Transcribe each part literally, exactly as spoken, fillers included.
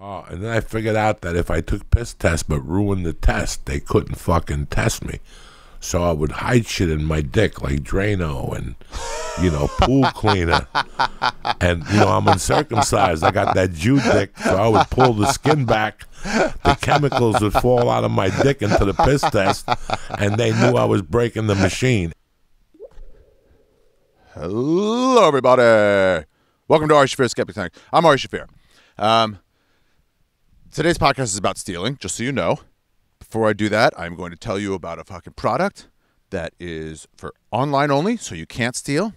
Oh, and then I figured out that if I took piss tests but ruined the test, they couldn't fucking test me. So I would hide shit in my dick like Drano and, you know, pool cleaner. And, you know, I'm uncircumcised. I got that Jew dick, so I would pull the skin back. The chemicals would fall out of my dick into the piss test, and they knew I was breaking the machine. Hello, everybody. Welcome to Ari Shaffir's Skeptic Tank. I'm Ari Shaffir. Um, today's podcast is about stealing, just so you know. Before I do that, I'm going to tell you about a fucking product that is for online only, so you can't steal.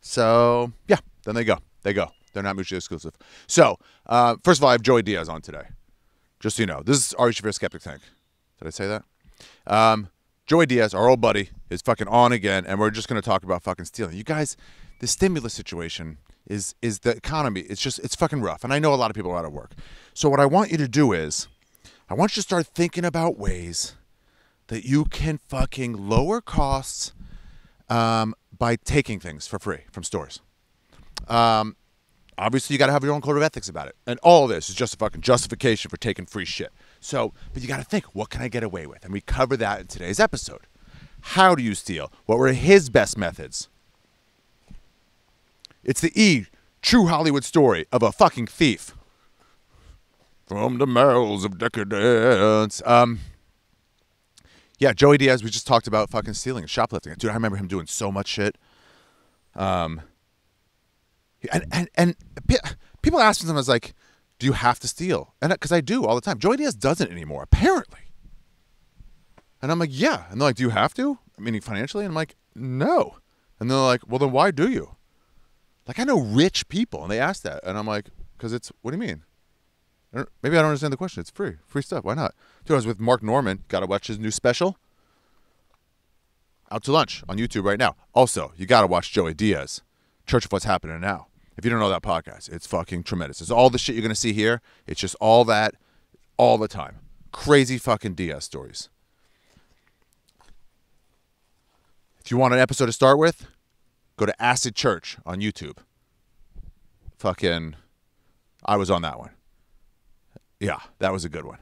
So, yeah, then they go. They go. They're not mutually exclusive. So, uh, first of all, I have Joey Diaz on today, just so you know. This is Ari Shaffir's Skeptic Tank. Did I say that? Um, Joey Diaz, our old buddy, is fucking on again, and we're just going to talk about fucking stealing. You guys, the stimulus situation is is the economy. It's just, it's fucking rough, and I know a lot of people are out of work. So what I want you to do is, I want you to start thinking about ways that you can fucking lower costs um, by taking things for free from stores. Um, obviously, you got to have your own code of ethics about it. And all this is just a fucking justification for taking free shit. So, but you got to think, what can I get away with? And we cover that in today's episode. How do you steal? What were his best methods? It's the E, true Hollywood story of a fucking thief. From the mouths of decadence. Um, yeah, Joey Diaz, we just talked about fucking stealing and shoplifting. Dude, I remember him doing so much shit. Um, and, and, and people ask me, I was like, do you have to steal? And because I do all the time. Joey Diaz doesn't anymore, apparently. And I'm like, yeah. And they're like, do you have to? I mean, financially? And I'm like, no. And they're like, well, then why do you? Like, I know rich people, and they ask that. And I'm like, because it's, what do you mean? Maybe I don't understand the question. It's free. Free stuff. Why not? Dude, I was with Mark Norman. Got to watch his new special. Out to Lunch on YouTube right now. Also, you got to watch Joey Diaz, Church of What's Happening Now. If you don't know that podcast, it's fucking tremendous. It's all the shit you're going to see here. It's just all that all the time. Crazy fucking Diaz stories. If you want an episode to start with, go to Acid Church on YouTube. Fucking, I was on that one. Yeah, that was a good one.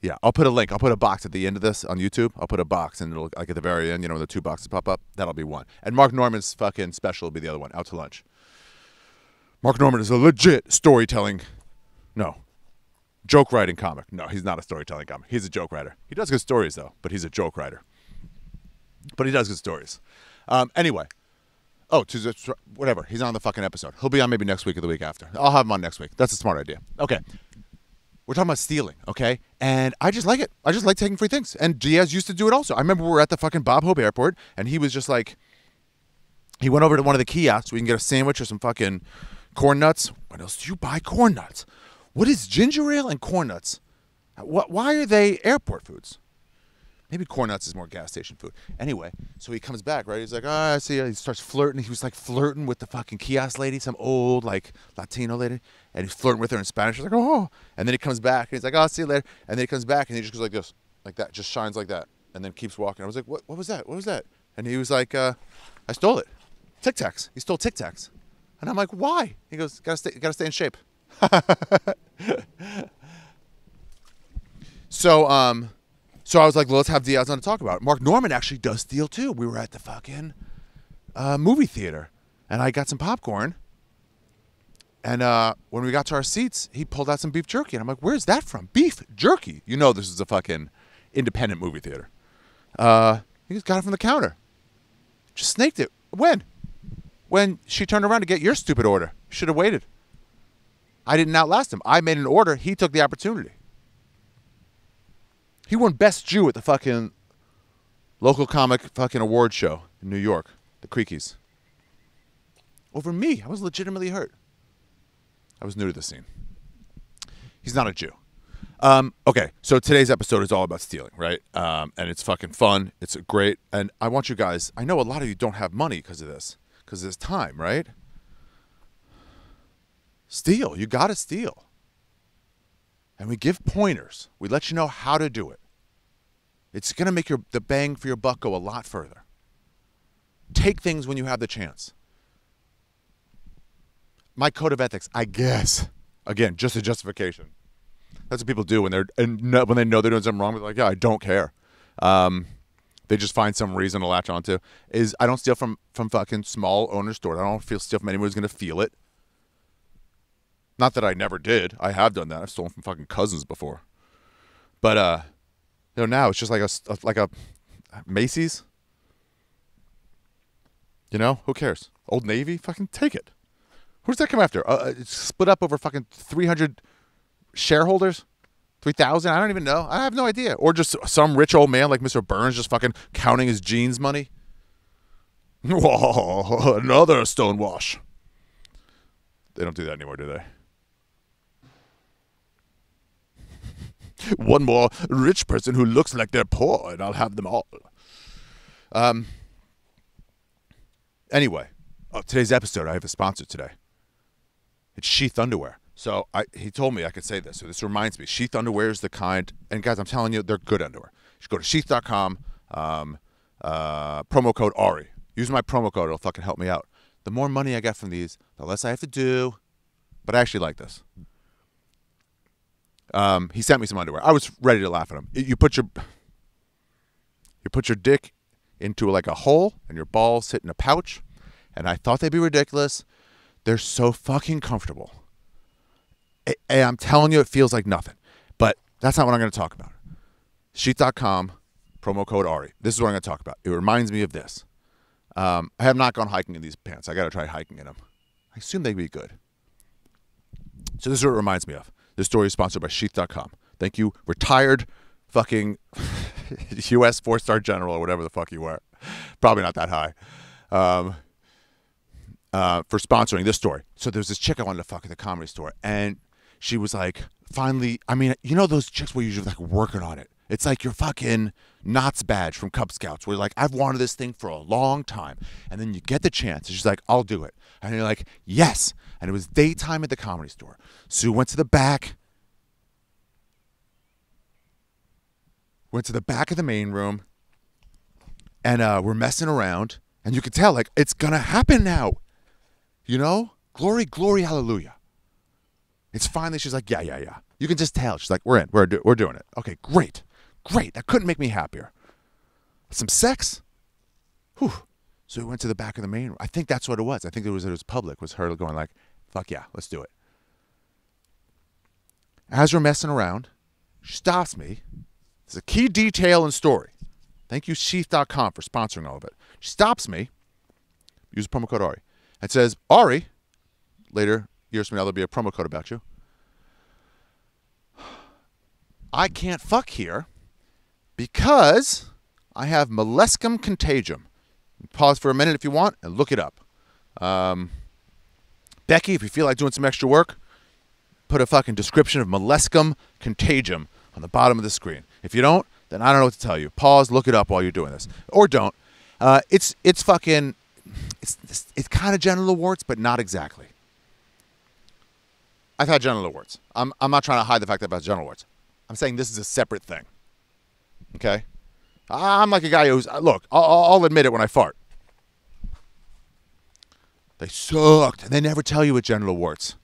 Yeah, I'll put a link. I'll put a box at the end of this on YouTube. I'll put a box, and it'll, like, at the very end, you know, the two boxes pop up. That'll be one. And Mark Norman's fucking special will be the other one, Out to Lunch. Mark Norman is a legit storytelling, no, joke writing comic. No, he's not a storytelling comic. He's a joke writer. He does good stories, though, but he's a joke writer. But he does good stories. Um, anyway. Oh, Tuesday, whatever. He's on the fucking episode. He'll be on maybe next week or the week after. I'll have him on next week. That's a smart idea. Okay. We're talking about stealing, okay? And I just like it. I just like taking free things. And Diaz used to do it also. I remember we were at the fucking Bob Hope Airport, and he was just like, he went over to one of the kiosks where you can get a sandwich or some fucking corn nuts. When else do you buy corn nuts? What is ginger ale and corn nuts? What? Why are they airport foods? Maybe corn nuts is more gas station food. Anyway, so he comes back, right? He's like, ah, oh, I see. He starts flirting. He was like flirting with the fucking kiosk lady, some old like Latino lady. And he's flirting with her in Spanish. He's like, oh. And then he comes back and he's like, oh, I'll see you later. And then he comes back and he just goes like this, like that, just shines like that. And then keeps walking. I was like, what, what was that? What was that? And he was like, uh, I stole it. Tic Tacs. He stole Tic Tacs. And I'm like, why? He goes, gotta stay, gotta stay in shape. so, um, So I was like, well, let's have Diaz on to talk about it. Mark Norman actually does steal, too. We were at the fucking uh, movie theater, and I got some popcorn. And uh, when we got to our seats, he pulled out some beef jerky. And I'm like, where's that from? Beef jerky? You know this is a fucking independent movie theater. Uh, he just got it from the counter. Just snaked it. When? When she turned around to get your stupid order. Should have waited. I didn't outlast him. I made an order. He took the opportunity. He won Best Jew at the fucking local comic fucking award show in New York, the Creakies. Over me, I was legitimately hurt. I was new to the scene. He's not a Jew. Um, okay, so today's episode is all about stealing, right? Um, and it's fucking fun. It's great. And I want you guys, I know a lot of you don't have money because of this, because of this time, right? Steal. You got to steal. And we give pointers. We let you know how to do it. It's going to make your, the bang for your buck go a lot further. Take things when you have the chance. My code of ethics, I guess, Again, just a justification. That's what people do when they're and no, when they know they're doing something wrong. But like, yeah, I don't care. Um, they just find some reason to latch onto. Is I don't steal from from fucking small owner stores. I don't feel steal from anyone who's gonna feel it. Not that I never did. I have done that. I've stolen from fucking cousins before. But uh, you know, now it's just like a like a Macy's. You know, who cares? Old Navy, fucking take it. Who does that come after? Uh, it's split up over fucking three hundred shareholders? three thousand? I don't even know. I have no idea. Or just some rich old man like Mister Burns just fucking counting his jeans money. Whoa, another stonewash. They don't do that anymore, do they? One more rich person who looks like they're poor and I'll have them all. Um. Anyway, oh, today's episode, I have a sponsor today. It's Sheath Underwear. So I, he told me I could say this, so this reminds me. Sheath Underwear is the kind, and guys, I'm telling you, they're good underwear. You should go to sheath dot com, um, uh, promo code Ari. Use my promo code, it'll fucking help me out. The more money I get from these, the less I have to do, but I actually like this. Um, he sent me some underwear. I was ready to laugh at him. You put your, you put your dick into like a hole, and your balls sit in a pouch, and I thought they'd be ridiculous. They're so fucking comfortable. And I'm telling you, it feels like nothing. But that's not what I'm going to talk about. sheath dot com, promo code Ari. This is what I'm going to talk about. It reminds me of this. Um, I have not gone hiking in these pants. I got to try hiking in them. I assume they'd be good. So this is what it reminds me of. This story is sponsored by sheath dot com. Thank you, retired fucking U S four-star general or whatever the fuck you were. Probably not that high. Um, uh, for sponsoring this story. So there's this chick I wanted to fuck at the Comedy Store. And she was like, finally, I mean, you know those chicks were usually like working on it. It's like your fucking Knott's badge from Cub Scouts where you're like, I've wanted this thing for a long time. And then you get the chance. And she's like, I'll do it. And you're like, yes. And it was daytime at the Comedy Store. Sue went to the back. Went to the back of the main room. And uh, we're messing around. And you could tell, like, it's going to happen now. You know? Glory, glory, hallelujah. It's finally, she's like, yeah, yeah, yeah. You can just tell. She's like, we're in. We're, do we're doing it. Okay, great. Great. That couldn't make me happier. Some sex? Whew. So we went to the back of the main room. I think that's what it was. I think it was, it was public. Was her going like, fuck yeah, let's do it. As we're messing around, she stops me. It's a key detail in story. Thank you, sheath dot com, for sponsoring all of it. She stops me. Use promo code Ari. And says, Ari, later, years from now, there'll be a promo code about you. I can't fuck here because I have molluscum contagium. Pause for a minute if you want and look it up. Um, Becky, if you feel like doing some extra work, put a fucking description of molluscum contagium on the bottom of the screen. If you don't, then I don't know what to tell you. Pause, look it up while you're doing this. Or don't. Uh, it's, it's fucking, it's, it's, it's kind of genital warts, but not exactly. I've had genital warts. I'm, I'm not trying to hide the fact that I've had genital warts. I'm saying this is a separate thing. Okay? I'm like a guy who's, look, I'll, I'll admit it when I fart. They sucked. And they never tell you it's genital warts.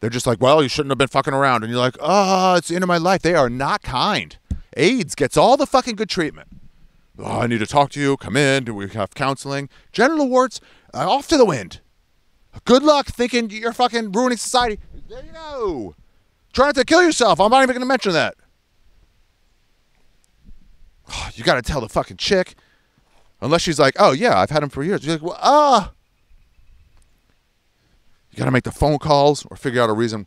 They're just like, well, you shouldn't have been fucking around. And you're like, oh, it's the end of my life. They are not kind. AIDS gets all the fucking good treatment. Oh, I need to talk to you. Come in. Do we have counseling? Genital warts, uh, off to the wind. Good luck thinking you're fucking ruining society. There you go. Try not to kill yourself. I'm not even going to mention that. Oh, you got to tell the fucking chick. Unless she's like, oh, yeah, I've had them for years. You're like, well, ah. You got to make the phone calls or figure out a reason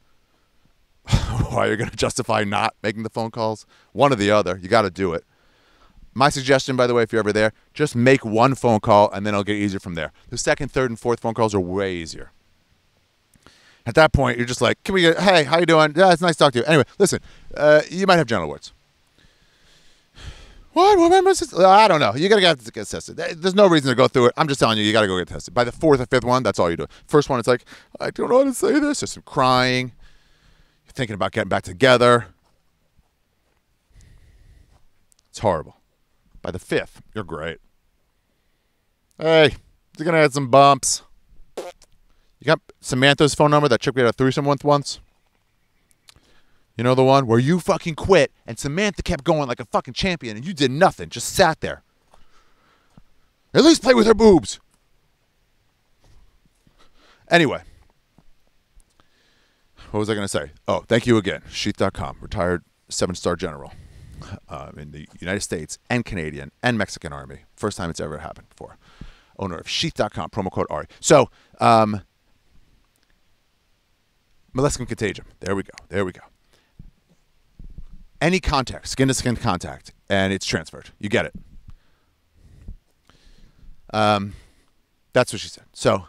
why you're going to justify not making the phone calls. One or the other. You got to do it. My suggestion, by the way, if you're ever there, just make one phone call and then it'll get easier from there. The second, third, and fourth phone calls are way easier. At that point, you're just like, "Can we get? Hey, how you doing? Yeah, it's nice to talk to you. Anyway, listen, uh, you might have genital warts. What? What am I supposed to? I don't know. You gotta get, get tested. There's no reason to go through it. I'm just telling you, you gotta go get tested. By the fourth or fifth one, that's all you do. First one, it's like, I don't know how to say this. There's some crying. You're thinking about getting back together. It's horrible. By the fifth, you're great. Hey, you're going to add some bumps. You got Samantha's phone number, that chick we had a threesome with once? You know the one where you fucking quit and Samantha kept going like a fucking champion and you did nothing, just sat there. At least play with her boobs. Anyway. What was I going to say? Oh, thank you again. Sheath dot com, retired seven-star general uh, in the United States and Canadian and Mexican Army. First time it's ever happened before. Owner of Sheath dot com, promo code Ari. So, um, molluscum contagium. There we go. There we go. Any contact, skin-to-skin contact, and it's transferred. You get it. Um, that's what she said. So,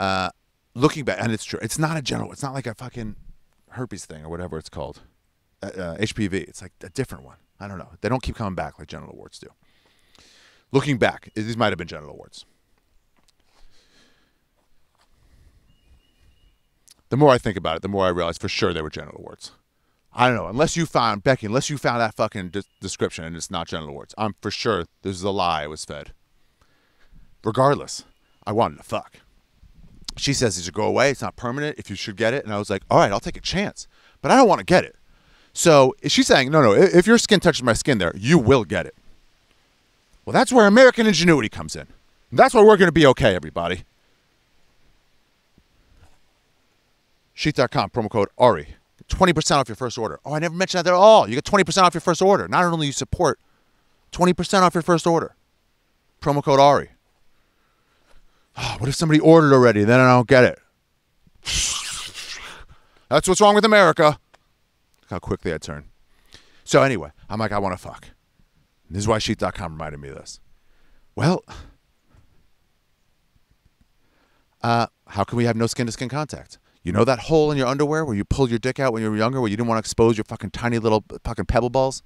uh, looking back, and it's true. It's not a general. It's not like a fucking herpes thing or whatever it's called. Uh, uh, H P V. It's like a different one. I don't know. They don't keep coming back like genital warts do. Looking back, these might have been genital warts. The more I think about it, the more I realize for sure they were genital warts. I don't know. Unless you found, Becky, unless you found that fucking de description and it's not genital warts, I'm for sure this is a lie I was fed. Regardless, I wanted to fuck. She says it should go away. It's not permanent. If you should get it. And I was like, all right, I'll take a chance. But I don't want to get it. So she's saying, no, no, if your skin touches my skin there, you will get it. Well, that's where American ingenuity comes in. And that's why we're going to be okay, everybody. Sheath dot com, promo code Ari. twenty percent off your first order. Oh, I never mentioned that at all. You get twenty percent off your first order. Not only you support, twenty percent off your first order. Promo code Ari. Oh, what if somebody ordered already? Then I don't get it. That's what's wrong with America. Look how quickly I turn. So anyway, I'm like, I want to fuck. And this is why Sheath dot com reminded me of this. Well, uh, how can we have no skin-to-skin contact? You know that hole in your underwear where you pulled your dick out when you were younger, where you didn't want to expose your fucking tiny little fucking pebble balls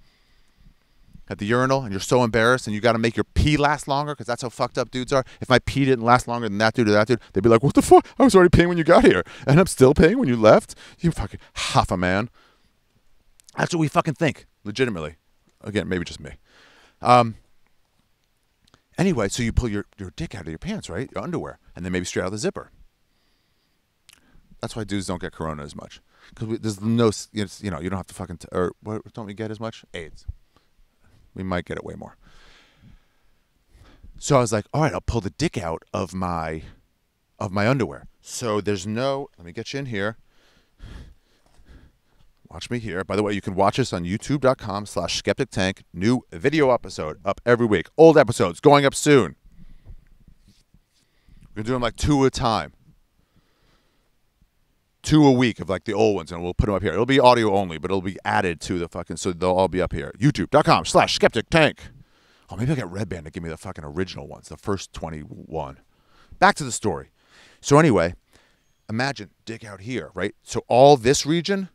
at the urinal, and you're so embarrassed, and you got to make your pee last longer because that's how fucked up dudes are. If my pee didn't last longer than that dude or that dude, they'd be like, what the fuck? I was already peeing when you got here, and I'm still peeing when you left? You fucking half a man. That's what we fucking think, legitimately. Again, maybe just me. Um, anyway, so you pull your, your dick out of your pants, right? Your underwear, and then maybe straight out of the zipper. That's why dudes don't get corona as much. Because there's no, you know, you don't have to fucking, t or what, don't we get as much? AIDS. We might get it way more. So I was like, all right, I'll pull the dick out of my, of my underwear. So there's no, let me get you in here. Watch me here. By the way, you can watch us on YouTube dot com slash Skeptic Tank. New video episode up every week. Old episodes going up soon. We're doing like two at a time. Two a week of like the old ones, and we'll put them up here. It'll be audio only, but it'll be added to the fucking, so they'll all be up here. YouTube dot com slash Skeptic Tank. Oh, maybe I'll get Red Band to give me the fucking original ones, the first twenty-one. Back to the story. So anyway, imagine dick out here, right? So all this region,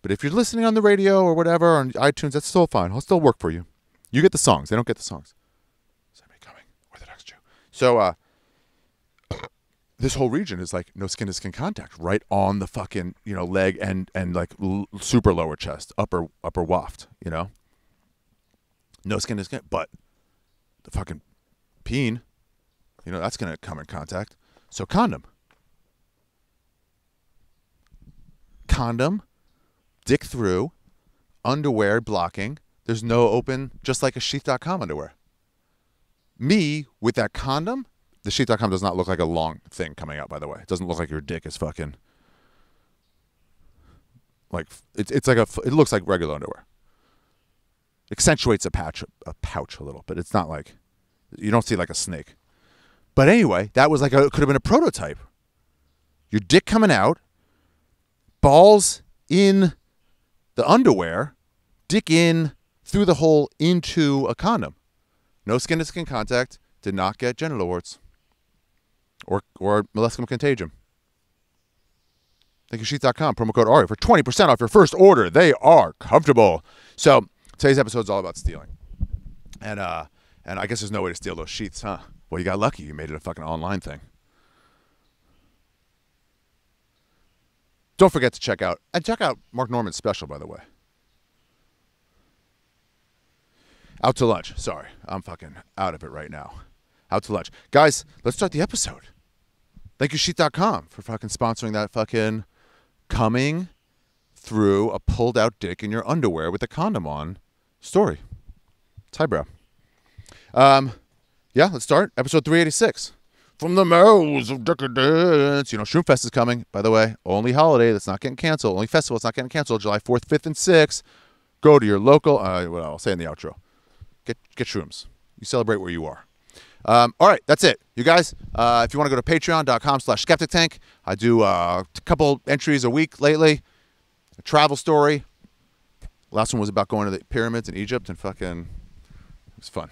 but if you're listening on the radio or whatever, on iTunes, that's still fine. I'll still work for you. You get the songs. They don't get the songs. Somebody coming. Orthodox Jew. So, uh, this whole region is like no skin-to-skin contact, right on the fucking, you know, leg and and like l super lower chest, upper upper waft, you know. No skin-to-skin, but the fucking peen, you know, that's gonna come in contact. So condom, condom, dick through, underwear blocking. There's no open, just like a Sheath dot com underwear. Me with that condom. The Sheath dot com does not look like a long thing coming out, by the way. It doesn't look like your dick is fucking, like, it's, it's like a, it looks like regular underwear. Accentuates a pouch, a pouch a little, but it's not like, you don't see like a snake. But anyway, that was like, a, it could have been a prototype. Your dick coming out, balls in the underwear, dick in, through the hole into a condom. No skin-to-skin contact, did not get genital warts. Or, or molluscum contagium. Thank you, Sheath dot com. Promo code Ari for twenty percent off your first order. They are comfortable. So today's episode is all about stealing. And uh, and I guess there's no way to steal those sheaths, huh? Well, you got lucky. You made it a fucking online thing. Don't forget to check out, and check out Mark Norman's special, by the way. Out to lunch. Sorry. I'm fucking out of it right now. Out to lunch. Guys, let's start the episode. Thank you, Sheath dot com, for fucking sponsoring that fucking coming through a pulled-out dick in your underwear with a condom on story. It's highbrow. Um, yeah, let's start. Episode three eighty-six. From the mouths of decadence. You know, Shroomfest is coming, by the way. Only holiday that's not getting canceled. Only festival that's not getting canceled. July fourth, fifth, and sixth. Go to your local, uh, what I'll say in the outro. Get, get shrooms. You celebrate where you are. Um, all right, that's it. You guys, uh, if you want to go to patreon dot com slash skeptic tank, I do uh, a couple entries a week lately. A travel story. Last one was about going to the pyramids in Egypt and fucking, it was fun.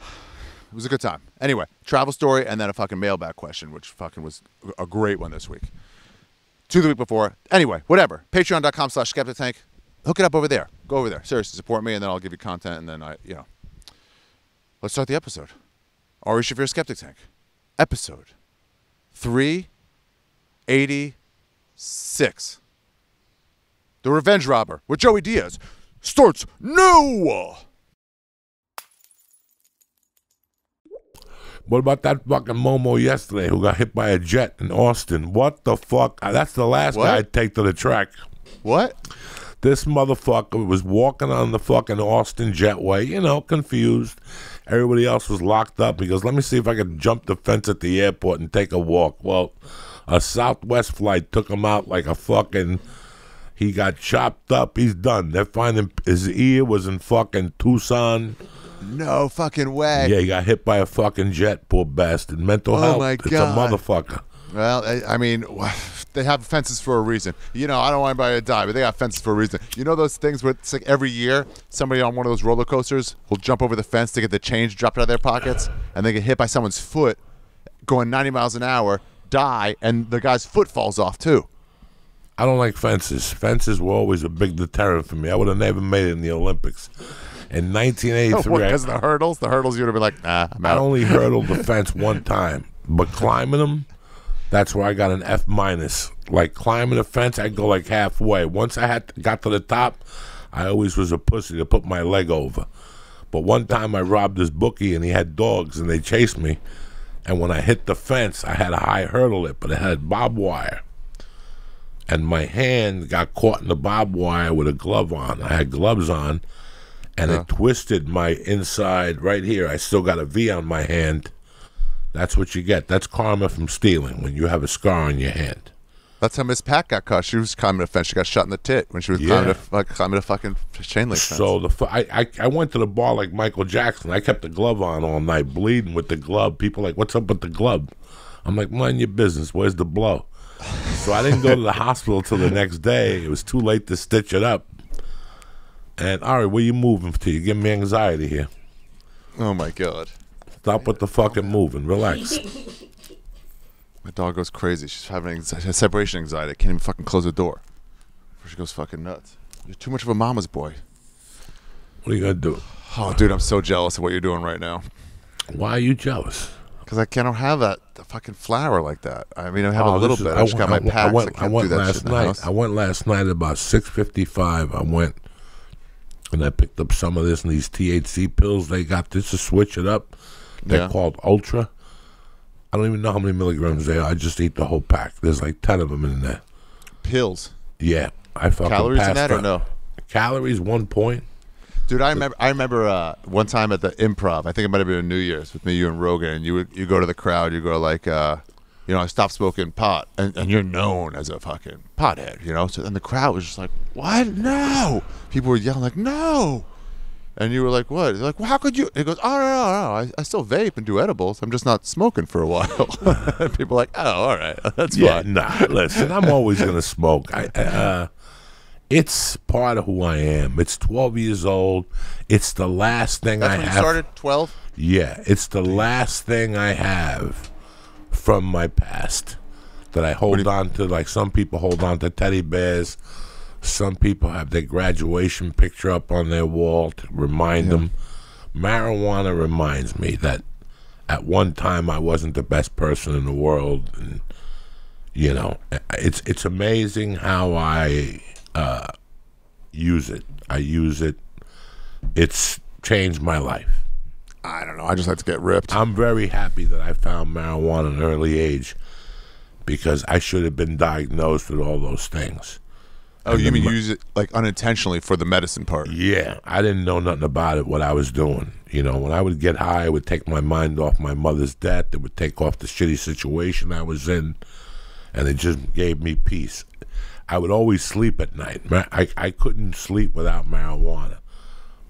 It was a good time. Anyway, travel story and then a fucking mailbag question, which fucking was a great one this week. Two the week before. Anyway, whatever. patreon dot com slash skeptic tank. Hook it up over there. Go over there. Seriously, support me and then I'll give you content and then I, you know. Let's start the episode. Ari Shaffir Skeptic Tank. Episode three eighty-six. The Revenge Robber with Joey Diaz starts now! What about that fucking Momo yesterday who got hit by a jet in Austin? What the fuck? That's the last what? guy I'd take to the track. What? This motherfucker was walking on the fucking Austin jetway, you know, confused. Everybody else was locked up. He goes, let me see if I can jump the fence at the airport and take a walk. Well, a Southwest flight took him out like a fucking... He got chopped up. He's done. They're finding... His ear was in fucking Tucson... No fucking way. Yeah, he got hit by a fucking jet, poor bastard. Mental oh health. Oh my God. It's a motherfucker. Well, I, I mean, they have fences for a reason. You know, I don't want anybody to die, but they got fences for a reason. You know those things where it's like every year somebody on one of those roller coasters will jump over the fence to get the change dropped out of their pockets, and they get hit by someone's foot going ninety miles an hour, die, and the guy's foot falls off too. I don't like fences. Fences were always a big deterrent for me. I would have never made it in the Olympics. In nineteen eighty-three, because the hurdles, the hurdles, you'd have been like, nah, I'm out. I only hurdled the fence one time, but climbing them, that's where I got an F minus. Like climbing the fence, I'd go like halfway. Once I had to, got to the top, I always was a pussy to put my leg over. But one time I robbed this bookie and he had dogs and they chased me. And when I hit the fence, I had a high hurdle it, but it had barbed wire. And my hand got caught in the barbed wire with a glove on. I had gloves on. And yeah. It twisted my inside right here. I still got a V on my hand. That's what you get. That's karma from stealing when you have a scar on your hand. That's how Miss Pat got caught. She was climbing a fence. She got shot in the tit when she was yeah. climbing, a, like, climbing a fucking chain link fence. So the, I, I, I went to the bar like Michael Jackson. I kept the glove on all night, bleeding with the glove. People like, what's up with the glove? I'm like, mind your business. Where's the blow? So I didn't go to the hospital till the next day. It was too late to stitch it up. And Ari, where you moving to? You give me anxiety here. Oh my God! Stop with the fucking moving. Relax. My dog goes crazy. She's having anxiety, separation anxiety. I can't even fucking close the door. She goes fucking nuts. You're too much of a mama's boy. What are you gonna do? Oh, dude, I'm so jealous of what you're doing right now. Why are you jealous? Because I can't have that the fucking flower like that. I mean, I have oh, a little is, bit. I, I just went, got my packs. I went, I I went last night. I went last night at about six fifty-five. I went. And I picked up some of this and these T H C pills they got. This to switch it up. They're yeah. called Ultra. I don't even know how many milligrams they are. I just eat the whole pack. There's like ten of them in there. Pills. Yeah, I fucking calories in that or no? Calories one point. Dude, I remember. I remember uh, one time at the Improv. I think it might have been New Year's with me, you, and Rogan. And you would you go to the crowd. You go like, uh, you know, I stopped smoking pot, and, and you're known as a fucking pothead. You know, so then the crowd was just like, what? No. People were yelling like, no. And you were like, what? They're like, well, how could you? It goes, oh, no, no, no. I, I still vape and do edibles. I'm just not smoking for a while. People are like, oh, all right. That's yeah, fine. Nah, listen, I'm always going to smoke. I, uh, it's part of who I am. It's twelve years old. It's the last thing That's I when have. You started twelve? Yeah. It's the last thing I have from my past that I hold on to. Like some people hold on to teddy bears. Some people have their graduation picture up on their wall to remind yeah. them. Marijuana reminds me that at one time I wasn't the best person in the world. And, you know, it's it's amazing how I uh, use it. I use it. It's changed my life. I don't know. I just like to get ripped. I'm very happy that I found marijuana at an early age. because I should have been diagnosed with all those things. Oh, and you mean you use it like unintentionally for the medicine part? Yeah, I didn't know nothing about it, what I was doing. You know, when I would get high, I would take my mind off my mother's death. It would take off the shitty situation I was in, and it just gave me peace. I would always sleep at night. I, I couldn't sleep without marijuana.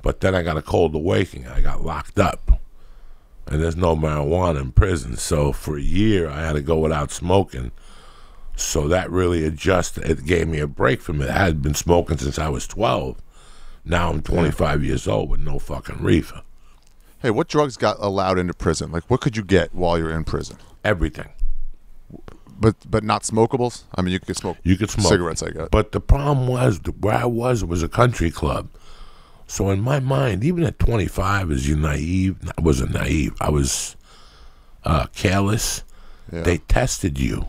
But then I got a cold awakening. I got locked up, and there's no marijuana in prison. So for a year, I had to go without smoking. So that really adjusted. It gave me a break from it. I had been smoking since I was twelve. Now I'm twenty-five years old with no fucking reefer. Hey, what drugs got allowed into prison? Like, what could you get while you're in prison? Everything. But but not smokables? I mean, you could smoke, you could smoke cigarettes, I guess. But the problem was, where I was, it was a country club. So in my mind, even at twenty-five, as you naive, I wasn't naive. I was uh, careless. Yeah. They tested you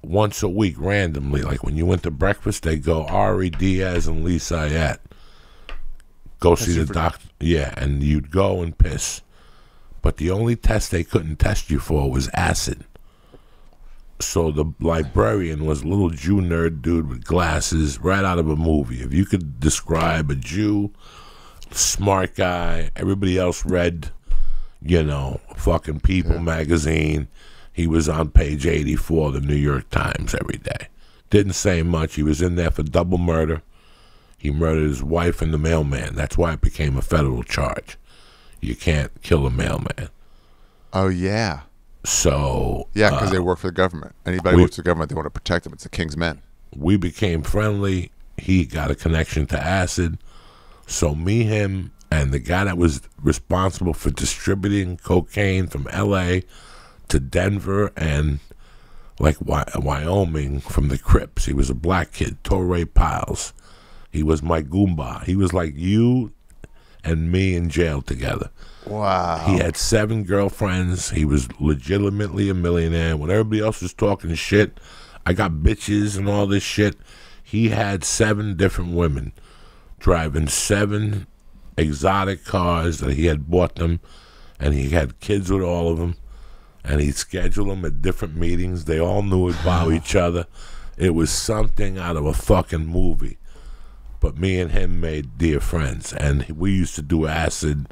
once a week randomly. Like when you went to breakfast, they go Ari Diaz and Lee Syatt, go see the doctor. Yeah, and you'd go and piss. But the only test they couldn't test you for was acid. So the librarian was a little Jew nerd dude with glasses, right out of a movie. If you could describe a Jew, smart guy, everybody else read, you know, fucking People yeah. magazine. He was on page eighty-four of the New York Times every day. Didn't say much. He was in there for double murder. He murdered his wife and the mailman. That's why it became a federal charge. You can't kill a mailman. Oh, yeah. So... Yeah, because uh, they work for the government. Anybody who works for the government, they want to protect them. It's the king's men. We became friendly. He got a connection to acid. So me, him, and the guy that was responsible for distributing cocaine from L A to Denver and like Wyoming from the Crips. He was a black kid, Torrey Piles. He was my Goomba. He was like you and me in jail together. Wow. He had seven girlfriends. He was legitimately a millionaire. When everybody else was talking shit, I got bitches and all this shit. He had seven different women driving seven exotic cars that he had bought them, and he had kids with all of them. And he'd schedule them at different meetings. They all knew about each other. It was something out of a fucking movie. But me and him made dear friends. And we used to do acid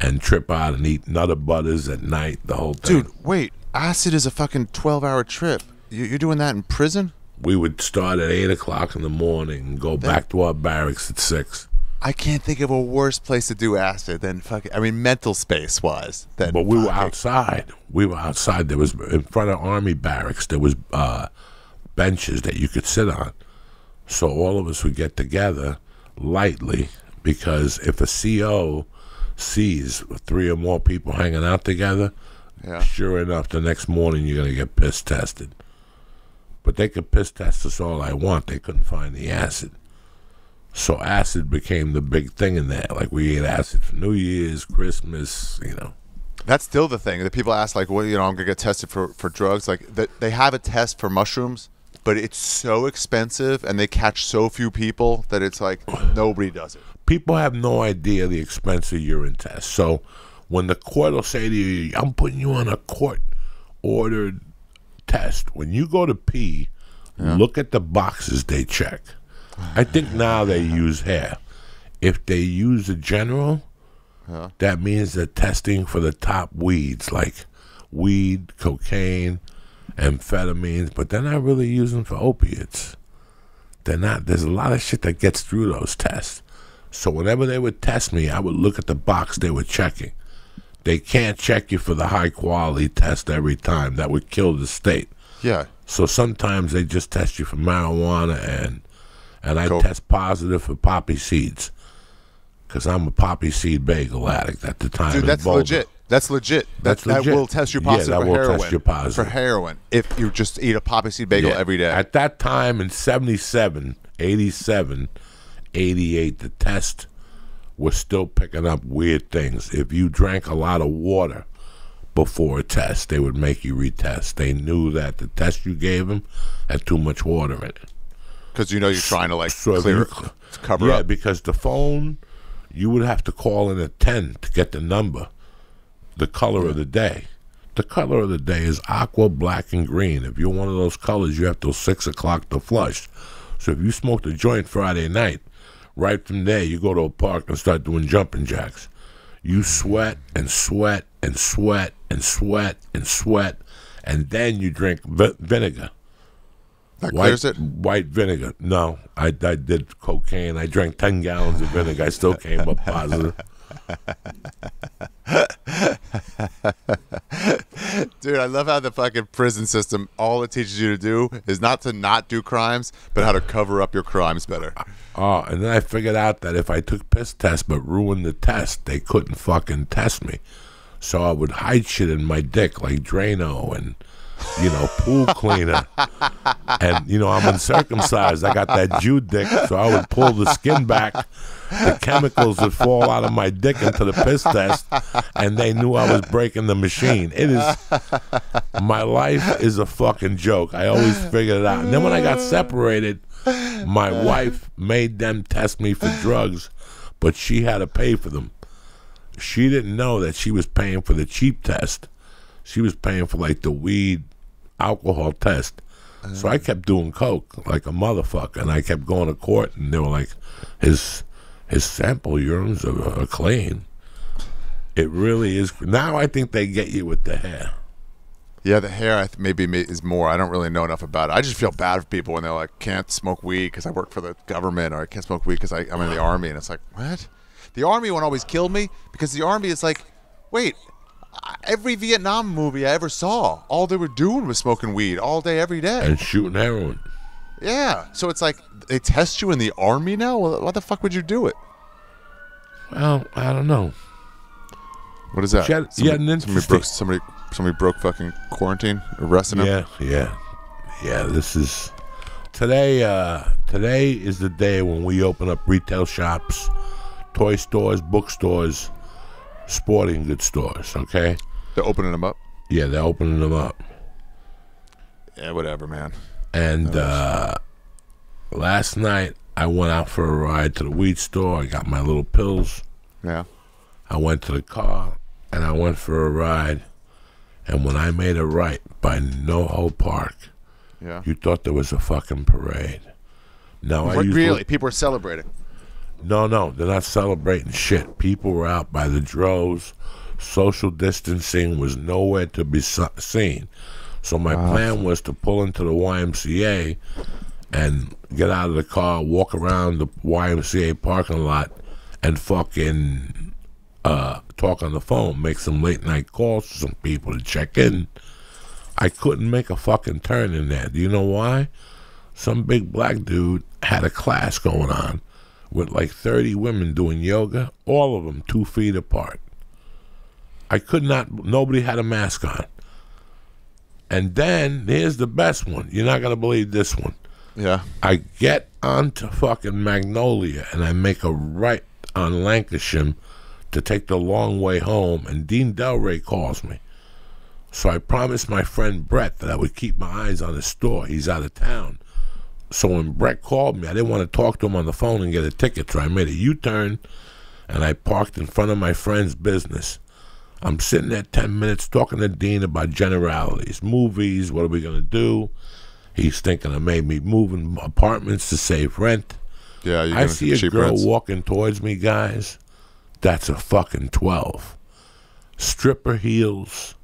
and trip out and eat Nutter Butters at night, the whole thing. Dude, wait. Acid is a fucking twelve-hour trip. You're doing that in prison? We would start at eight o'clock in the morning and go that back to our barracks at six. I can't think of a worse place to do acid than fucking, I mean, mental space-wise. But we fucking. were outside. We were outside. There was, in front of army barracks, there was uh, benches that you could sit on. So all of us would get together lightly, because if a C O sees three or more people hanging out together, yeah. sure enough, the next morning you're going to get piss tested. But they could piss test us all I want. They couldn't find the acid. So acid became the big thing in that. Like, we ate acid for New Year's, Christmas, you know. That's still the thing that people ask, like, well, you know, I'm going to get tested for, for drugs. Like, the, they have a test for mushrooms, but it's so expensive and they catch so few people that it's like nobody does it. People have no idea the expense of urine tests. So when the court will say to you, I'm putting you on a court-ordered test. When you go to pee, yeah. look at the boxes they check. I think now they use hair. If they use a general, yeah. that means they're testing for the top weeds, like weed, cocaine, amphetamines. But they're not really using for opiates. They're not. There's a lot of shit that gets through those tests. So whenever they would test me, I would look at the box they were checking. They can't check you for the high-quality test every time. That would kill the state. Yeah. So sometimes they just test you for marijuana and... And I cool. test positive for poppy seeds, because I'm a poppy seed bagel addict at the time. Dude, that's legit. That's legit. That's that, legit. That will test you positive yeah, that for will heroin. Test you positive. For heroin, if you just eat a poppy seed bagel yeah. every day. At that time in seventy-seven, eighty-seven, eighty-eight, the test was still picking up weird things. If you drank a lot of water before a test, they would make you retest. They knew that the test you gave them had too much water in it. Because you know you're trying to, like, so clear, you, cover yeah, up. Yeah, because the phone, you would have to call in at ten to get the number, the color yeah. of the day. The color of the day is aqua, black, and green. If you're one of those colors, you have till six o'clock to flush. So if you smoked a joint Friday night, right from there, you go to a park and start doing jumping jacks. You sweat and sweat and sweat and sweat and sweat, and then you drink vi vinegar. That white, clears it? White vinegar. No, I, I did cocaine. I drank ten gallons of vinegar. I still came up positive. Dude, I love how the fucking prison system, all it teaches you to do is not to not do crimes, but how to cover up your crimes better. Oh, and then I figured out that if I took piss tests but ruined the test, they couldn't fucking test me. So I would hide shit in my dick like Drano and, you know, pool cleaner. And, you know, I'm uncircumcised. I got that Jew dick, so I would pull the skin back. The chemicals would fall out of my dick into the piss test, and they knew I was breaking the machine. It is, my life is a fucking joke. I always figured it out. And then when I got separated, my wife made them test me for drugs, but she had to pay for them. She didn't know that she was paying for the cheap test. She was paying for, like, the weed alcohol test. Uh, so I kept doing coke like a motherfucker, and I kept going to court, and they were like, his his sample urines are, are clean. It really is. Now I think they get you with the hair. Yeah, the hair I th maybe is more. I don't really know enough about it. I just feel bad for people when they're like, can't smoke weed because I work for the government, or I can't smoke weed because I'm in the Army. And it's like, what? The Army one always killed me, because the Army is like, wait, every Vietnam movie I ever saw, all they were doing was smoking weed all day, every day. And shooting heroin. Yeah. So it's like, they test you in the Army now? Why the fuck would you do it? Well, I don't know. What is that? She had, somebody, yeah, somebody, broke, somebody, somebody broke fucking quarantine, arresting him? Yeah, yeah. Yeah, this is... Today, uh, today is the day when we open up retail shops, toy stores, bookstores, sporting goods stores, okay? They're opening them up? Yeah, they're opening them up. Yeah, whatever, man. And uh, last night, I went out for a ride to the weed store. I got my little pills. Yeah. I went to the car, and I went for a ride. And when I made a right by NoHo Park, yeah, you thought there was a fucking parade. Now, what, I used really? To... People were celebrating. No, no, they're not celebrating shit. People were out by the droves. Social distancing was nowhere to be seen. So my wow. plan was to pull into the Y M C A and get out of the car, walk around the Y M C A parking lot, and fucking uh, talk on the phone, make some late-night calls to some people to check in. I couldn't make a fucking turn in there. Do you know why? Some big black dude had a class going on with like thirty women doing yoga, all of them two feet apart. I could not, nobody had a mask on. And then, here's the best one. You're not going to believe this one. Yeah. I get onto fucking Magnolia, and I make a right on Lancashire to take the long way home, and Dean Delray calls me. So I promised my friend Brett that I would keep my eyes on his store. He's out of town. So when Brett called me, I didn't want to talk to him on the phone and get a ticket, so I made a U-turn, and I parked in front of my friend's business. I'm sitting there ten minutes talking to Dean about generalities, movies, what are we going to do? He's thinking of maybe moving apartments to save rent. Yeah, I see a girl rents. walking towards me, guys. That's a fucking twelve. Stripper heels,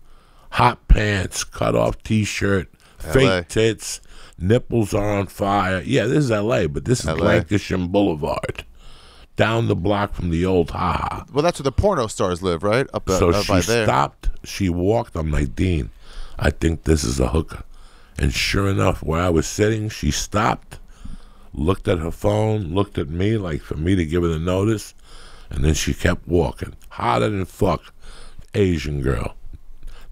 hot pants, cut-off T-shirt, fake tits. Nipples are on fire. Yeah, this is L A, but this is Lancashire Boulevard, down the block from the old Ha-Ha. Well, that's where the porno stars live, right? Up, uh, so up she by there. stopped. She walked. I'm like, Dean, I think this is a hooker. And sure enough, where I was sitting, she stopped, looked at her phone, looked at me like for me to give her the notice, and then she kept walking. Hotter than fuck, Asian girl.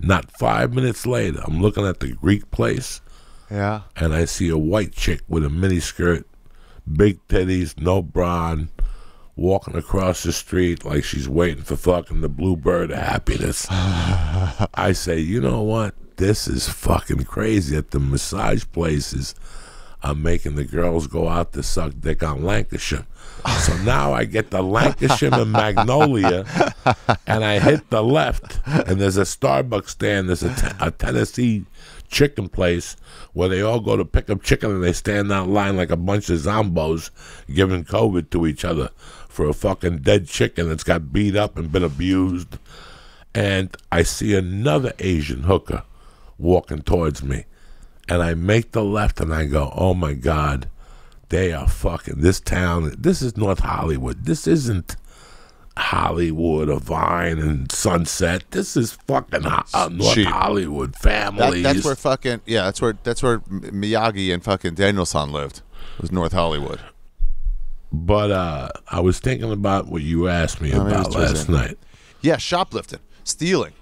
Not five minutes later, I'm looking at the Greek place. Yeah. And I see a white chick with a miniskirt, big titties, no bra, walking across the street like she's waiting for fucking the bluebird of happiness. I say, you know what? This is fucking crazy. At the massage places, I'm making the girls go out to suck dick on Lancashire. So now I get the Lancashire and Magnolia, and I hit the left, and there's a Starbucks stand, there's a, t a Tennessee chicken place where they all go to pick up chicken, and they stand out in line like a bunch of zombos giving COVID to each other for a fucking dead chicken that's got beat up and been abused. And I see another Asian hooker walking towards me, and I make the left, and I go, oh my God, they are fucking, this town, this is North Hollywood. This isn't Hollywood or Vine and Sunset. This is fucking uh, North Cheap. Hollywood families. That, that's where fucking, yeah, that's where, that's where Miyagi and fucking Danielson lived, was North Hollywood. But uh, I was thinking about what you asked me oh, about last night. Yeah, shoplifting, stealing.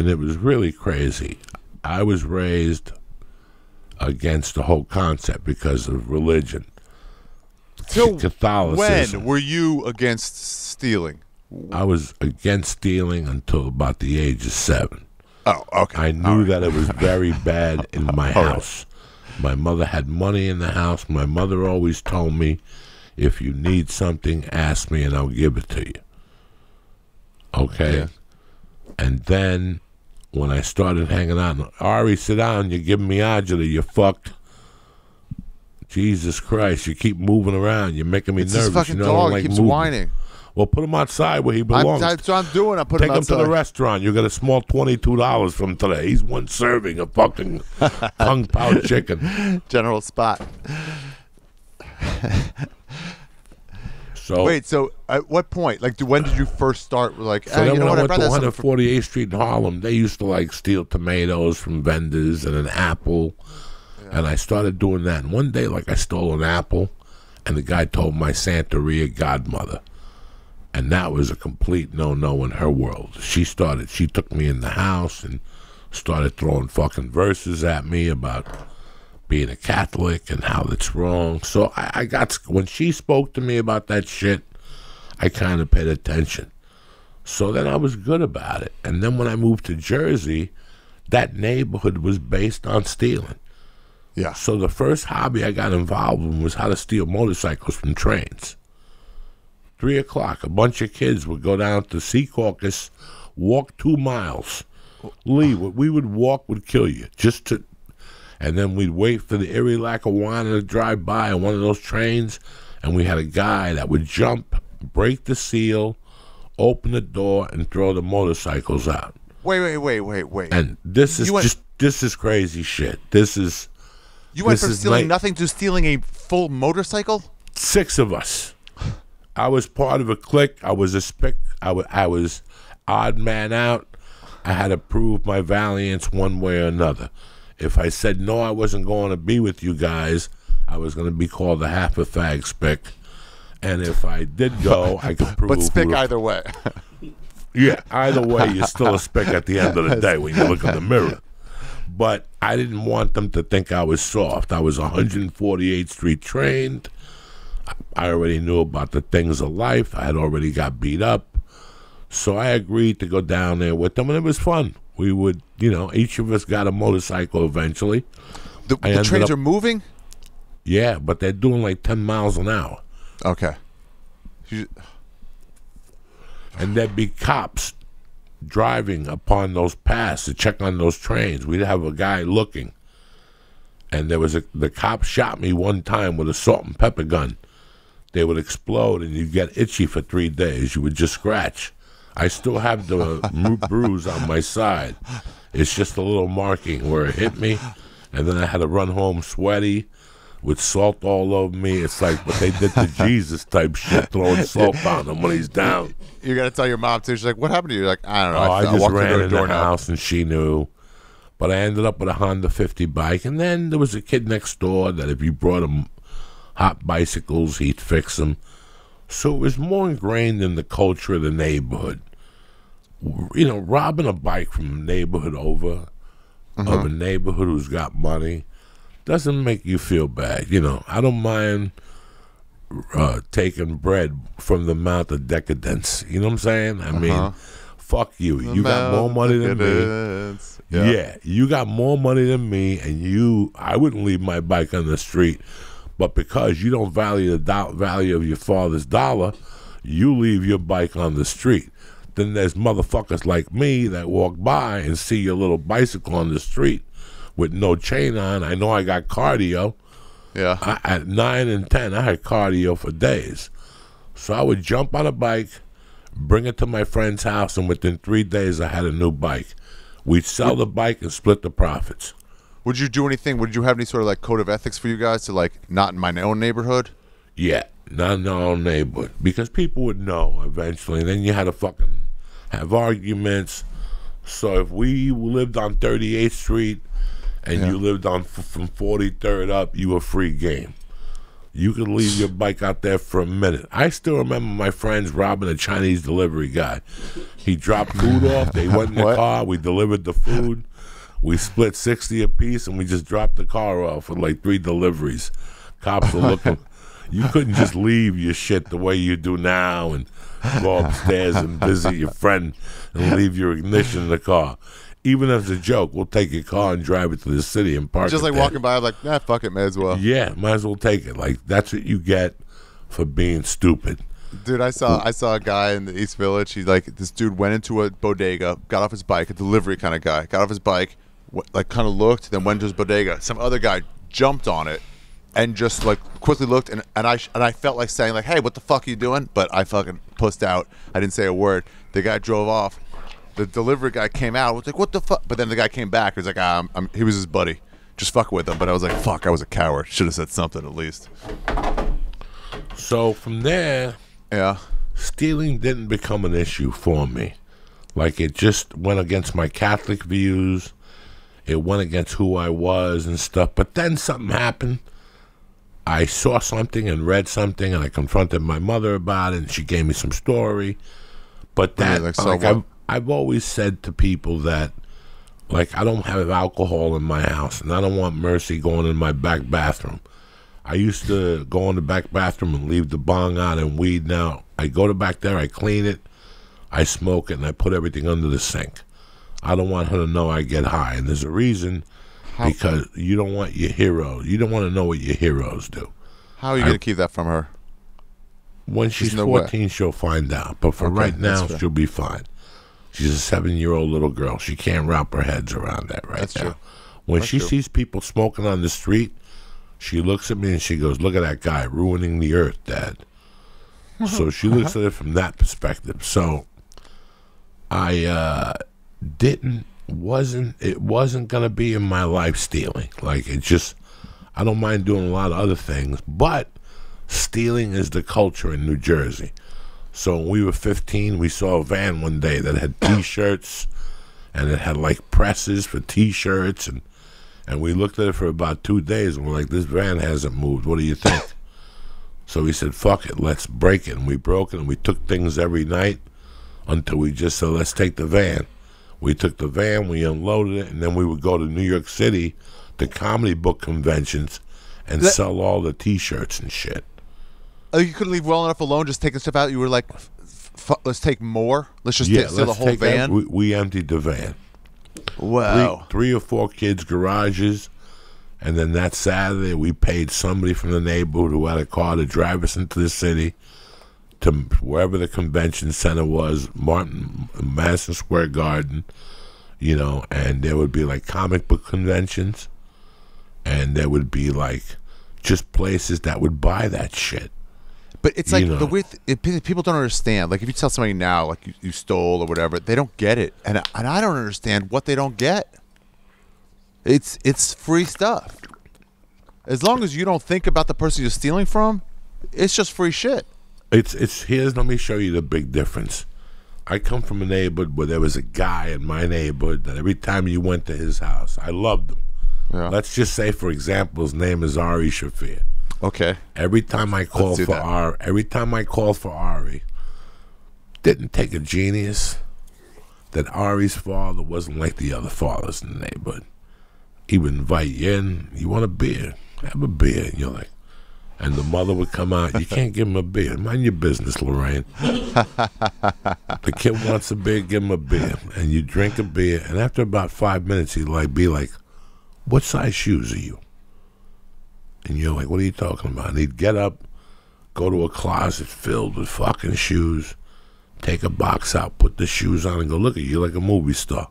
And it was really crazy. I was raised against the whole concept because of religion. So Catholicism. When were you against stealing? I was against stealing until about the age of seven. Oh, okay. I knew right. that it was very bad in my house. Right. My mother had money in the house. My mother always told me, if you need something, ask me and I'll give it to you. Okay? Yeah. And then when I started hanging out, Ari, sit down, you're giving me agita, you fucked. Jesus Christ, you keep moving around. You're making me it's nervous. This fucking you know, dog like keeps moving. whining. Well, put him outside where he belongs. I'm, that's what I'm doing. I put Take him outside. Take him to the restaurant. You got a small twenty-two dollars from today. He's one serving of fucking kung pao chicken. General Spot. So, wait, so at what point? Like, when did you first start? Like, so hey, then you know when what, I went to one forty-eighth Street in Harlem, they used to like steal tomatoes from vendors and an apple. Yeah. And I started doing that. And one day, like, I stole an apple, and the guy told my Santeria godmother. And that was a complete no-no in her world. She started, she took me in the house and started throwing fucking verses at me about being a Catholic and how it's wrong. So I, I got, when she spoke to me about that shit, I kind of paid attention. So then I was good about it. And then when I moved to Jersey, that neighborhood was based on stealing. Yeah. So the first hobby I got involved in was how to steal motorcycles from trains. Three o'clock, a bunch of kids would go down to Sea Caucus, walk two miles. Lee, what we would walk would kill you, just to, and then we'd wait for the Erie Lackawanna to drive by on one of those trains, and we had a guy that would jump, break the seal, open the door, and throw the motorcycles out. Wait, wait, wait, wait, wait. And this is went, just, this is crazy shit. This is... You went from stealing like, nothing to stealing a full motorcycle? Six of us. I was part of a clique. I was a spick. I, I was odd man out. I had to prove my valiance one way or another. If I said no, I wasn't going to be with you guys, I was going to be called a half a fag spick. And if I did go, I could prove. But spick either way. Yeah, either way, you're still a spick at the end of the day when you look in the mirror. But I didn't want them to think I was soft. I was one forty-eighth Street trained. I already knew about the things of life. I had already got beat up. So I agreed to go down there with them, and it was fun. We would, you know, each of us got a motorcycle eventually. The, the trains up, are moving? Yeah, but they're doing like ten miles an hour. Okay. And there'd be cops driving upon those paths to check on those trains. We'd have a guy looking. And there was a, the cop shot me one time with a salt and pepper gun. They would explode, and you'd get itchy for three days. You would just scratch. I still have the bruise on my side. It's just a little marking where it hit me, and then I had to run home sweaty with salt all over me. It's like what they did to Jesus type shit, throwing salt on him when he's down. You got to tell your mom, too. She's like, what happened to you? You're like, I don't know. Oh, I, I just walked ran in the house, and she knew. But I ended up with a Honda fifty bike, and then there was a kid next door that if you brought him hot bicycles, he'd fix them. So it was more ingrained in the culture of the neighborhood. You know, robbing a bike from a neighborhood over, mm-hmm. of a neighborhood who's got money, doesn't make you feel bad. You know, I don't mind uh, taking bread from the mouth of decadence. You know what I'm saying? I uh-huh. mean, fuck you. You got more money than me. Yeah. yeah, you got more money than me, and you. I wouldn't leave my bike on the street, but because you don't value the do value of your father's dollar, you leave your bike on the street. Then there's motherfuckers like me that walk by and see your little bicycle on the street with no chain on. I know I got cardio. Yeah. I, at nine and ten, I had cardio for days. So I would jump on a bike, bring it to my friend's house, and within three days, I had a new bike. We'd sell the bike and split the profits. Would you do anything? Would you have any sort of like code of ethics for you guys to like, not in my own neighborhood? Yeah, not in our own neighborhood. Because people would know eventually. And then you had to fucking have arguments. So if we lived on thirty-eighth street and yeah. you lived on f from forty-third up, you were free game. You could leave your bike out there for a minute. I still remember my friends robbing a Chinese delivery guy. He dropped food off. They went in the car. We delivered the food. We split sixty apiece, and we just dropped the car off with like three deliveries. Cops were looking. You couldn't just leave your shit the way you do now and go upstairs and visit your friend and leave your ignition in the car. Even as a joke, we'll take your car and drive it to the city and park. Just like walking by, I'm like, nah, fuck it, may as well. Yeah, might as well take it. Like that's what you get for being stupid. Dude, I saw I saw a guy in the East Village. He's like, this dude went into a bodega, got off his bike, a delivery kind of guy, got off his bike, like kind of looked, then went to his bodega. Some other guy jumped on it and just like quickly looked, and and I and I felt like saying like, hey, what the fuck are you doing? But I fucking pussed out. I didn't say a word. The guy drove off. The delivery guy came out. I was like, "What the fuck?" But then the guy came back. He was like, ah, I'm, I'm, "He was his buddy. Just fuck with him." But I was like, "Fuck! I was a coward. Should have said something at least." So from there, yeah, stealing didn't become an issue for me. Like it just went against my Catholic views. It went against who I was and stuff. But then something happened. I saw something and read something, and I confronted my mother about it, and she gave me some story. But that, yeah, like, so like I. I've always said to people that, like, I don't have alcohol in my house, and I don't want mercy going in my back bathroom. I used to go in the back bathroom and leave the bong out and weed. Now I go to back there, I clean it, I smoke it, and I put everything under the sink. I don't want her to know I get high, and there's a reason, How because can... you don't want your heroes. You don't want to know what your heroes do. How are you I... going to keep that from her? When she's no fourteen, way. she'll find out. But for okay, right now, she'll be fine. She's a seven-year-old little girl. She can't wrap her heads around that right That's now. True. When That's she true. sees people smoking on the street, she looks at me and she goes, look at that guy ruining the earth, Dad. So she looks at it from that perspective. So I uh, didn't, wasn't, it wasn't going to be in my life stealing. Like it just, I don't mind doing a lot of other things, but stealing is the culture in New Jersey. So when we were fifteen, we saw a van one day that had T-shirts, and it had like presses for T-shirts, and and we looked at it for about two days, and we're like, this van hasn't moved. What do you think? So we said, fuck it, let's break it. And we broke it, and we took things every night until we just said, let's take the van. We took the van, we unloaded it, and then we would go to New York City to comedy book conventions and that sell all the T-shirts and shit. Oh, you couldn't leave well enough alone, just taking stuff out. You were like, f let's take more. Let's just yeah, take, steal let's the whole van. We, we emptied the van. Wow. Three, three or four kids' garages. And then that Saturday, we paid somebody from the neighborhood who had a car to drive us into the city to wherever the convention center was, Martin, Madison Square Garden, you know, and there would be like comic book conventions. And there would be like just places that would buy that shit. But it's like you know. the weird th it, people don't understand. Like if you tell somebody now, like you, you stole or whatever, they don't get it, and and I don't understand what they don't get. It's it's free stuff. As long as you don't think about the person you're stealing from, it's just free shit. It's it's here's let me show you the big difference. I come from a neighborhood where there was a guy in my neighborhood that every time you went to his house, I loved him. Yeah. Let's just say, for example, his name is Ari Shafir. Okay. Every time I call for that. Ari, every time I call for Ari, didn't take a genius that Ari's father wasn't like the other fathers in the neighborhood. He would invite you in. You want a beer? Have a beer. And you're like, and the mother would come out. You can't give him a beer. Mind your business, Lorraine. The kid wants a beer, give him a beer. And you drink a beer, and after about five minutes, he'd like, be like, what size shoes are you? And you're like, what are you talking about? And he'd get up, go to a closet filled with fucking shoes, take a box out, put the shoes on, and go, look at you, like a movie star.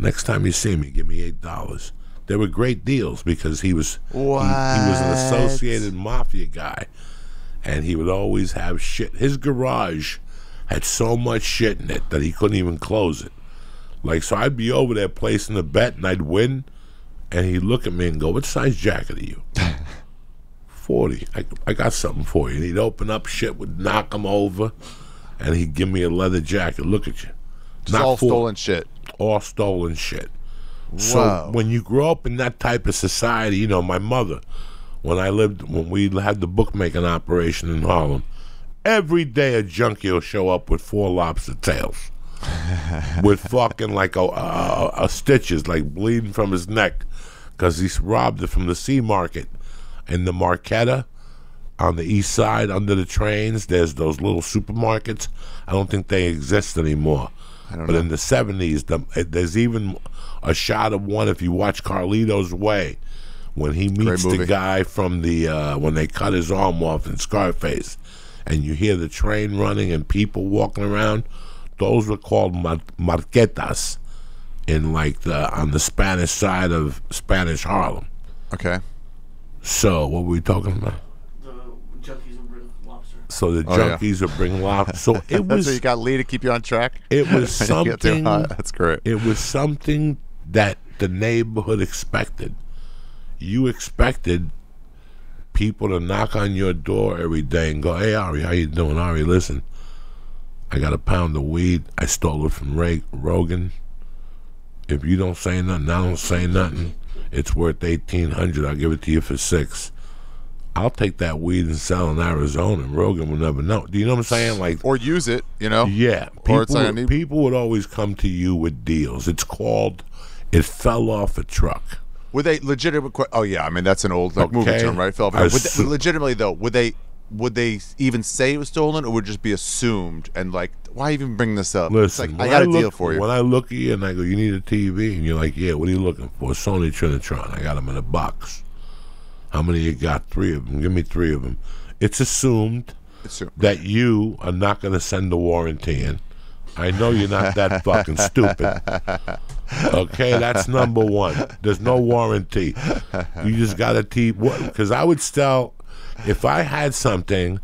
Next time you see me, give me eight dollars. There were great deals because he was he, he was an associated mafia guy, and he would always have shit. His garage had so much shit in it that he couldn't even close it. Like, so I'd be over there placing a bet, and I'd win, and he'd look at me and go, what size jacket are you? forty. I, I got something for you. And he'd open up shit, would knock him over, and he'd give me a leather jacket. Look at you. It's all stolen shit. All stolen shit. So wow. When you grow up in that type of society, you know, my mother, when I lived, when we had the bookmaking operation in Harlem, every day a junkie will show up with four lobster tails, with fucking like a, a, a stitches, like bleeding from his neck, because he's robbed it from the Sea Market and the Marquetta on the east side under the trains. There's those little supermarkets. I don't think they exist anymore. I don't but know. In the seventies, the, there's even a shot of one if you watch Carlito's Way, when he meets the guy from the uh, when they cut his arm off in Scarface, and you hear the train running and people walking around. Those were called mar marquetas in like the on the Spanish side of Spanish Harlem. Okay. So what were we talking about? The junkies. So the oh, junkies yeah. are bringing lobster. So it was. So you got Lee to keep you on track. It was something. That's correct. It was something that the neighborhood expected. You expected people to knock on your door every day and go, "Hey Ari, how you doing? Ari, listen, I got a pound of weed. I stole it from Ray Rogan. If you don't say nothing, I don't say nothing. It's worth eighteen hundred. I'll give it to you for six. I'll take that weed and sell in Arizona, and Rogan will never know." Do you know what I'm saying? Like, or use it, you know? Yeah. People, or it's like I need people would always come to you with deals. It's called, it fell off a truck. Would they legitimate? Oh yeah, I mean that's an old like, okay. movie term, right? It fell off. Would they, legitimately though, would they would they even say it was stolen, or would it just be assumed and like, why even bring this up? Listen, it's like, I got I look, a deal for you. When I look at you and I go, you need a T V, and you're like, yeah, what are you looking for? Sony Trinitron. I got them in a box. How many you got? Three of them. Give me three of them. It's assumed that you are not going to send the warranty in. I know you're not that fucking stupid. Okay, that's number one. There's no warranty. You just got to keep. Because I would sell, if I had something,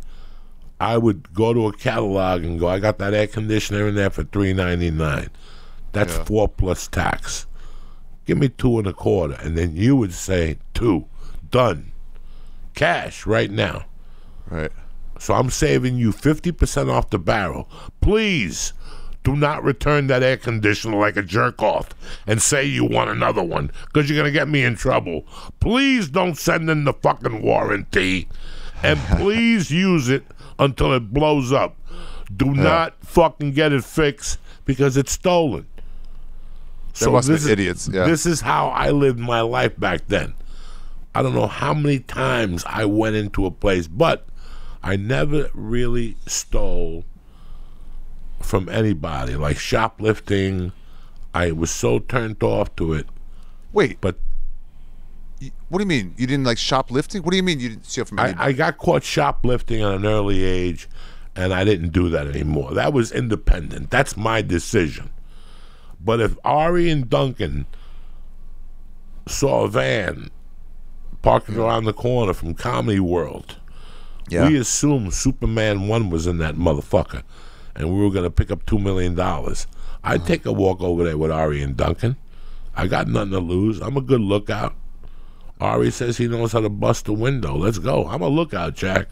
I would go to a catalog and go, I got that air conditioner in there for three ninety-nine. That's yeah. four plus tax. Give me two and a quarter. And then you would say two. Done. Cash right now. Right. So I'm saving you fifty percent off the barrel. Please do not return that air conditioner like a jerk off and say you want another one, because you're going to get me in trouble. Please don't send in the fucking warranty. And please use it until it blows up. Do yeah. not fucking get it fixed because it's stolen. There so must this be is, idiots. Yeah. This is how I lived my life back then. I don't know how many times I went into a place, but I never really stole from anybody. Like shoplifting, I was so turned off to it. Wait, but what do you mean? You didn't like shoplifting? What do you mean you didn't steal from anybody? I, I got caught shoplifting at an early age, and I didn't do that anymore. That was independent. That's my decision. But if Ari and Duncan saw a van parking around the corner from Comedy World, yeah. we assumed Superman one was in that motherfucker, and we were going to pick up two million dollars. I'd uh-huh. take a walk over there with Ari and Duncan. I got nothing to lose. I'm a good lookout. Ari says he knows how to bust a window. Let's go. I'm a lookout, Jack.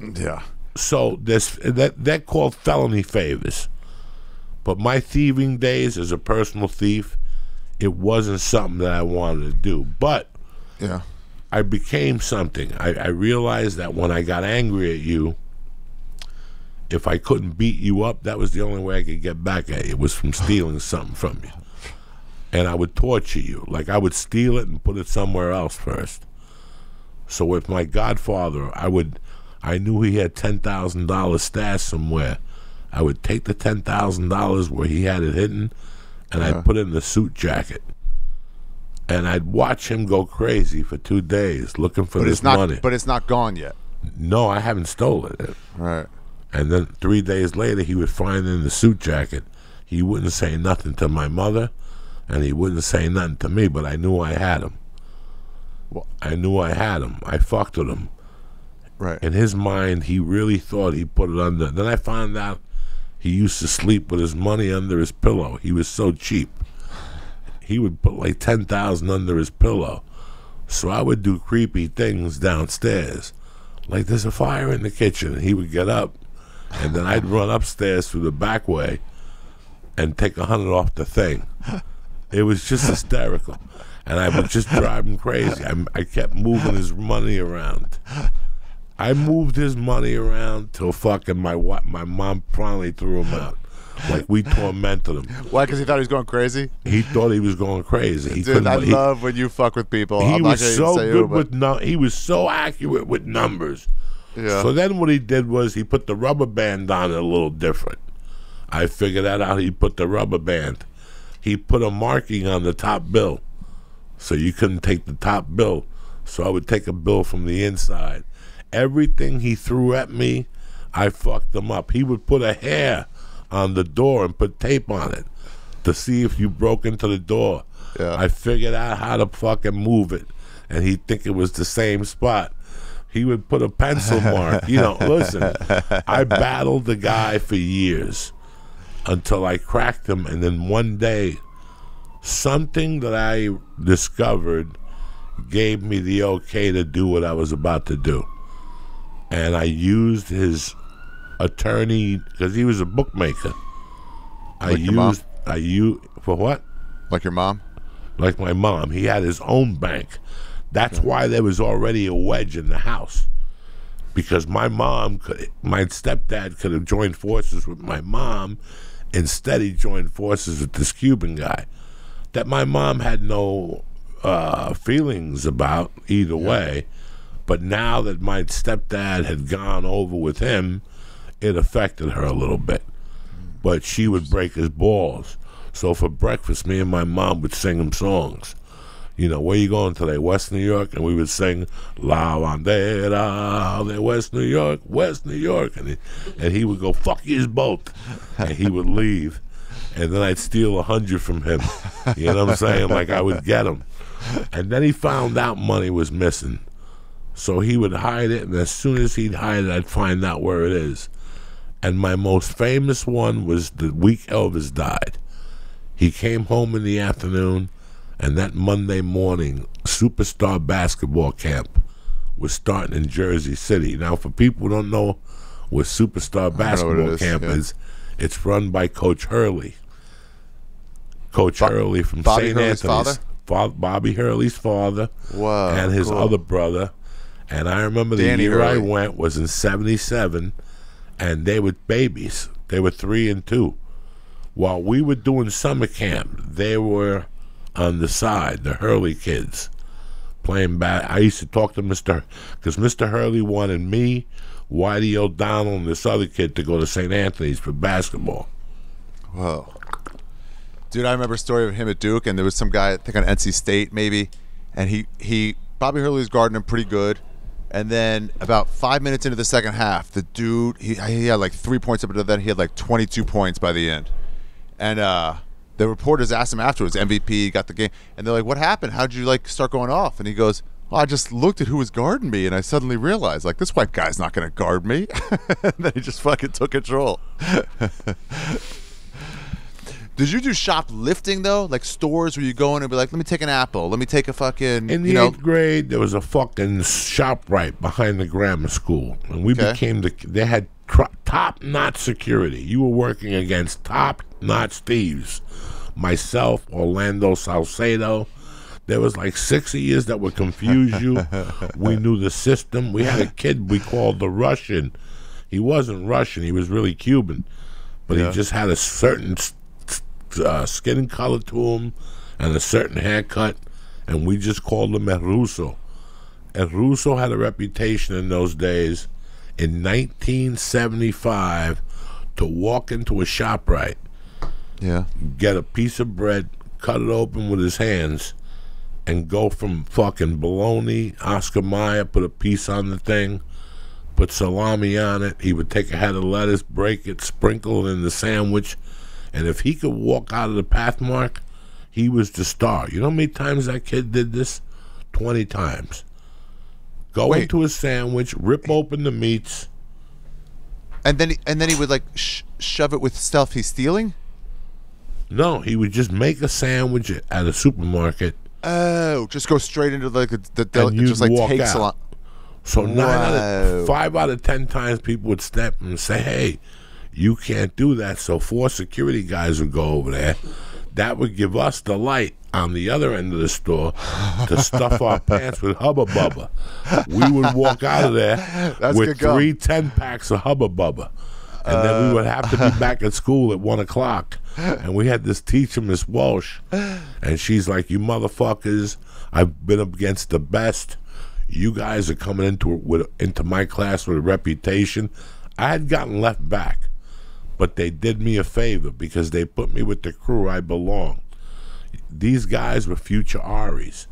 Yeah. So there's, that, they're called felony favors. But my thieving days as a personal thief, it wasn't something that I wanted to do. But yeah. I became something. I, I realized that when I got angry at you, if I couldn't beat you up, that was the only way I could get back at you, was from stealing something from you. And I would torture you. Like, I would steal it and put it somewhere else first. So if my godfather, I would, I knew he had ten thousand dollars stashed somewhere, I would take the ten thousand dollars where he had it hidden, and uh-huh. I'd put it in the suit jacket. And I'd watch him go crazy for two days looking for but this it's not, money. But it's not gone yet. No, I haven't stolen it. Right. And then three days later, he would find it in the suit jacket. He wouldn't say nothing to my mother, and he wouldn't say nothing to me, but I knew I had him. Well, I knew I had him. I fucked with him. Right. In his mind, he really thought he put it under. Then I found out he used to sleep with his money under his pillow. He was so cheap. He would put like ten thousand dollars under his pillow. So I would do creepy things downstairs. Like there's a fire in the kitchen. And he would get up, and then I'd run upstairs through the back way and take a hundred off the thing. It was just hysterical. And I would just drive him crazy. I, I kept moving his money around. I moved his money around till fucking my my mom finally threw him out. Like, we tormented him. Why? Because he thought he was going crazy? He thought he was going crazy. He Dude, I he, love when you fuck with people. He I'm was not so say good who, with no, he was so accurate with numbers. Yeah. So then what he did was he put the rubber band on it a little different. I figured that out. He put the rubber band. He put a marking on the top bill, so you couldn't take the top bill. So I would take a bill from the inside. Everything he threw at me, I fucked him up. He would put a hair on the door and put tape on it to see if you broke into the door. Yeah. I figured out how to fucking move it, and he'd think it was the same spot. He would put a pencil mark. You know, listen, I battled the guy for years until I cracked him, and then one day something that I discovered gave me the okay to do what I was about to do. And I used his attorney, because he was a bookmaker. Like I used, mom? I used, for what? Like your mom? Like my mom. He had his own bank. That's okay. Why there was already a wedge in the house. Because my mom, could, my stepdad could have joined forces with my mom. Instead, he joined forces with this Cuban guy that my mom had no uh, feelings about either yeah. way. But now that my stepdad had gone over with him, it affected her a little bit. But she would break his balls. So for breakfast, me and my mom would sing him songs. You know, where you going today? West New York? And we would sing, La Bandera, West New York, West New York. And he, and he would go, fuck yous both. And he would leave. And then I'd steal a hundred from him. You know what I'm saying? Like I would get him. And then he found out money was missing. So he would hide it, and as soon as he'd hide it, I'd find out where it is. And my most famous one was the week Elvis died. He came home in the afternoon, and that Monday morning, Superstar Basketball Camp was starting in Jersey City. Now, for people who don't know what Superstar Basketball Camp is, it's run by Coach Hurley. Coach Hurley from Saint Anthony's. Bobby Hurley's father and his other brother. And I remember the Danny year Hurley. I went was in seventy-seven, and they were babies. They were three and two. While we were doing summer camp, they were on the side, the Hurley kids, playing bad. I used to talk to Mister because Mister Hurley wanted me, Whitey O'Donnell, and this other kid to go to Saint Anthony's for basketball. Whoa. Dude, I remember a story of him at Duke, and there was some guy, I think on N C State maybe, and he, he Bobby Hurley was guarding him pretty good. And then about five minutes into the second half, the dude, he, he had like three points up until then. He had like twenty-two points by the end. And uh, the reporters asked him afterwards, M V P, got the game. And they're like, what happened? How did you like start going off? And he goes, well, I just looked at who was guarding me, and I suddenly realized, like, this white guy's not going to guard me. And then he just fucking took control. Did you do shoplifting, though? Like stores where you go in and be like, let me take an apple. Let me take a fucking, In the you know eighth grade, there was a fucking shop right behind the grammar school. And we okay. became the, they had top-notch security. You were working against top-notch thieves. Myself, Orlando Salcedo. There was like six years that would confuse you. We knew the system. We had a kid we called the Russian. He wasn't Russian. He was really Cuban. But yeah. he just had a certain... Uh, skin and color to him and a certain haircut, and we just called him El Russo. and Russo had a reputation in those days in nineteen seventy-five to walk into a ShopRite, yeah, get a piece of bread, cut it open with his hands, and go from fucking bologna, Oscar Mayer, put a piece on the thing, put salami on it. He would take a head of lettuce, break it, sprinkle it in the sandwich, and if he could walk out of the Pathmark, he was the star. You know how many times that kid did this? twenty times. Go Wait. into a sandwich, rip open the meats, and then he, and then he would like sh shove it with stuff he's stealing. No, he would just make a sandwich at a supermarket. Oh, just go straight into like the, the, the and just like take a lot. So wow. nine out of, five out of ten times people would step and say, "Hey, you can't do that." So four security guys would go over there. That would give us the light on the other end of the store to stuff our pants with Hubba Bubba. We would walk out of there That's with three ten packs of Hubba Bubba, and uh, then we would have to be back at school at one o'clock. And we had this teacher, Miss Walsh, and she's like, "You motherfuckers, I've been up against the best. You guys are coming into it with into my class with a reputation." I had gotten left back, but they did me a favor because they put me with the crew I belong. These guys were future Aries.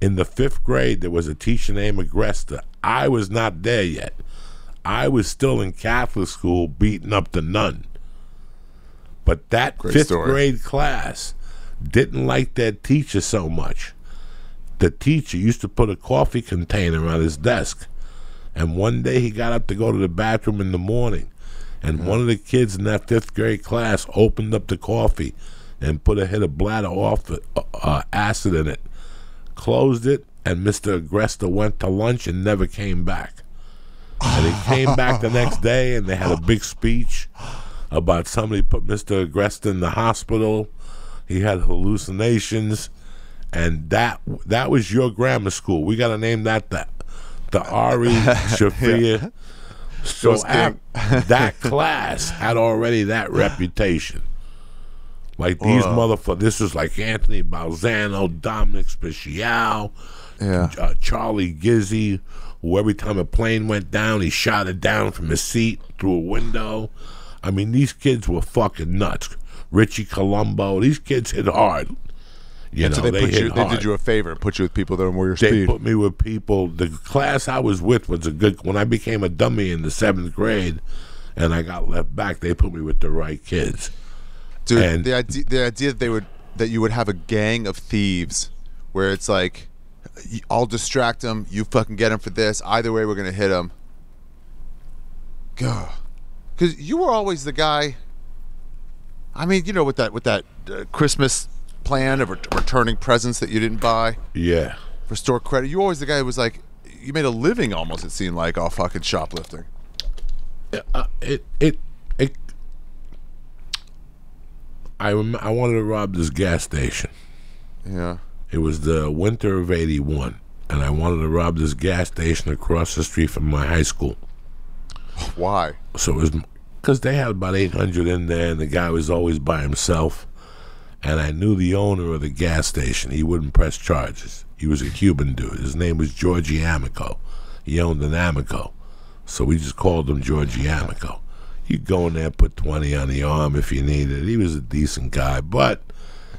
In the fifth grade, there was a teacher named Agresta. I was not there yet. I was still in Catholic school beating up the nun. But that Great fifth story. grade class didn't like their teacher so much. The teacher used to put a coffee container on his desk. And one day he got up to go to the bathroom in the morning. And one of the kids in that fifth grade class opened up the coffee and put a hit of bladder off it, uh, acid in it, closed it, and Mister Agresta went to lunch and never came back. And he came back the next day, and they had a big speech about somebody put Mister Agresta in the hospital. He had hallucinations, and that that was your grammar school. We got to name that the, the Ari Shafir. Yeah. So at, that class had already that reputation. Like these uh, motherfuckers, this was like Anthony Balzano, Dominic Speciale, yeah. uh, Charlie Gizzi, who every time a plane went down, he shot it down from his seat through a window. I mean, these kids were fucking nuts. Richie Colombo, these kids hit hard. You know, so they, they, put you, they did you a favor and put you with people that were more your they speed. They put me with people. The class I was with was a good. When I became a dummy in the seventh grade and I got left back, they put me with the right kids. Dude, and the idea, the idea that, they would, that you would have a gang of thieves where it's like, I'll distract them, you fucking get them for this. Either way, we're going to hit them. God. Because you were always the guy. I mean, you know, with that, with that uh, Christmas plan of re returning presents that you didn't buy, yeah, for store credit. You always the guy who was like, you made a living almost, it seemed like, off fucking shoplifting. Uh, it it it. I rem I wanted to rob this gas station. Yeah, it was the winter of eighty-one, and I wanted to rob this gas station across the street from my high school. Why? So it was because they had about eight hundred in there, and the guy was always by himself. And I knew the owner of the gas station. He wouldn't press charges. He was a Cuban dude. His name was Georgie Amico. He owned an Amico. So we just called him Georgie Amico. He'd go in there, put twenty on the arm if you needed it. He was a decent guy. But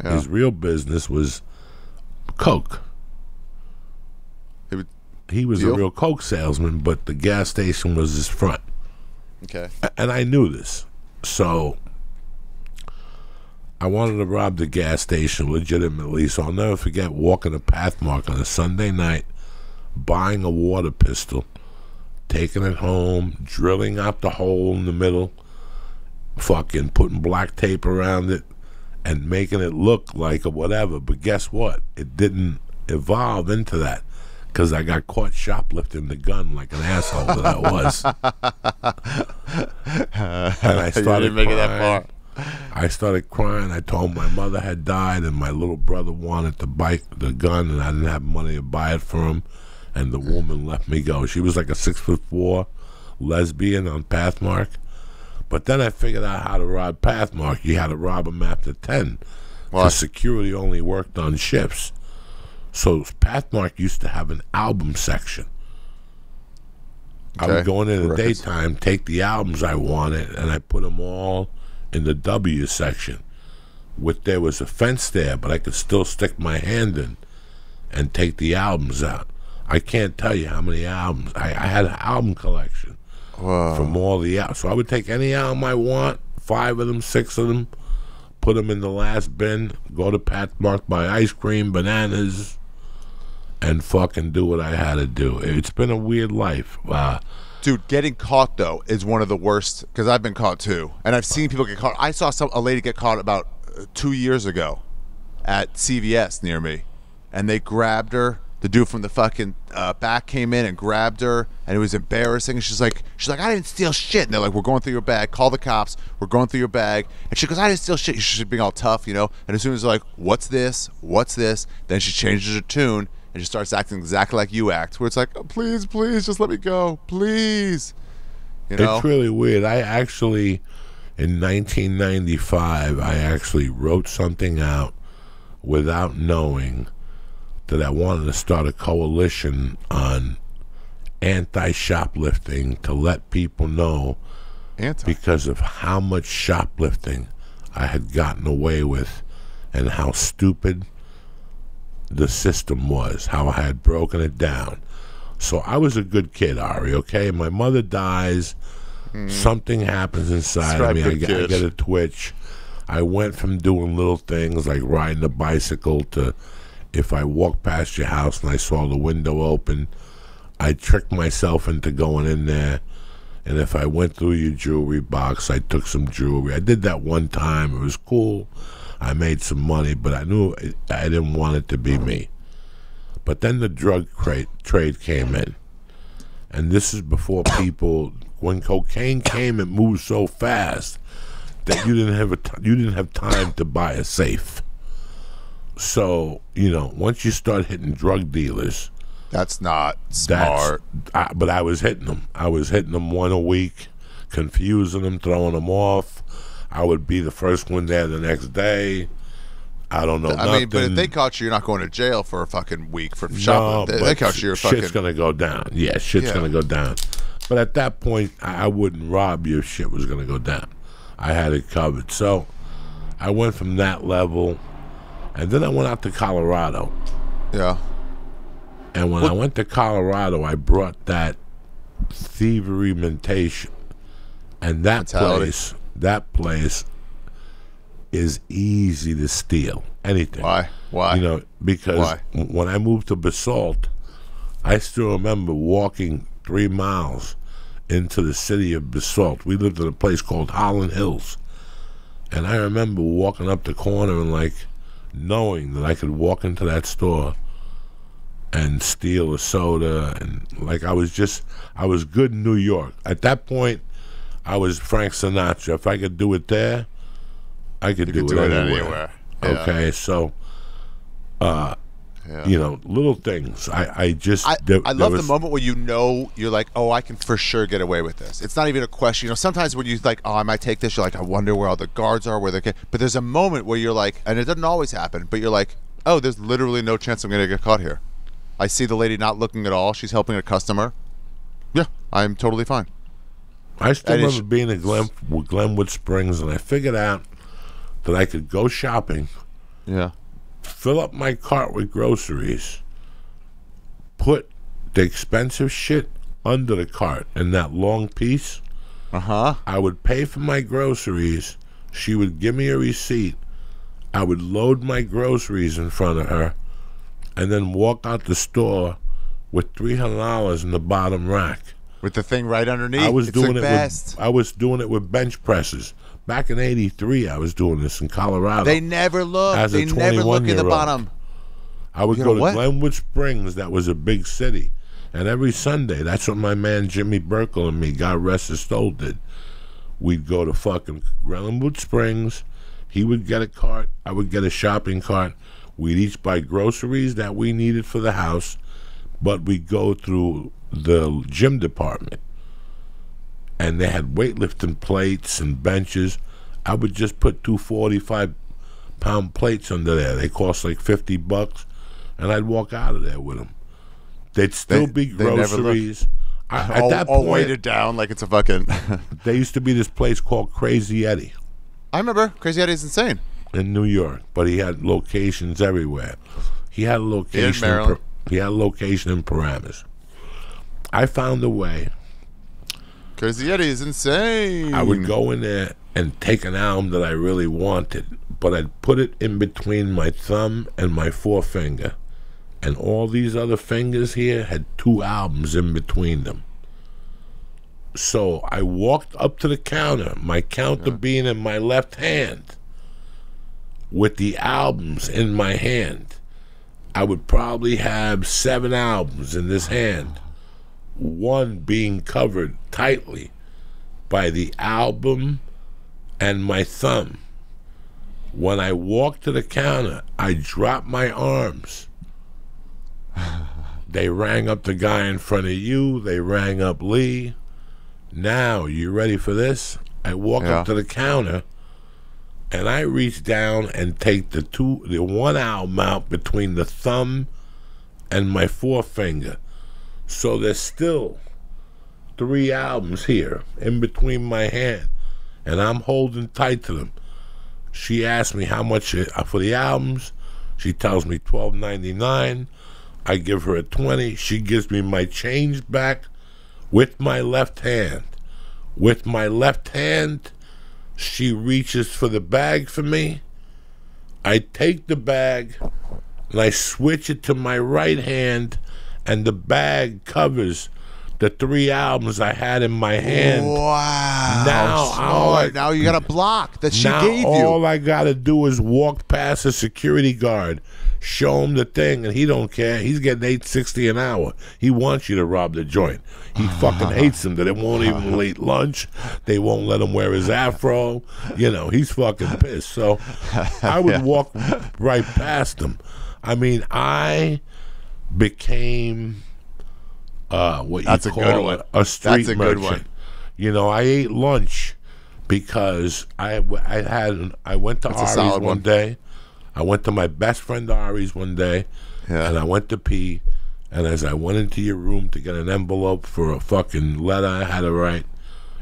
yeah. his real business was coke. It would he was deal? a real coke salesman, but the gas station was his front. Okay. And I knew this. So I wanted to rob the gas station legitimately, so I'll never forget walking to Pathmark on a Sunday night, buying a water pistol, taking it home, drilling out the hole in the middle, fucking putting black tape around it, and making it look like a whatever. But guess what? It didn't evolve into that because I got caught shoplifting the gun like an asshole that I was. And I started making that far. I started crying. I told him my mother had died and my little brother wanted to buy the gun and I didn't have money to buy it for him. And the woman let me go. She was like a six foot four lesbian on Pathmark. But then I figured out how to rob Pathmark. You had to rob them after ten. Wow. The security only worked on shifts. So Pathmark used to have an album section. Okay. I would go in in the Records. daytime, take the albums I wanted, and I put them all in the W section. With there was a fence there, but I could still stick my hand in and take the albums out. I can't tell you how many albums. I, I had an album collection Whoa. from all the albums. So I would take any album I want, five of them, six of them, put them in the last bin, go to Pathmark, buy ice cream, bananas, and fucking do what I had to do. It's been a weird life. Uh, Dude, getting caught, though, is one of the worst, because I've been caught, too. And I've seen people get caught. I saw some a lady get caught about uh, two years ago at C V S near me, and they grabbed her. The dude from the fucking uh, back came in and grabbed her, and it was embarrassing. And she's like, she's like, I didn't steal shit. And they're like, we're going through your bag. Call the cops. We're going through your bag. And she goes, I didn't steal shit. She's being all tough, you know. And as soon as they're like, what's this? What's this? Then she changes her tune, and she starts acting exactly like you act, where it's like, oh, please, please, just let me go. Please. You know? It's really weird. I actually, in nineteen ninety-five, I actually wrote something out without knowing that I wanted to start a coalition on anti-shoplifting to let people know anti. because of how much shoplifting I had gotten away with and how stupid the system was, how I had broken it down. So I was a good kid, Ari, okay? My mother dies. Mm. Something happens inside of me. I get, I get a twitch. I went from doing little things like riding a bicycle to... If I walked past your house and I saw the window open, I tricked myself into going in there. And if I went through your jewelry box, I took some jewelry. I did that one time. It was cool. I made some money, but I knew it, I didn't want it to be me. But then the drug crate, trade came in. And this is before people, when cocaine came, it moved so fast that you didn't have a, you didn't have time to buy a safe. So, you know, once you start hitting drug dealers... That's not smart. That's, I, but I was hitting them. I was hitting them one a week, confusing them, throwing them off. I would be the first one there the next day. I don't know I nothing. mean, but if they caught you, you're not going to jail for a fucking week for shoplifting. No, they, they caught you, you're fucking... Shit's going to go down. Yeah, shit's yeah. going to go down. But at that point, I wouldn't rob you if shit was going to go down. I had it covered. So I went from that level... And then I went out to Colorado. Yeah. And when what? I went to Colorado, I brought that thievery mentation. And that Mentality. place, that place is easy to steal. Anything. Why? Why? You know, because Why? when I moved to Basalt, I still remember walking three miles into the city of Basalt. We lived in a place called Holland Hills. And I remember walking up the corner and like, knowing that I could walk into that store and steal a soda. And like, I was just, I was good in New York. At that point, I was Frank Sinatra. If I could do it there, I could, do, could it do it anywhere. anywhere. Okay, yeah. so, uh, yeah. you know, little things. I, I just... I, there, I love was, the moment where you know, you're like, oh, I can for sure get away with this. It's not even a question. You know, sometimes when you're like, oh, I might take this, you're like, I wonder where all the guards are, where they can... But there's a moment where you're like, and it doesn't always happen, but you're like, oh, there's literally no chance I'm going to get caught here. I see the lady not looking at all. She's helping a customer. Yeah, I'm totally fine. I still and remember being in Glen, Glenwood Springs, and I figured out that I could go shopping. Yeah. Fill up my cart with groceries, put the expensive shit under the cart in that long piece. Uh-huh. I would pay for my groceries. She would give me a receipt. I would load my groceries in front of her and then walk out the store with three hundred dollars in the bottom rack. With the thing right underneath. I was it's doing it best. With, I was doing it with bench presses. Back in eighty-three, I was doing this in Colorado. They never look. As they never look at the bottom. I would you go to what? Glenwood Springs. That was a big city. And every Sunday, that's what my man Jimmy Burkle and me, God rest his soul, did. We'd go to fucking Glenwood Springs. He would get a cart. I would get a shopping cart. We'd each buy groceries that we needed for the house. But we'd go through the gym department. And they had weightlifting plates and benches. I would just put two forty-five pound plates under there. They cost like fifty bucks. and I'd walk out of there with them. They'd still they, be groceries. I, all, at that all point, weighted down like it's a fucking. There used to be this place called Crazy Eddie. I remember Crazy Eddie's insane in New York, but he had locations everywhere. He had a location. In Maryland. In, he had a location in Paramus. I found a way. Crazy Eddie is insane. I would go in there and take an album that I really wanted, but I'd put it in between my thumb and my forefinger. And all these other fingers here had two albums in between them. So I walked up to the counter, my counter yeah. being in my left hand, with the albums in my hand. I would probably have seven albums in this hand, one being covered tightly by the album and my thumb. When I walked to the counter, I dropped my arms. They rang up the guy in front of you. They rang up Lee. Now, you ready for this? I walk yeah. up to the counter, and I reach down and take the two, the one album out between the thumb and my forefinger. So there's still three albums here in between my hand, and I'm holding tight to them. She asked me how much for the albums. She tells me twelve ninety-nine. I give her a twenty. She gives me my change back with my left hand. With my left hand, she reaches for the bag for me. I take the bag, and I switch it to my right hand, and the bag covers the three albums I had in my hand. Wow. Now, all I, now you got a block that she now gave all you. All I got to do is walk past a security guard, show him the thing, and he don't care. He's getting eight sixty an hour. He wants you to rob the joint. He fucking hates him that it won't even late lunch. They won't let him wear his afro. You know, he's fucking pissed. So I would walk right past him. I mean, I became uh, what That's you call a, good one. a street That's a merchant. Good one. You know, I ate lunch because I I had I went to That's Ari's one, one day. I went to my best friend Ari's one day, yeah. and I went to pee, and as I went into your room to get an envelope for a fucking letter I had to write,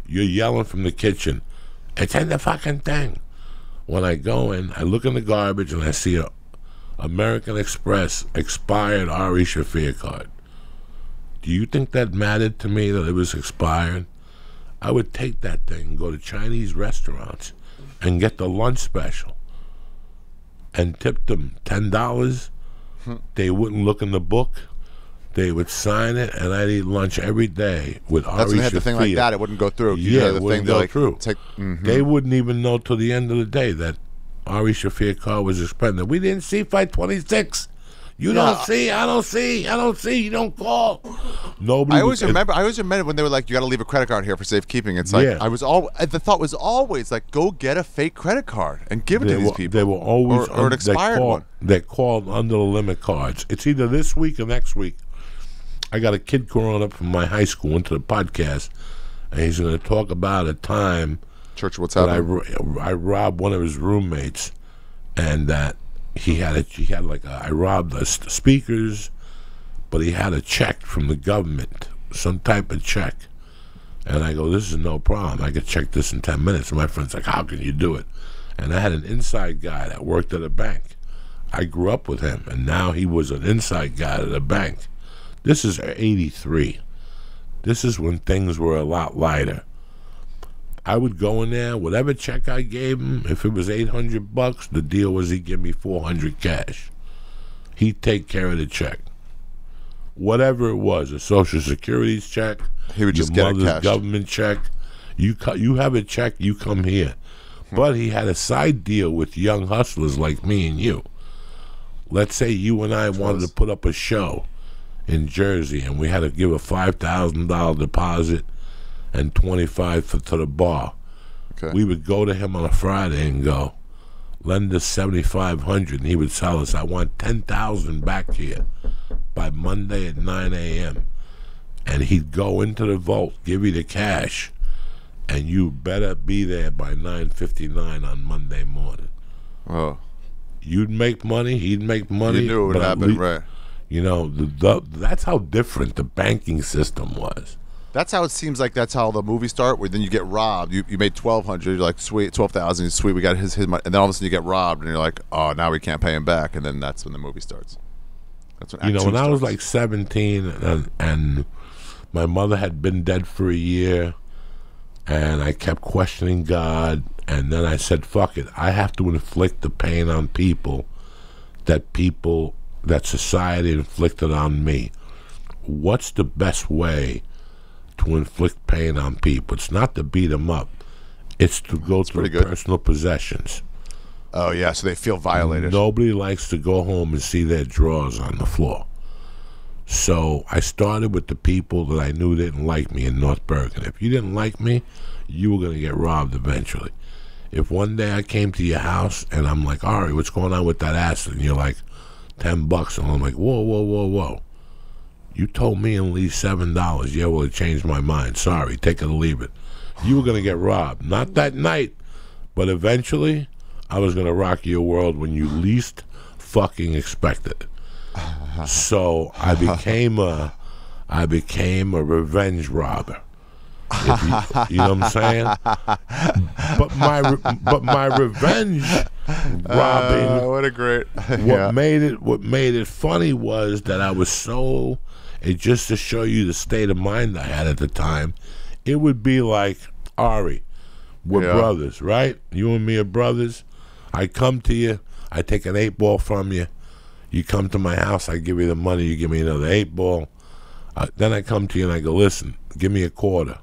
you're yelling from the kitchen, "It's in the fucking thing." When I go in, I look in the garbage, and I see a American Express expired Ari Shaffir card. Do you think that mattered to me that it was expired? I would take that thing and go to Chinese restaurants and get the lunch special and tipped them ten dollars. Hmm. They wouldn't look in the book. They would sign it, and I'd eat lunch every day with Ari Shaffir. That's when they had the thing like that. It wouldn't go through. You yeah, it wouldn't thing go like, through. Take, mm-hmm. They wouldn't even know till the end of the day that Ari Shaffir card was expended. We didn't see five twenty-six. You yeah. don't see. I don't see. I don't see. You don't call. Nobody. I always was, remember. I always remember when they were like, "You got to leave a credit card here for safekeeping." It's like yeah. I was all. The thought was always like, "Go get a fake credit card and give it they to were, these people." They were always or, or an expired they called, one. They called under the limit cards. It's either this week or next week. I got a kid growing up from my high school into the podcast, and he's going to talk about a time. Church, what's happening? I, I robbed one of his roommates, and that. He had a, he had like a, I robbed the speakers, but he had a check from the government, some type of check. And I go, this is no problem. I could check this in ten minutes. And my friend's like, how can you do it? And I had an inside guy that worked at a bank. I grew up with him, and now he was an inside guy at a bank. This is eighty-three. This is when things were a lot lighter. I would go in there, whatever check I gave him, if it was eight hundred bucks, the deal was he'd give me four hundred cash. He'd take care of the check. Whatever it was, a Social Security's check, he would just your mother's government check. You, you have a check, you come here. Hmm. But he had a side deal with young hustlers like me and you. Let's say you and I wanted to put up a show in Jersey, and we had to give a five thousand dollar deposit and twenty-five for, to the bar. Okay. We would go to him on a Friday and go, lend us seventy-five hundred, and he would tell us, I want ten thousand back here by Monday at nine A M And he'd go into the vault, give you the cash, and you better be there by nine fifty-nine on Monday morning. Oh. you'd make money, he'd make money. You knew what happened, right? You know, the, the, that's how different the banking system was. That's how it seems like. That's how the movies start, where then you get robbed. You you made twelve hundred. You're like, sweet, twelve thousand. Sweet, we got his his money. And then all of a sudden you get robbed, and you're like, oh, now we can't pay him back. And then that's when the movie starts. That's when you know. When starts. I was like seventeen, and, and my mother had been dead for a year, and I kept questioning God, and then I said, fuck it, I have to inflict the pain on people that people that society inflicted on me. What's the best way to inflict pain on people? It's not to beat them up. It's to go through personal possessions. Oh, yeah, so they feel violated. Nobody likes to go home and see their drawers on the floor. So I started with the people that I knew didn't like me in North Bergen. If you didn't like me, you were going to get robbed eventually. If one day I came to your house and I'm like, all right, what's going on with that acid? And you're like, ten bucks. And I'm like, whoa, whoa, whoa, whoa. You told me and leave seven dollars. Yeah, well, it changed my mind. Sorry, take it or leave it. You were going to get robbed. Not that night, but eventually I was going to rock your world when you least fucking expected it. So I became a, I became a revenge robber. If you, you know what I'm saying? But my, but my revenge robbing. Uh, what a great. What yeah. made it, what made it funny was that I was so. It just to show you the state of mind I had at the time. It would be like, Ari, we're yeah. brothers, right? You and me are brothers. I come to you. I take an eight ball from you. You come to my house, I give you the money, you give me another eight ball. Uh, then I come to you and I go, listen, give me a quarter,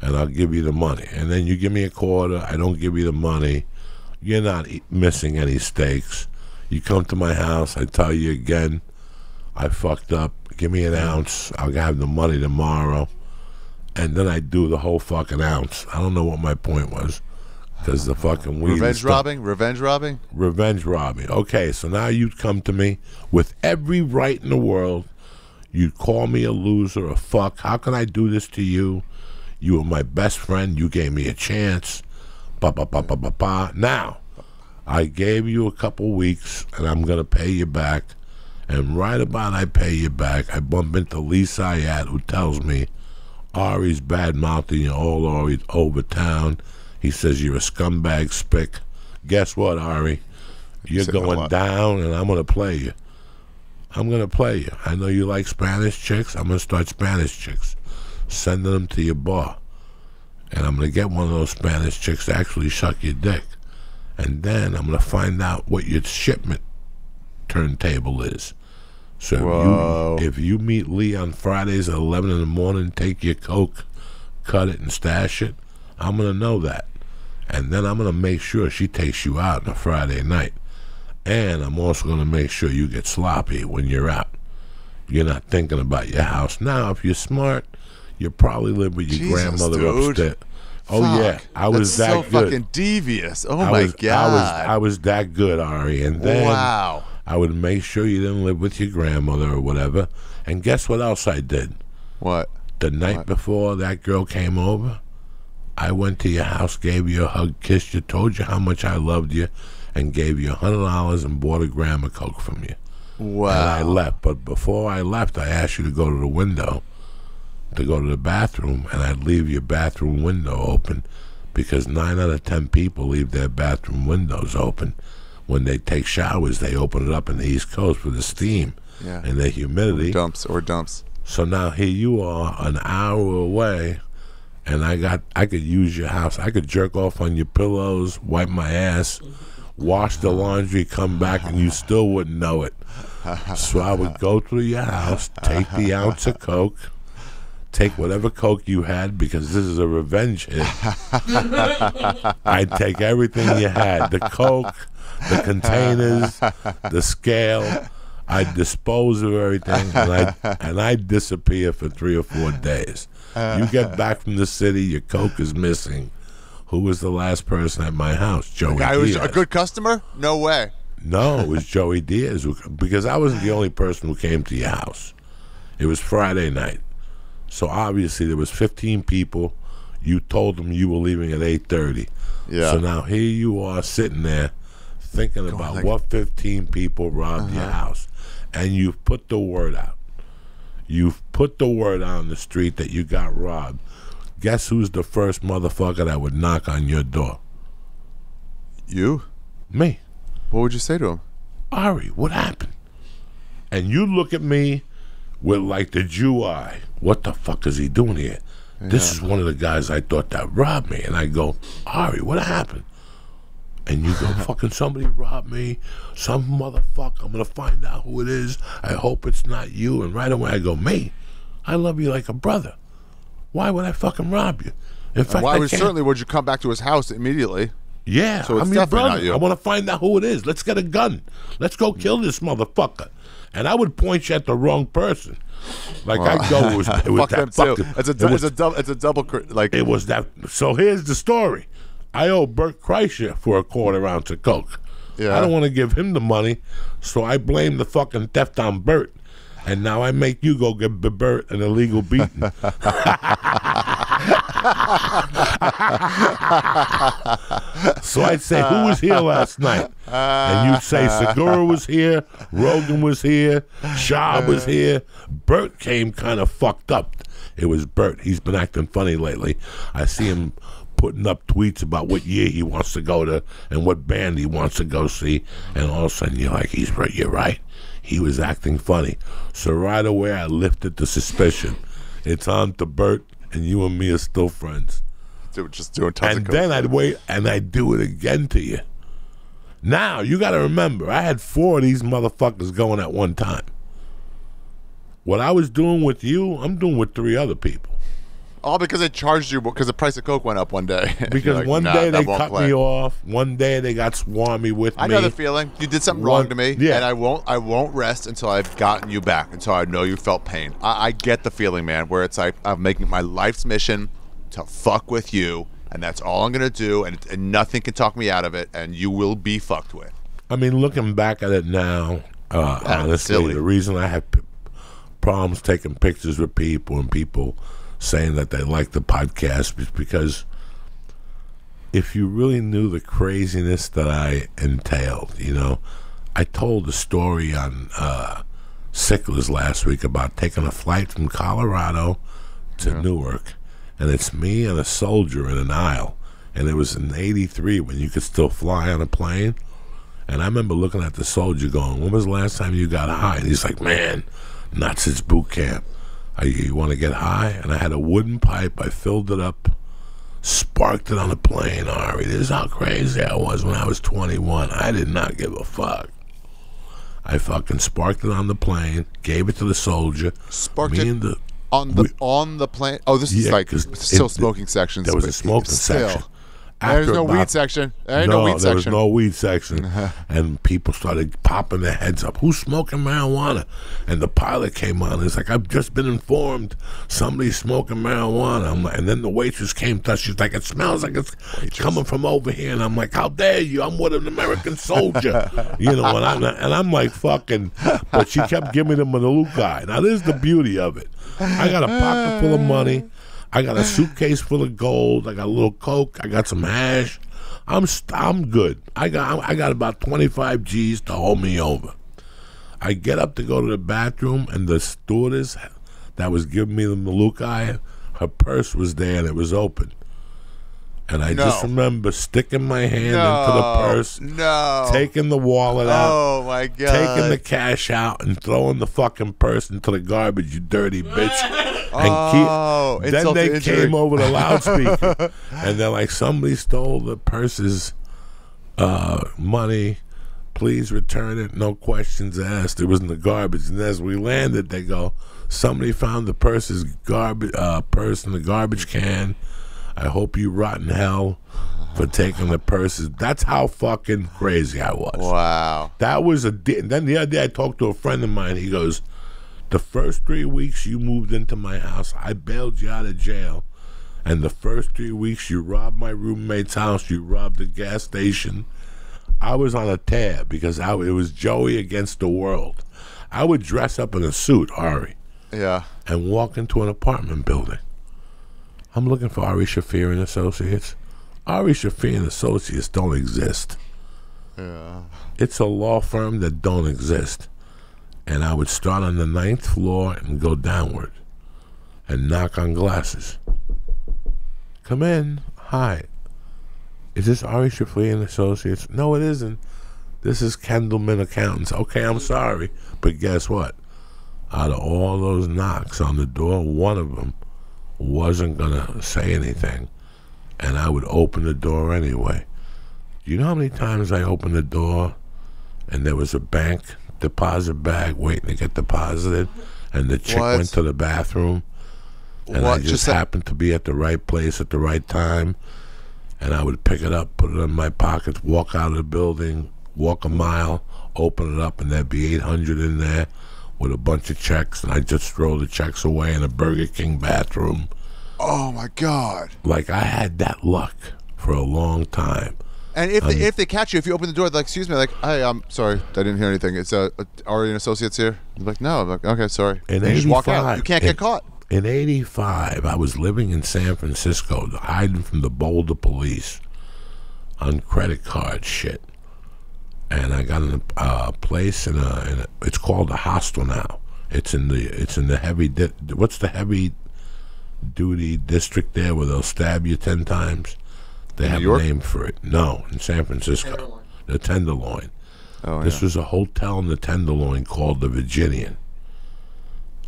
and I'll give you the money. And then you give me a quarter, I don't give you the money. You're not e missing any steaks. You come to my house, I tell you again, I fucked up, give me an ounce, I'll have the money tomorrow. And then I do the whole fucking ounce. I don't know what my point was. Because the fucking weed. Revenge robbing? Revenge robbing? Revenge robbing. Okay, so now you'd come to me with every right in the world. You'd call me a loser, a fuck. How can I do this to you? You were my best friend. You gave me a chance. Ba ba ba ba ba ba. Now, I gave you a couple weeks, and I'm going to pay you back. And right about I pay you back, I bump into Lee Syed, who tells me, Ari's bad-mouthing you all Ari over town. He says, you're a scumbag spick. Guess what, Ari? You're going down, and I'm going to play you. I'm going to play you. I know you like Spanish chicks. I'm going to start Spanish chicks, sending them to your bar. And I'm going to get one of those Spanish chicks to actually suck your dick. And then I'm going to find out what your shipment turntable is. So if you, if you meet Lee on Fridays at eleven in the morning, take your coke, cut it, and stash it, I'm going to know that. And then I'm going to make sure she takes you out on a Friday night. And I'm also going to make sure you get sloppy when you're out. You're not thinking about your house. Now, if you're smart, you probably live with your Jesus, grandmother dude. upstairs. Oh, Fuck. yeah. I was That's that so good. fucking devious. Oh, I my was, God. I was, I was that good, Ari. And then wow. I would make sure you didn't live with your grandmother or whatever. And guess what else I did? What? The night what? before that girl came over, I went to your house, gave you a hug, kissed you, told you how much I loved you, and gave you a hundred dollars and bought a gram of coke from you. Wow. And I left. But before I left, I asked you to go to the window, to go to the bathroom, and I'd leave your bathroom window open because nine out of ten people leave their bathroom windows open. When they take showers, they open it up in the East Coast for the steam yeah. and the humidity. Or dumps or dumps. So now here you are an hour away, and I got, I could use your house. I could jerk off on your pillows, wipe my ass, wash the laundry, come back, and you still wouldn't know it. So I would go through your house, take the ounce of coke, take whatever coke you had, because this is a revenge hit. I'd take everything you had, the coke, the containers, the scale. I'd dispose of everything, and I'd, and I'd disappear for three or four days. You get back from the city, your coke is missing. Who was the last person at my house? Joey the guy Diaz. Who was a good customer? No way. No, it was Joey Diaz, who, because I wasn't the only person who came to your house. It was Friday night. So obviously there was fifteen people. You told them you were leaving at eight thirty. Yeah. So now here you are sitting there thinking Go about on, what fifteen people robbed uh-huh. your house, and you've put the word out. You've put the word out on the street that you got robbed. Guess who's the first motherfucker that would knock on your door? You? Me. What would you say to him? Ari, what happened? And you look at me with like the Jew eye. What the fuck is he doing here? Yeah. This is one of the guys I thought that robbed me. And I go, Ari, what happened? And you go, fucking somebody robbed me. Some motherfucker. I'm going to find out who it is. I hope it's not you. And right away I go, me? I love you like a brother. Why would I fucking rob you? In fact, why would certainly would you come back to his house immediately? Yeah, so it's I'm your brother. Not you. I want to find out who it is. Let's get a gun. Let's go kill this motherfucker. And I would point you at the wrong person. Like well, I go, it was, it was fuck that fucking. It's a it was, it's a double. It's a double. Like it was that. So here's the story. I owe Bert Kreischer for a quarter ounce of coke. Yeah. I don't want to give him the money, so I blame the fucking theft on Bert. And now I make you go give Bert an illegal beating. So I'd say, who was here last night? And you'd say, Segura was here, Rogan was here, Shah was here. Bert came kind of fucked up. It was Bert. He's been acting funny lately. I see him putting up tweets about what year he wants to go to and what band he wants to go see. And all of a sudden, you're like, he's right, you're right. He was acting funny. So right away, I lifted the suspicion. It's on to Bert, and you and me are still friends. Dude, just doing tons and of then I'd wait, and I'd do it again to you. Now, you got to remember, I had four of these motherfuckers going at one time. What I was doing with you, I'm doing with three other people. All because they charged you, because the price of coke went up one day. Because like, one nah, day they cut play. me off. One day they got swarmy with me. I know the feeling. You did something one, wrong to me, yeah. and I won't I won't rest until I've gotten you back, until I know you felt pain. I, I get the feeling, man, where it's like I'm making my life's mission to fuck with you, and that's all I'm going to do, and, and nothing can talk me out of it, and you will be fucked with. I mean, looking back at it now, uh, honestly, silly. the reason I have p problems taking pictures with people and people saying that they like the podcast is because if you really knew the craziness that I entailed, you know, I told a story on uh, Sicklers last week about taking a flight from Colorado to yeah. Newark, and it's me and a soldier in an aisle, and it was in eighty-three when you could still fly on a plane, and I remember looking at the soldier going, when was the last time you got high? And he's like, man, not since boot camp. You want to get high? And I had a wooden pipe. I filled it up, sparked it on the plane. Ari, this is how crazy I was when I was twenty-one. I did not give a fuck. I fucking sparked it on the plane, gave it to the soldier. Sparked me it and the, on the we, on the plane. Oh, this is yeah, like still it, smoking sections. There was a smoking still. section. After there's no about, weed section. There ain't no, no weed there section. There was no weed section. Uh-huh. And people started popping their heads up. Who's smoking marijuana? And the pilot came on. He's like, I've just been informed somebody's smoking marijuana. I'm like, and then the waitress came to us. She's like, it smells like it's waitress. coming from over here. And I'm like, how dare you? I'm with an American soldier. You know, and I'm, and I'm like, fucking. But she kept giving me the Maluka eye. Now, this is the beauty of it. I got a pocket full of money. I got a suitcase full of gold. I got a little coke. I got some hash. I'm st I'm good. I got I got about twenty-five G's to hold me over. I get up to go to the bathroom, and the stewardess that was giving me the Maluka, her purse was there, and it was open. And I no. just remember sticking my hand no. into the purse, no. taking the wallet out, oh my God. taking the cash out, and throwing the fucking purse into the garbage, you dirty bitch. And oh, keep, then they injury. came over the loudspeaker, and they're like, somebody stole the purse's uh, money. Please return it. No questions asked. It was in the garbage. And as we landed, they go, somebody found the purse's garbage uh, purse in the garbage can. I hope you rot in hell for taking the purses. That's how fucking crazy I was. Wow. That was a di Then the other day, I talked to a friend of mine. He goes, the first three weeks you moved into my house, I bailed you out of jail. And the first three weeks you robbed my roommate's house, you robbed the gas station. I was on a tear because I, it was Joey against the world. I would dress up in a suit, Ari, yeah, and walk into an apartment building. I'm looking for Ari Shafir and Associates. Ari Shafir and Associates don't exist. Yeah. It's a law firm that don't exist. And I would start on the ninth floor and go downward and knock on glasses. Come in. Hi. Is this Ari Shafri and Associates? No, it isn't. This is Kendallman Accountants. Okay, I'm sorry. But guess what? Out of all those knocks on the door, one of them wasn't going to say anything. And I would open the door anyway. Do you know how many times I opened the door and there was a bank deposit bag waiting to get deposited, and the chick what? went to the bathroom, and what? I just, just happened to be at the right place at the right time, and I would pick it up, put it in my pockets, walk out of the building, walk a mile, open it up, and there'd be eight hundred in there with a bunch of checks, and I just throw the checks away in a Burger King bathroom. Oh my God! Like, I had that luck for a long time. And if they, um, if they catch you, if you open the door, like, excuse me, like, hey, I'm sorry, I didn't hear anything. It's uh, Ari and Associates here. I'm like, no. I'm like, okay, sorry. And you just walk out. You can't in, get caught. In eighty-five, I was living in San Francisco, hiding from the Boulder police on credit card shit. And I got in a uh, place in a, in a, it's called a hostel now. It's in the, it's in the heavy, di what's the heavy duty district there where they'll stab you ten times? They in have a name for it. No, in San Francisco. Tenderloin. The Tenderloin. Oh, this yeah. was a hotel in the Tenderloin called the Virginian.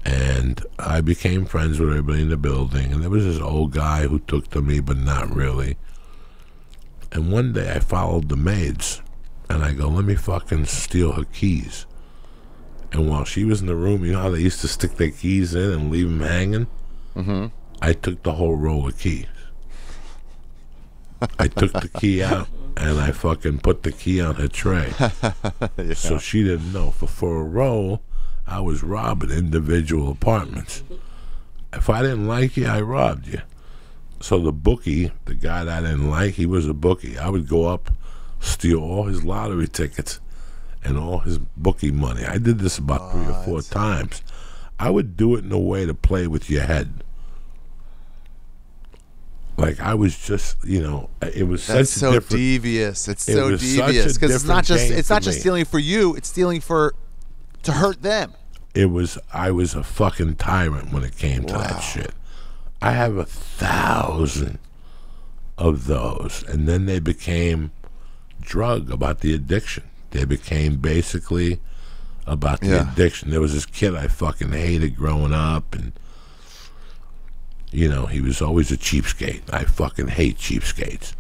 And I became friends with everybody in the building. And there was this old guy who took to me, but not really. And one day I followed the maids. And I go, let me fucking steal her keys. And while she was in the room, you know how they used to stick their keys in and leave them hanging? Mm-hmm. I took the whole roll of keys. I took the key out and I fucking put the key on her tray. Yeah. So she didn't know. For, for a roll, I was robbing individual apartments. If I didn't like you, I robbed you. So the bookie, the guy that I didn't like, he was a bookie. I would go up, steal all his lottery tickets and all his bookie money. I did this about oh, three or four times. I would do it in a way to play with your head. Like, I was just, you know, it was That's such so a different... That's so devious. It's it so devious. Because it's not just it's not just me. stealing for you. It's stealing for... to hurt them. It was... I was a fucking tyrant when it came wow. to that shit. I have a thousand of those. And then they became drug about the addiction. They became basically about the yeah. addiction. There was this kid I fucking hated growing up, and... you know, he was always a cheapskate. I fucking hate cheapskates.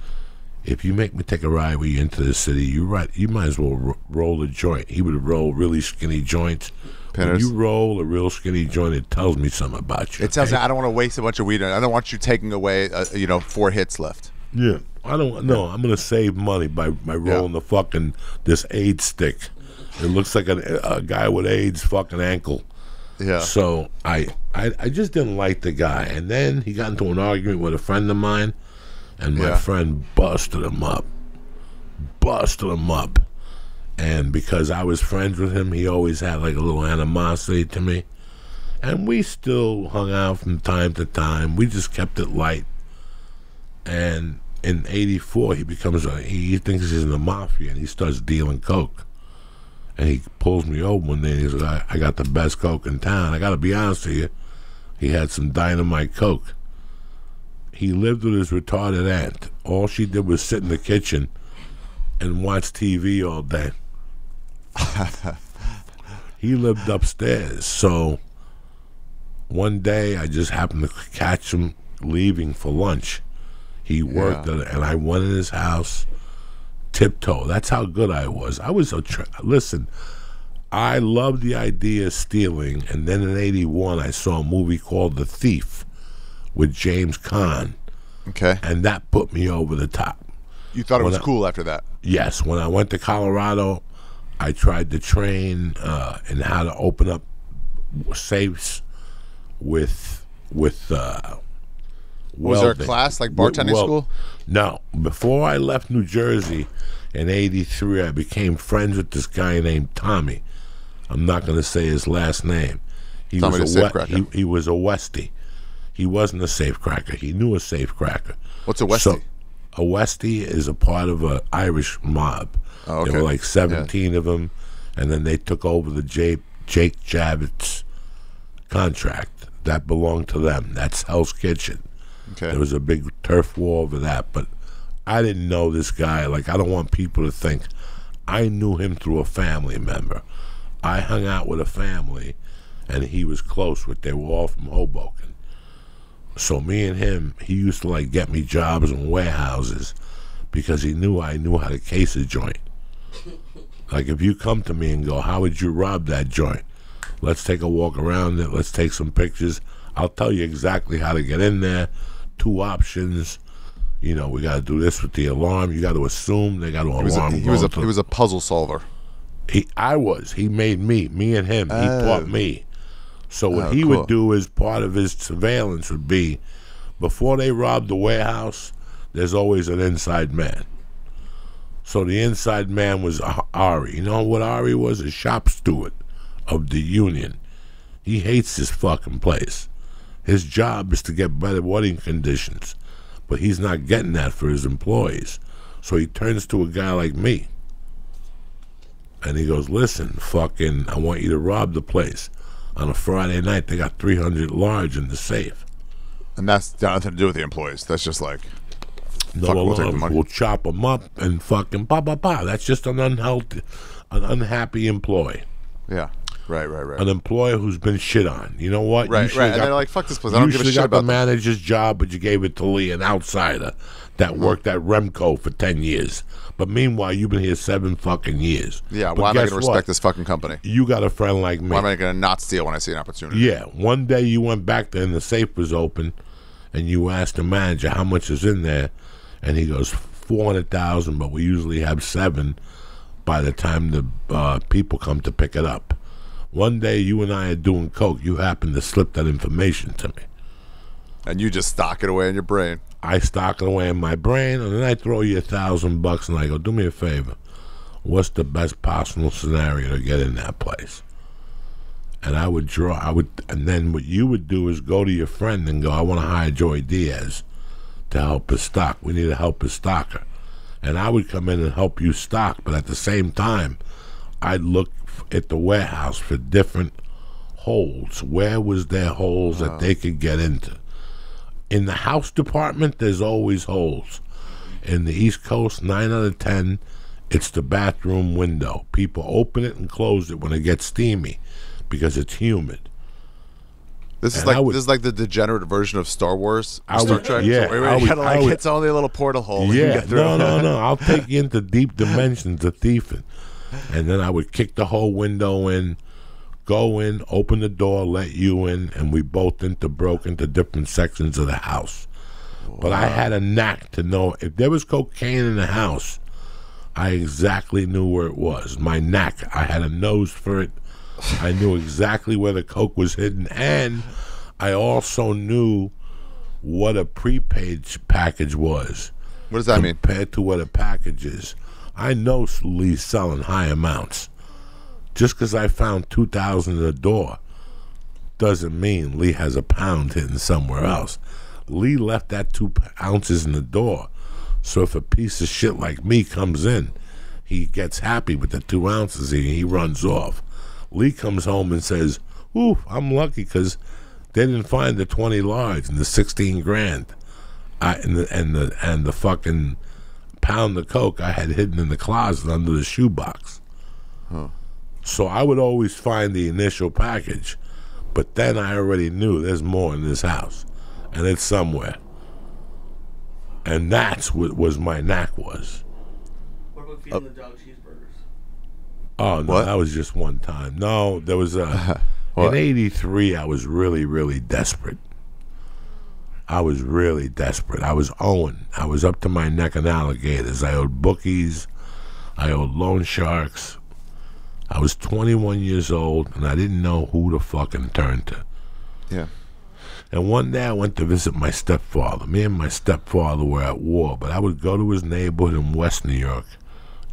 If you make me take a ride with you into the city, you right, you might as well ro roll a joint. He would roll really skinny joints. Pinners. When you roll a real skinny joint, it tells me something about you. It tells me, I don't want to waste a bunch of weed. I don't want you taking away, uh, you know, four hits left. Yeah, I don't. No, I'm gonna save money by by rolling yeah. the fucking this AIDS stick. It looks like a, a guy with AIDS fucking ankle. Yeah. So I, I I just didn't like the guy. And then he got into an argument with a friend of mine, and my yeah. friend busted him up. Busted him up. And because I was friends with him, he always had like a little animosity to me. And we still hung out from time to time. We just kept it light. And in eighty-four, he becomes a, he thinks he's in the mafia, and he starts dealing coke. And he pulls me over one day and he says, I, I got the best coke in town. I got to be honest with you. He had some dynamite coke. He lived with his retarded aunt. All she did was sit in the kitchen and watch T V all day. He lived upstairs. So one day I just happened to catch him leaving for lunch. He worked yeah. at it, and I went in his house. Tiptoe. That's how good I was. I was a tr listen. I loved the idea of stealing, and then in eighty-one, I saw a movie called The Thief with James Caan. Okay, and that put me over the top. You thought it when was I, cool after that? Yes. When I went to Colorado, I tried to train uh, in how to open up safes with with. Uh, Was welding. There a class like bartending well, school? No. Before I left New Jersey in eighty-three, I became friends with this guy named Tommy. I'm not going to say his last name. He Tommy was a safe cracker. He, he was a Westie. He wasn't a safe cracker. He knew a safe cracker. What's a Westie? So a Westie is a part of an Irish mob. Oh, okay. There were like seventeen yeah. of them, and then they took over the Jake, Jake Javits contract. That belonged to them. That's Hell's Kitchen. Okay. There was a big turf war over that, but I didn't know this guy. Like, I don't want people to think I knew him through a family member. I hung out with a family, and he was close with. They were all from Hoboken. So me and him, he used to like get me jobs in warehouses because he knew I knew how to case a joint. Like, if you come to me and go, how would you rob that joint? Let's take a walk around it. Let's take some pictures. I'll tell you exactly how to get in there. Two options. You know, we got to do this with the alarm. You got to assume they got to alarm. He was a, he was a puzzle solver. He, I was. He made me. Me and him. Uh, he taught me. So what oh, he cool. would do is part of his surveillance would be, before they robbed the warehouse, there's always an inside man. So the inside man was Ari. You know what Ari was? A shop steward of the union. He hates this fucking place. His job is to get better working conditions, but he's not getting that for his employees. So he turns to a guy like me, and he goes, listen, fucking, I want you to rob the place. On a Friday night, they got three hundred large in the safe. And that's got nothing to do with the employees. That's just like, no, fuck, we'll, take the money. We'll chop them up and fucking pa pa pa. That's just an unhealthy, an unhappy employee. Yeah. Right, right, right. An employer who's been shit on. You know what? Right, right. Got, and they're like, fuck this place. I don't give a shit about the manager's job, but you gave it to Lee, an outsider that mm-hmm. worked at Remco for ten years. But meanwhile, you've been here seven fucking years. Yeah, why am I going to respect this fucking company? You got a friend like me. Why am I going to not steal when I see an opportunity? Yeah. One day you went back there and the safe was open, and you asked the manager how much is in there, and he goes, four hundred thousand, but we usually have seven by the time the uh, people come to pick it up. One day you and I are doing coke. You happen to slip that information to me. And you just stock it away in your brain. I stock it away in my brain, and then I throw you a thousand bucks, and I go, do me a favor. What's the best possible scenario to get in that place? And I would draw. I would, and then what you would do is go to your friend and go, I want to hire Joey Diaz to help us stock. We need to help his stocker. And I would come in and help you stock, but at the same time, I'd look at the warehouse for different holes. Where was there holes wow. that they could get into? In the house department, there's always holes. In the East Coast, nine out of ten, it's the bathroom window. People open it and close it when it gets steamy because it's humid. This and is like would, this is like the degenerate version of Star Wars. I Star would, Trek. Yeah, so wait, wait, I would, like, I would, it's only a little portal hole. Yeah, no, no, no. I'll take you into deep dimensions of thiefing. And then I would kick the whole window in, go in, open the door, let you in, and we both into broke into different sections of the house. Wow. But I had a knack to know if there was cocaine in the house, I exactly knew where it was. My knack. I had a nose for it. I knew exactly where the coke was hidden. And I also knew what a prepaid package was. What does that mean? Compared to what a package is. I know Lee's selling high amounts. Just because I found two thousand in a door doesn't mean Lee has a pound hidden somewhere else. Lee left that two ounces in the door. So if a piece of shit like me comes in, he gets happy with the two ounces and he runs off. Lee comes home and says, ooh, I'm lucky because they didn't find the twenty large and the sixteen grand I, and, the, and, the, and the fucking... pound of coke I had hidden in the closet under the shoebox. Huh. So I would always find the initial package, but then I already knew there's more in this house, and it's somewhere. And that's what was my knack was. What about feeding uh, the dog cheeseburgers? Oh no, what? That was just one time. No, there was a in eighty-three. I was really, really desperate. I was really desperate. I was owing. I was up to my neck in alligators. I owed bookies. I owed loan sharks. I was twenty-one years old, and I didn't know who to fucking turn to. Yeah. And one day I went to visit my stepfather. Me and my stepfather were at war, but I would go to his neighborhood in West New York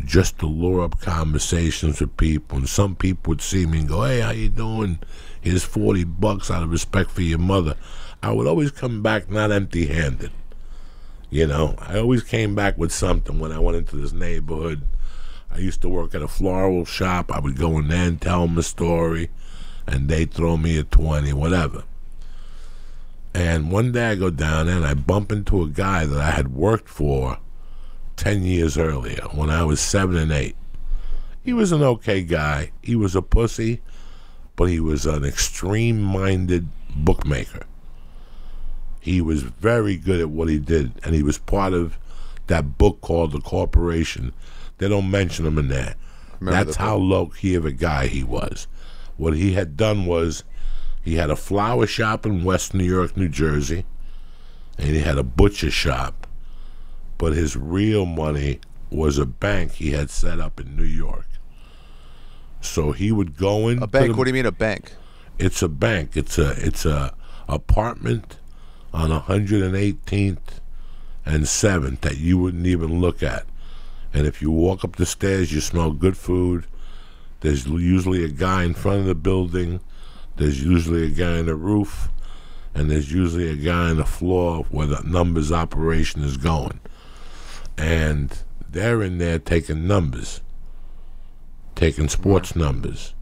just to lure up conversations with people. And some people would see me and go, hey, how you doing? Here's forty bucks out of respect for your mother. I would always come back not empty-handed. You know, I always came back with something when I went into this neighborhood. I used to work at a floral shop. I would go in there and tell them a story, and they'd throw me a twenty, whatever. And one day I go down there and I bump into a guy that I had worked for ten years earlier when I was seven and eight. He was an okay guy. He was a pussy, but he was an extreme-minded bookmaker. He was very good at what he did, and he was part of that book called The Corporation. They don't mention him in there. Remember That's the how low key of a guy he was. What he had done was he had a flower shop in West New York, New Jersey, and he had a butcher shop. But his real money was a bank he had set up in New York. So he would go in. A bank? What do you mean a bank? It's a bank. It's a it's a apartment on one hundred eighteenth and seventh that you wouldn't even look at. And if you walk up the stairs, you smell good food. There's usually a guy in front of the building. There's usually a guy on the roof. And there's usually a guy on the floor where the numbers operation is going. And they're in there taking numbers, taking sports numbers.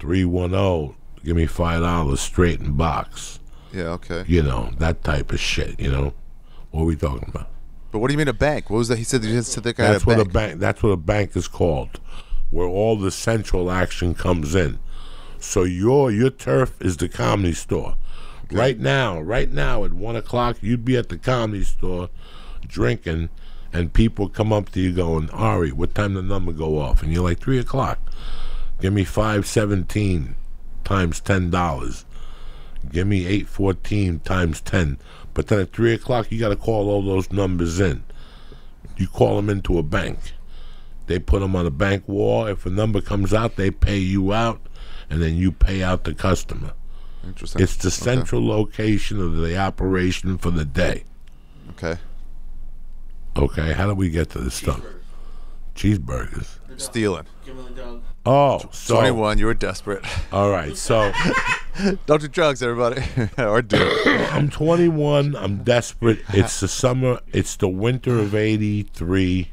three one zero, give me five dollars straight in box. Yeah, okay. You know, that type of shit, you know. What are we talking about? But what do you mean a bank? What was that? He said, he said that guy that's had a what bank. A bank. That's what a bank is called, where all the central action comes in. So your your turf is the Comedy Store. Okay. Right now, right now at one o'clock, you'd be at the Comedy Store drinking, and people come up to you going, Ari, what time the number go off? And you're like, three o'clock. Give me five seventeen times ten dollars. Give me eight fourteen times ten. But then at three o'clock, you got to call all those numbers in. You call them into a bank. They put them on a bank wall. If a number comes out, they pay you out, and then you pay out the customer. Interesting. It's the central okay. location of the operation for the day. Okay. Okay, how do we get to this stuff? Cheeseburgers. Stealing. Oh, so. twenty-one, you were desperate. All right, so. Don't do drugs, everybody. Or do it. I'm twenty-one. I'm desperate. It's the summer. It's the winter of eighty-three.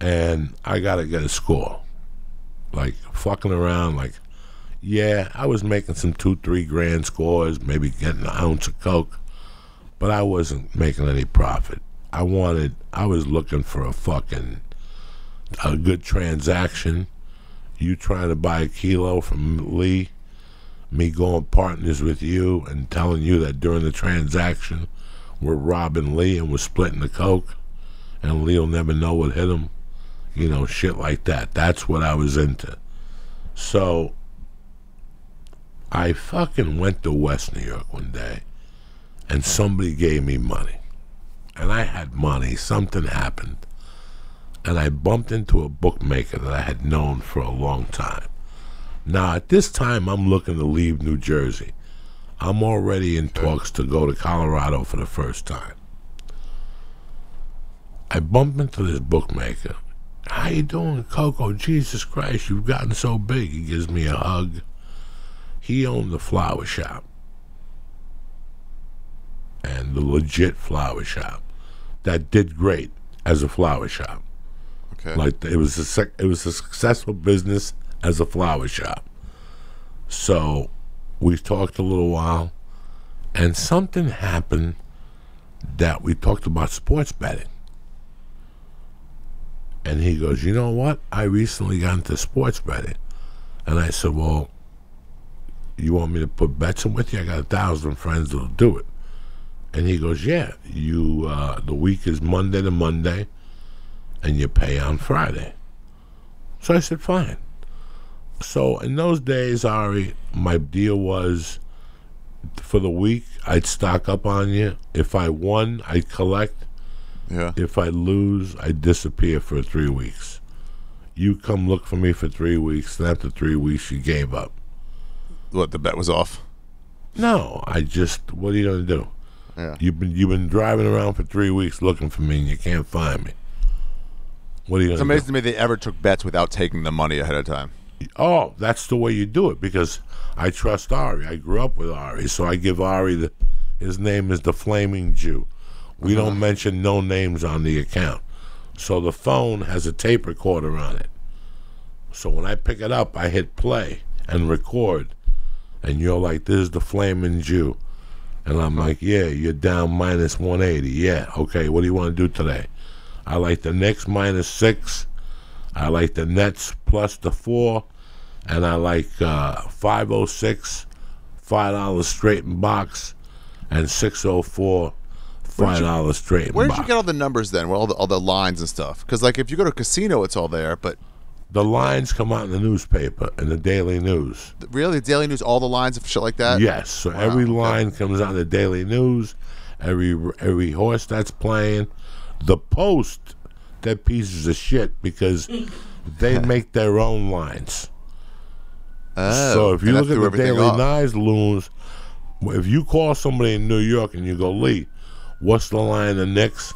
And I got to get a score. Like, fucking around. Like, yeah, I was making some two, three grand scores, maybe getting an ounce of coke. But I wasn't making any profit. I wanted, I was looking for a fucking, a good transaction. You trying to buy a kilo from Lee, me going partners with you and telling you that during the transaction we're robbing Lee and we're splitting the coke and Lee'll never know what hit him. You know, shit like that. That's what I was into. So I fucking went to West New York one day and somebody gave me money. And I had money. Something happened. And I bumped into a bookmaker that I had known for a long time. Now, at this time, I'm looking to leave New Jersey. I'm already in talks to go to Colorado for the first time. I bump into this bookmaker. How you doing, Coco? Jesus Christ, you've gotten so big. He gives me a hug. He owned the flower shop. And the legit flower shop that did great as a flower shop. Okay. Like it was a it was a successful business as a flower shop. So we talked a little while, and something happened that we talked about sports betting. And he goes, "You know what? I recently got into sports betting." And I said, "Well, you want me to put bets in with you? I got a thousand friends that'll do it." And he goes, yeah, you. Uh, the week is Monday to Monday, and you pay on Friday. So I said, fine. So in those days, Ari, my deal was for the week, I'd stock up on you. If I won, I'd collect. Yeah. If I lose, I'd disappear for three weeks. You come look for me for three weeks, and after three weeks, you gave up. What, the bet was off? No, I just, what are you going to do? Yeah. You've been you've been driving around for three weeks looking for me and you can't find me. What are you? It's amazing to me they ever took bets without taking the money ahead of time. Oh, that's the way you do it because I trust Ari. I grew up with Ari, so I give Ari the. His name is the Flaming Jew. We uh-huh. don't mention no names on the account. So the phone has a tape recorder on it. So when I pick it up, I hit play and record. And you're like, this is the Flaming Jew. And I'm like, yeah, you're down minus one eighty. Yeah, okay, what do you want to do today? I like the Knicks minus six. I like the Nets plus the four. And I like uh, five oh six, five dollars straight in box, and six oh four, five dollars you, straight in box. Where did you get all the numbers then, all the, all the lines and stuff? Because, like, if you go to a casino, it's all there, but... The lines come out in the newspaper, in the Daily News. Really? The Daily News, all the lines and shit like that? Yes. So wow, every line okay. comes out in the Daily News, every every horse that's playing. The Post, they're pieces of shit because they make their own lines. Oh, so if you look at the Daily News loons, if you call somebody in New York and you go, Lee, what's the line of Knicks?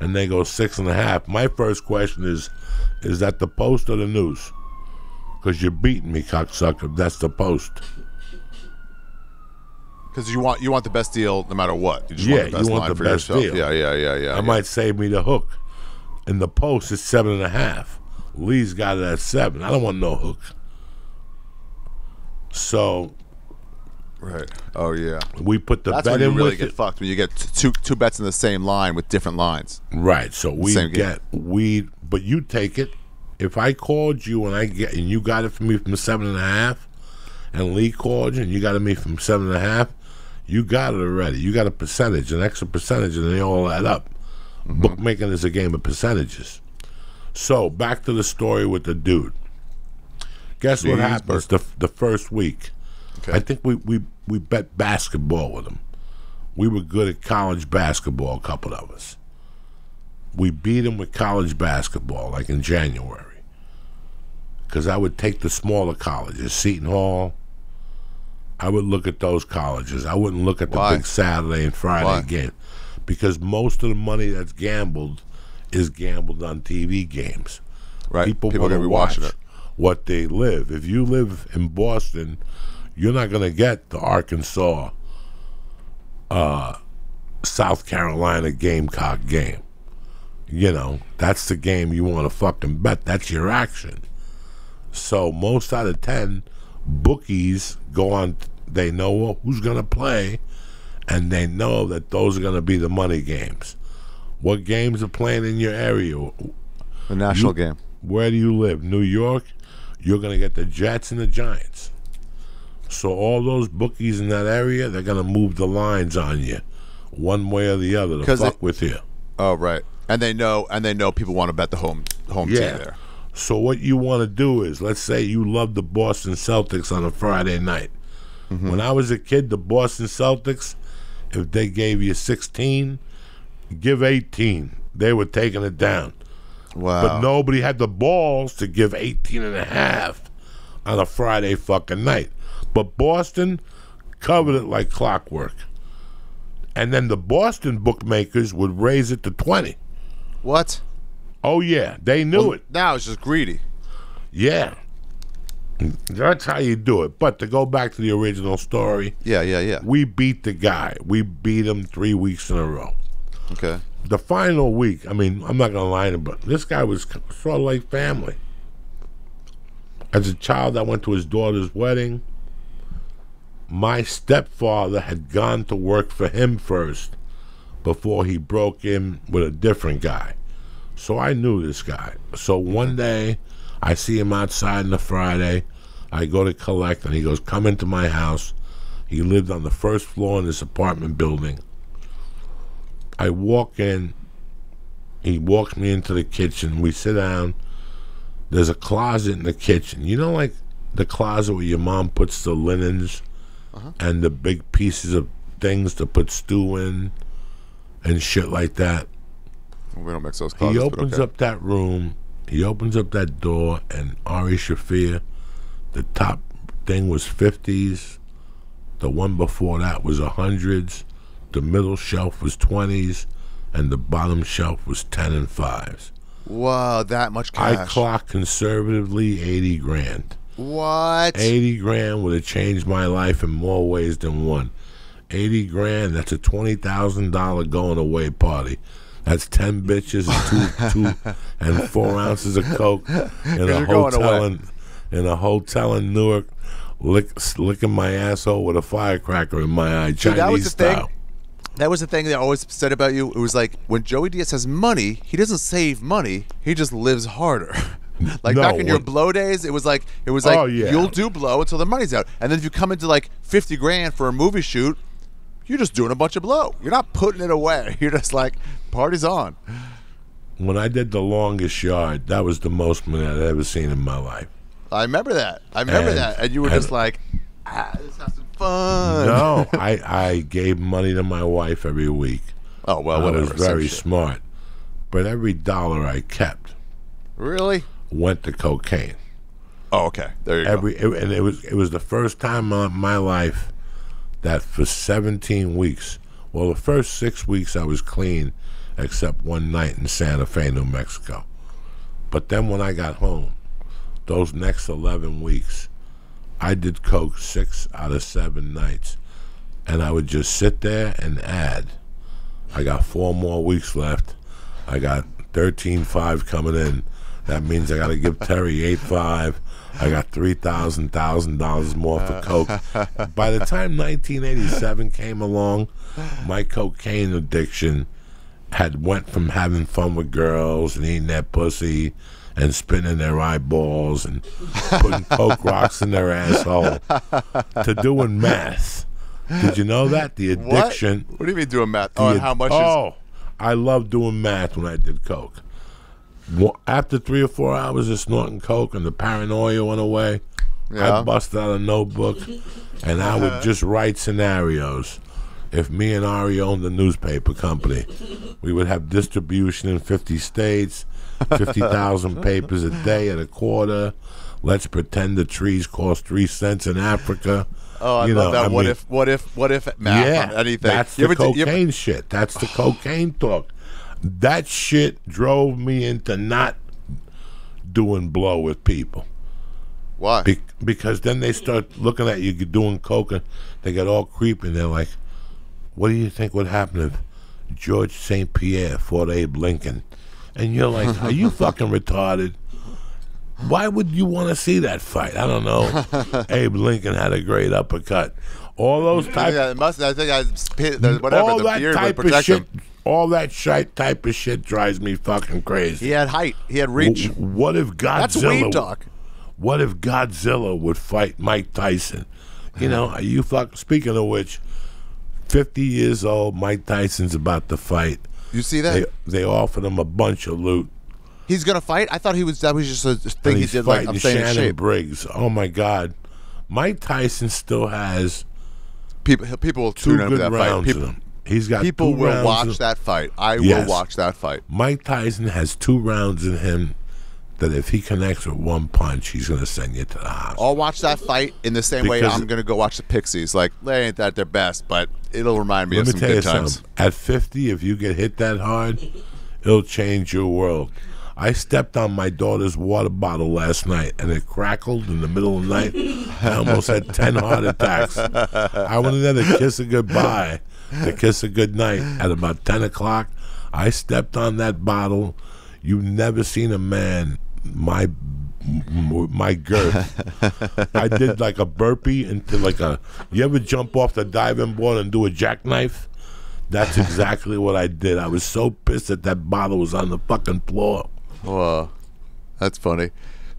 And they go six and a half. My first question is, is that the Post or the News? Because you're beating me, cocksucker. That's the Post. Because you want you want the best deal no matter what. You just yeah, want the best, you want line the for best deal. Yeah, yeah, yeah, yeah. I yeah. might save me the hook. In the Post, it's seven and a half. Lee's got it at seven. I don't want no hook. So, right. Oh yeah. We put the That's bet when you in really with get it. Fucked when you get two two bets in the same line with different lines. Right. So we same get game. we, but you take it. If I called you and I get and you got it from me from seven and a half, and Lee called you and you got it from me from seven and a half, you got it already. You got a percentage, an extra percentage, and they all add up. Mm-hmm. Bookmaking is a game of percentages. So back to the story with the dude. Guess what happens the, the first week? Okay. I think we, we, we bet basketball with him. We were good at college basketball, a couple of us. We beat him with college basketball, like in January. Because I would take the smaller colleges, Seton Hall. I would look at those colleges. I wouldn't look at the Why? big Saturday and Friday Why? game. Because most of the money that's gambled is gambled on T V games. Right. People, People are going to be watch. watching it. What they live. If you live in Boston, you're not going to get the Arkansas, uh, South Carolina Gamecock game. You know, that's the game you want to fucking bet. That's your action. So most out of ten, bookies go on, they know who's going to play, and they know that those are going to be the money games. What games are playing in your area? The national you, game. Where do you live? New York? You're going to get the Jets and the Giants. So all those bookies in that area, they're going to move the lines on you one way or the other to fuck they, with you. Oh, right. And they know and they know people want to bet the home home yeah. team there. So what you want to do is, let's say you love the Boston Celtics on a Friday night. Mm-hmm. When I was a kid, the Boston Celtics, if they gave you sixteen, give eighteen. They were taking it down. Wow. But nobody had the balls to give eighteen and a half on a Friday fucking night. But Boston covered it like clockwork. And then the Boston bookmakers would raise it to twenty. What? Oh, yeah. They knew well, it. Now it's just greedy. Yeah. That's how you do it. But to go back to the original story. Yeah, yeah, yeah. We beat the guy. We beat him three weeks in a row. Okay. The final week, I mean, I'm not going to lie to him, but this guy was sort of like family. As a child, I went to his daughter's wedding. My stepfather had gone to work for him first before he broke in with a different guy. So I knew this guy. So one day, I see him outside on a Friday. I go to collect, and he goes, come into my house. He lived on the first floor in this apartment building. I walk in, he walks me into the kitchen, we sit down, there's a closet in the kitchen. You know, like the closet where your mom puts the linens uh-huh. and the big pieces of things to put stew in and shit like that? We don't mix those closets, he opens okay. up that room, he opens up that door, and Ari Shaffir, the top thing was fifties, the one before that was hundreds, the middle shelf was twenties, and the bottom shelf was ten and fives. Wow, that much cash! I clocked conservatively eighty grand. What? Eighty grand would have changed my life in more ways than one. eighty grand. That's a twenty thousand dollar going away party. That's ten bitches and two, two and four ounces of coke in a hotel in, in a hotel in Newark, lick, licking my asshole with a firecracker in my eye, Chinese that was the style. Thing, that was the thing that I always said about you. It was like when Joey Diaz has money, he doesn't save money; he just lives harder. Like no, back in your blow days, it was like it was like oh, yeah. you'll do blow until the money's out, and then if you come into like fifty grand for a movie shoot, you're just doing a bunch of blow. You're not putting it away. You're just like, party's on. When I did The Longest Yard, that was the most money I'd ever seen in my life. I remember that. I remember and, that. And you were and, just like, ah, let's have some fun. No, I, I gave money to my wife every week. Oh, well, I whatever. I was very smart. But every dollar I kept really went to cocaine. Oh, okay. There you every, go. It, and it was, it was the first time in my life that for seventeen weeks, well, the first six weeks I was clean, except one night in Santa Fe, New Mexico. But then when I got home, those next eleven weeks, I did coke six out of seven nights. And I would just sit there and add. I got four more weeks left. I got thirteen five coming in. That means I got to give Terry eight five. I got three thousand dollars more for coke. By the time nineteen eighty-seven came along, my cocaine addiction had went from having fun with girls and eating their pussy and spinning their eyeballs and putting coke rocks in their asshole to doing math. Did you know that? The addiction. What, what do you mean doing math? Oh, and how much oh, is I loved doing math when I did coke. After three or four hours of snorting coke and the paranoia went away, yeah. I busted out a notebook and I would just write scenarios. If me and Ari owned a newspaper company, we would have distribution in fifty states, fifty thousand papers a day at a quarter. Let's pretend the trees cost three cents in Africa. Oh, I you love know, that. I what mean, if, what if, what if, math yeah, on anything. That's the cocaine shit. That's the cocaine talk. That shit drove me into not doing blow with people. Why? Be because then they start looking at you doing coke and they get all creepy and they're like, what do you think would happen if George Saint Pierre fought Abe Lincoln? And you're like, are you fucking retarded? Why would you want to see that fight? I don't know. Abe Lincoln had a great uppercut. All those type yeah, it must, I think I, whatever, all the that beard type of shit. Him. All that shit type of shit drives me fucking crazy. He had height. He had reach. W what if Godzilla? That's weed talk. What if Godzilla would fight Mike Tyson? You know, are you fucking? Speaking of which, fifty years old, Mike Tyson's about to fight. You see that? They, they offered him a bunch of loot. He's gonna fight. I thought he was. That was just a thing he did. Like I'm saying, Shannon Briggs. Oh my God, Mike Tyson still has people. People will tune into that fight. People, he's got people will watch of, that fight. I yes, will watch that fight. Mike Tyson has two rounds in him that if he connects with one punch, he's going to send you to the hospital. I'll watch that fight in the same because way I'm going to go watch the Pixies. Like, they ain't that their best, but it'll remind me let of me some good times. Something. At fifty, if you get hit that hard, it'll change your world. I stepped on my daughter's water bottle last night, and it crackled in the middle of the night. I almost had ten heart attacks. I wanted her to kiss her goodbye, to kiss her goodnight at about ten o'clock. I stepped on that bottle. You've never seen a man my my girth. I did like a burpee into like a. You ever jump off the diving board and do a jackknife? That's exactly what I did. I was so pissed that that bottle was on the fucking floor. Wow, that's funny,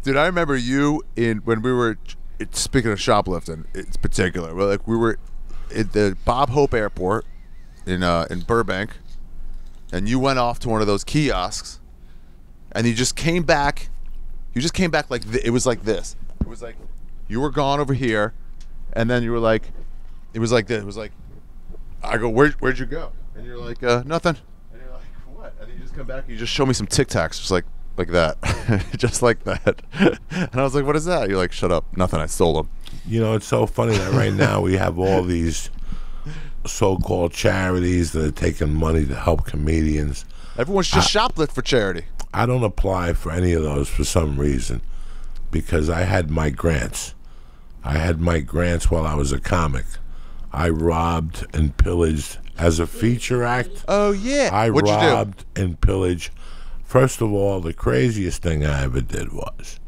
dude. I remember you in when we were speaking of shoplifting in particular. We're like we were at the Bob Hope Airport in uh, in Burbank, and you went off to one of those kiosks, and you just came back. You just came back like th it was like this. It was like you were gone over here, and then you were like, it was like this. It was like I go, where where'd you go? And you're like uh, nothing. And you just come back and you just show me some Tic Tacs, just like like that, just like that. And I was like, what is that? You're like, shut up, nothing, I stole them. You know, it's so funny that right now we have all these so-called charities that are taking money to help comedians. Everyone's just I, shoplift for charity. I don't apply for any of those for some reason because I had my grants. I had my grants while I was a comic. I robbed and pillaged as a feature act. Oh, yeah. I What'd robbed you do? and pillaged. First of all, the craziest thing I ever did was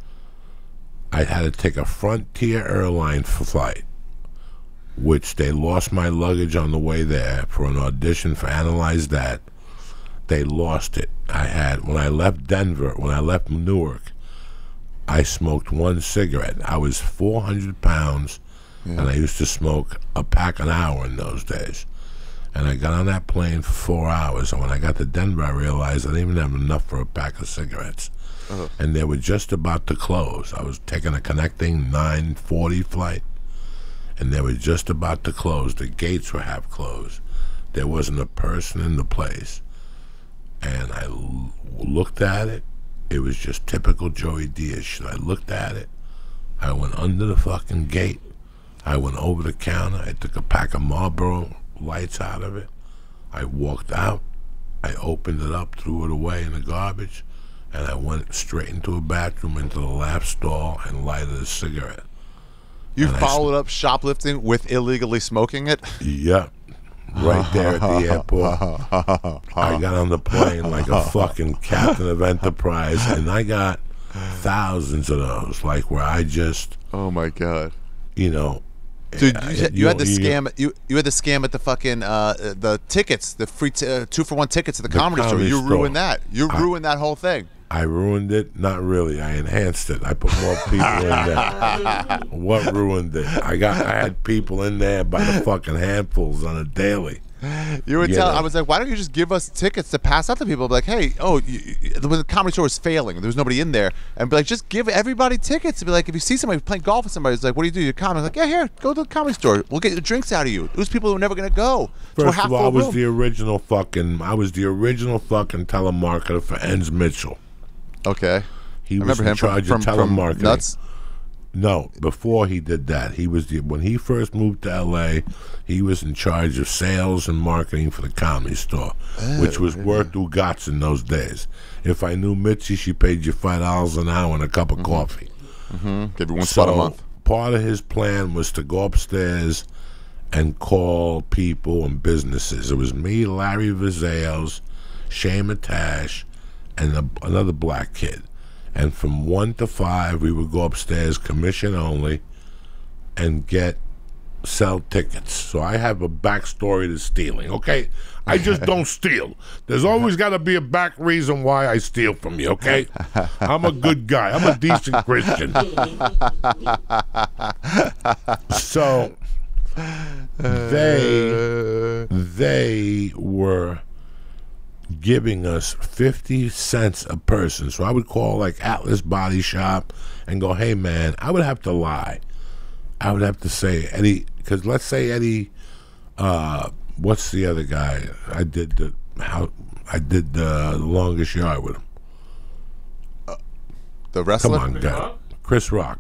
I had to take a Frontier Airlines flight, which they lost my luggage on the way there for an audition for Analyze That. They lost it. I had, when I left Denver, when I left Newark, I smoked one cigarette. I was four hundred pounds, mm. and I used to smoke a pack an hour in those days. And I got on that plane for four hours, and when I got to Denver, I realized I didn't even have enough for a pack of cigarettes. Uh-huh. And they were just about to close. I was taking a connecting nine forty flight, and they were just about to close. The gates were half closed. There wasn't a person in the place. And I l looked at it. It was just typical Joey Diaz shit. I looked at it. I went under the fucking gate. I went over the counter. I took a pack of Marlboro Lights out of it. I walked out. I opened it up, threw it away in the garbage, and I went straight into a bathroom, into the lap stall, and lighted a cigarette. You and followed up shoplifting with illegally smoking it? Yeah. Right there at the airport. I got on the plane like a fucking captain of Enterprise, and I got thousands of those, like where I just... Oh, my God. You know... Dude, I, you, you, you had the scam. You you had the scam at the fucking uh, the tickets, the free t uh, two for one tickets at the, the comedy, comedy store. You ruined that. You I, ruined that whole thing. I ruined it. Not really. I enhanced it. I put more people in there. What ruined it? I got. I had people in there by the fucking handfuls on a daily. You were telling. I was like, why don't you just give us tickets to pass out to people? Be like, hey, oh, you, when the comedy store was failing, there was nobody in there, and be like, just give everybody tickets. To be like, if you see somebody playing golf with somebody, it's like, what do you do? You comedy? Like, yeah, here, go to the comedy store. We'll get the drinks out of you. Those people who are never gonna go. First of all, I was the original fucking. I was the original fucking telemarketer for Enz Mitchell. Okay, he was in charge of telemarketing. Nuts. No, before he did that, he was the, when he first moved to L A, he was in charge of sales and marketing for the Comedy Store, oh, which was yeah. worth Ugats in those days. If I knew Mitzi, she paid you five dollars an hour and a cup of mm-hmm. coffee. Mm-hmm. Give you one spot a month. Part of his plan was to go upstairs and call people and businesses. It was me, Larry Vazales, Shane Matash, and a, another black kid. And from one to five, we would go upstairs, commission only, and get sell tickets. So I have a backstory to stealing. Okay, I just don't steal. There's always got to be a back reason why I steal from you. Okay, I'm a good guy. I'm a decent Christian. So they they were giving us fifty cents a person. So I would call like Atlas Body Shop and go, hey man, I would have to lie. I would have to say Eddie, because let's say Eddie, uh, what's the other guy? I did the how I did the Longest Yard with him. Uh, the wrestler? Come on, guy. Chris Rock.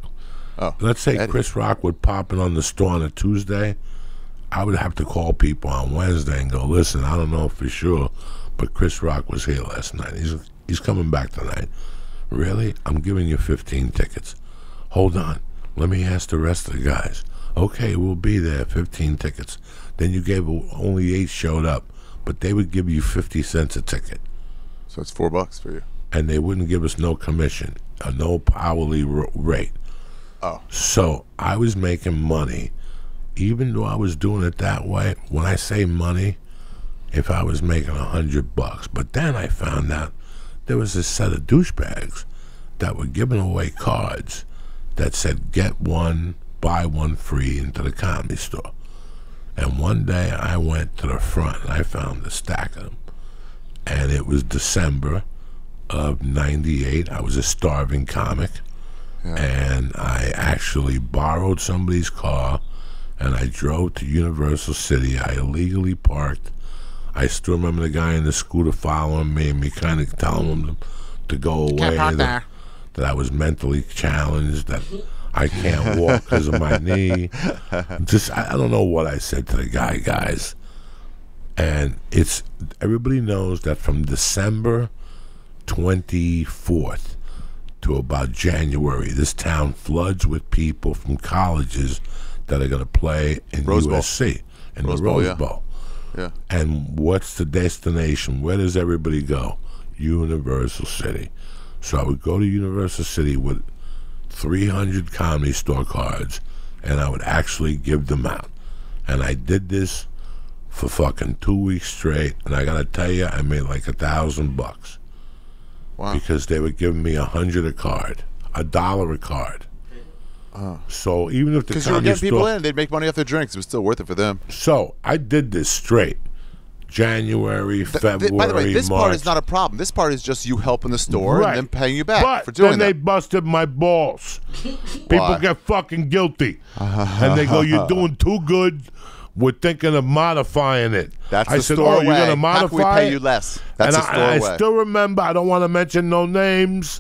Oh, let's say Eddie. Chris Rock would pop in on the store on a Tuesday. I would have to call people on Wednesday and go, listen, I don't know for sure, but Chris Rock was here last night. He's he's coming back tonight. Really? I'm giving you fifteen tickets. Hold on. Let me ask the rest of the guys. Okay, we'll be there, fifteen tickets. Then you gave, only eight showed up, but they would give you fifty cents a ticket. So it's four bucks for you. And they wouldn't give us no commission, a no hourly rate. Oh. So I was making money, even though I was doing it that way. When I say money, if I was making a hundred bucks. But then I found out there was a set of douchebags that were giving away cards that said, get one, buy one free into the Comedy Store. And one day I went to the front and I found a stack of them. And it was December of ninety-eight. I was a starving comic. Yeah. And I actually borrowed somebody's car and I drove to Universal City. I illegally parked. I still remember the guy in the scooter following me and me kind of telling him to go away, that, that I was mentally challenged, that I can't walk because of my knee. Just I, I don't know what I said to the guy, guys. And it's everybody knows that from December twenty-fourth to about January, this town floods with people from colleges that are going to play in Rose U S C. Bowl. and Rose the Bowl, Rose yeah. Bowl. Yeah. And what's the destination? Where does everybody go? Universal City. So I would go to Universal City with three hundred Comedy Store cards, and I would actually give them out. And I did this for fucking two weeks straight, and I gotta tell you, I made like a thousand bucks. Wow. Because they were giving me a hundred a card, a dollar a card. Oh. So even if the because you were getting people in, they'd make money off their drinks. It was still worth it for them. So I did this straight. January, February, March. By the way, this part is not a problem. This part is just you helping the store right. and them paying you back but for doing that. But then they busted my balls. People get fucking guilty. And they go, you're doing too good. We're thinking of modifying it. That's I the said, store oh, way. You're going to modify How can we pay it? You less? That's and the I, store and way. I still remember, I don't want to mention no names,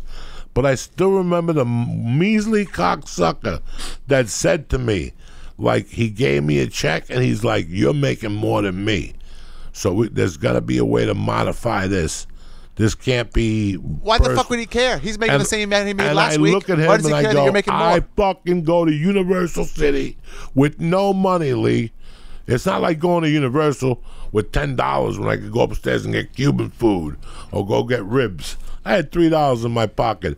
but I still remember the measly cocksucker that said to me, like, he gave me a check, and he's like, you're making more than me. So we, there's got to be a way to modify this. This can't be... Why the fuck would he care? He's making and, the same amount he made last I week. Look at him Why does he and care I go, that you're making more? I fucking go to Universal City with no money, Lee. It's not like going to Universal with ten dollars when I could go upstairs and get Cuban food or go get ribs. I had three dollars in my pocket.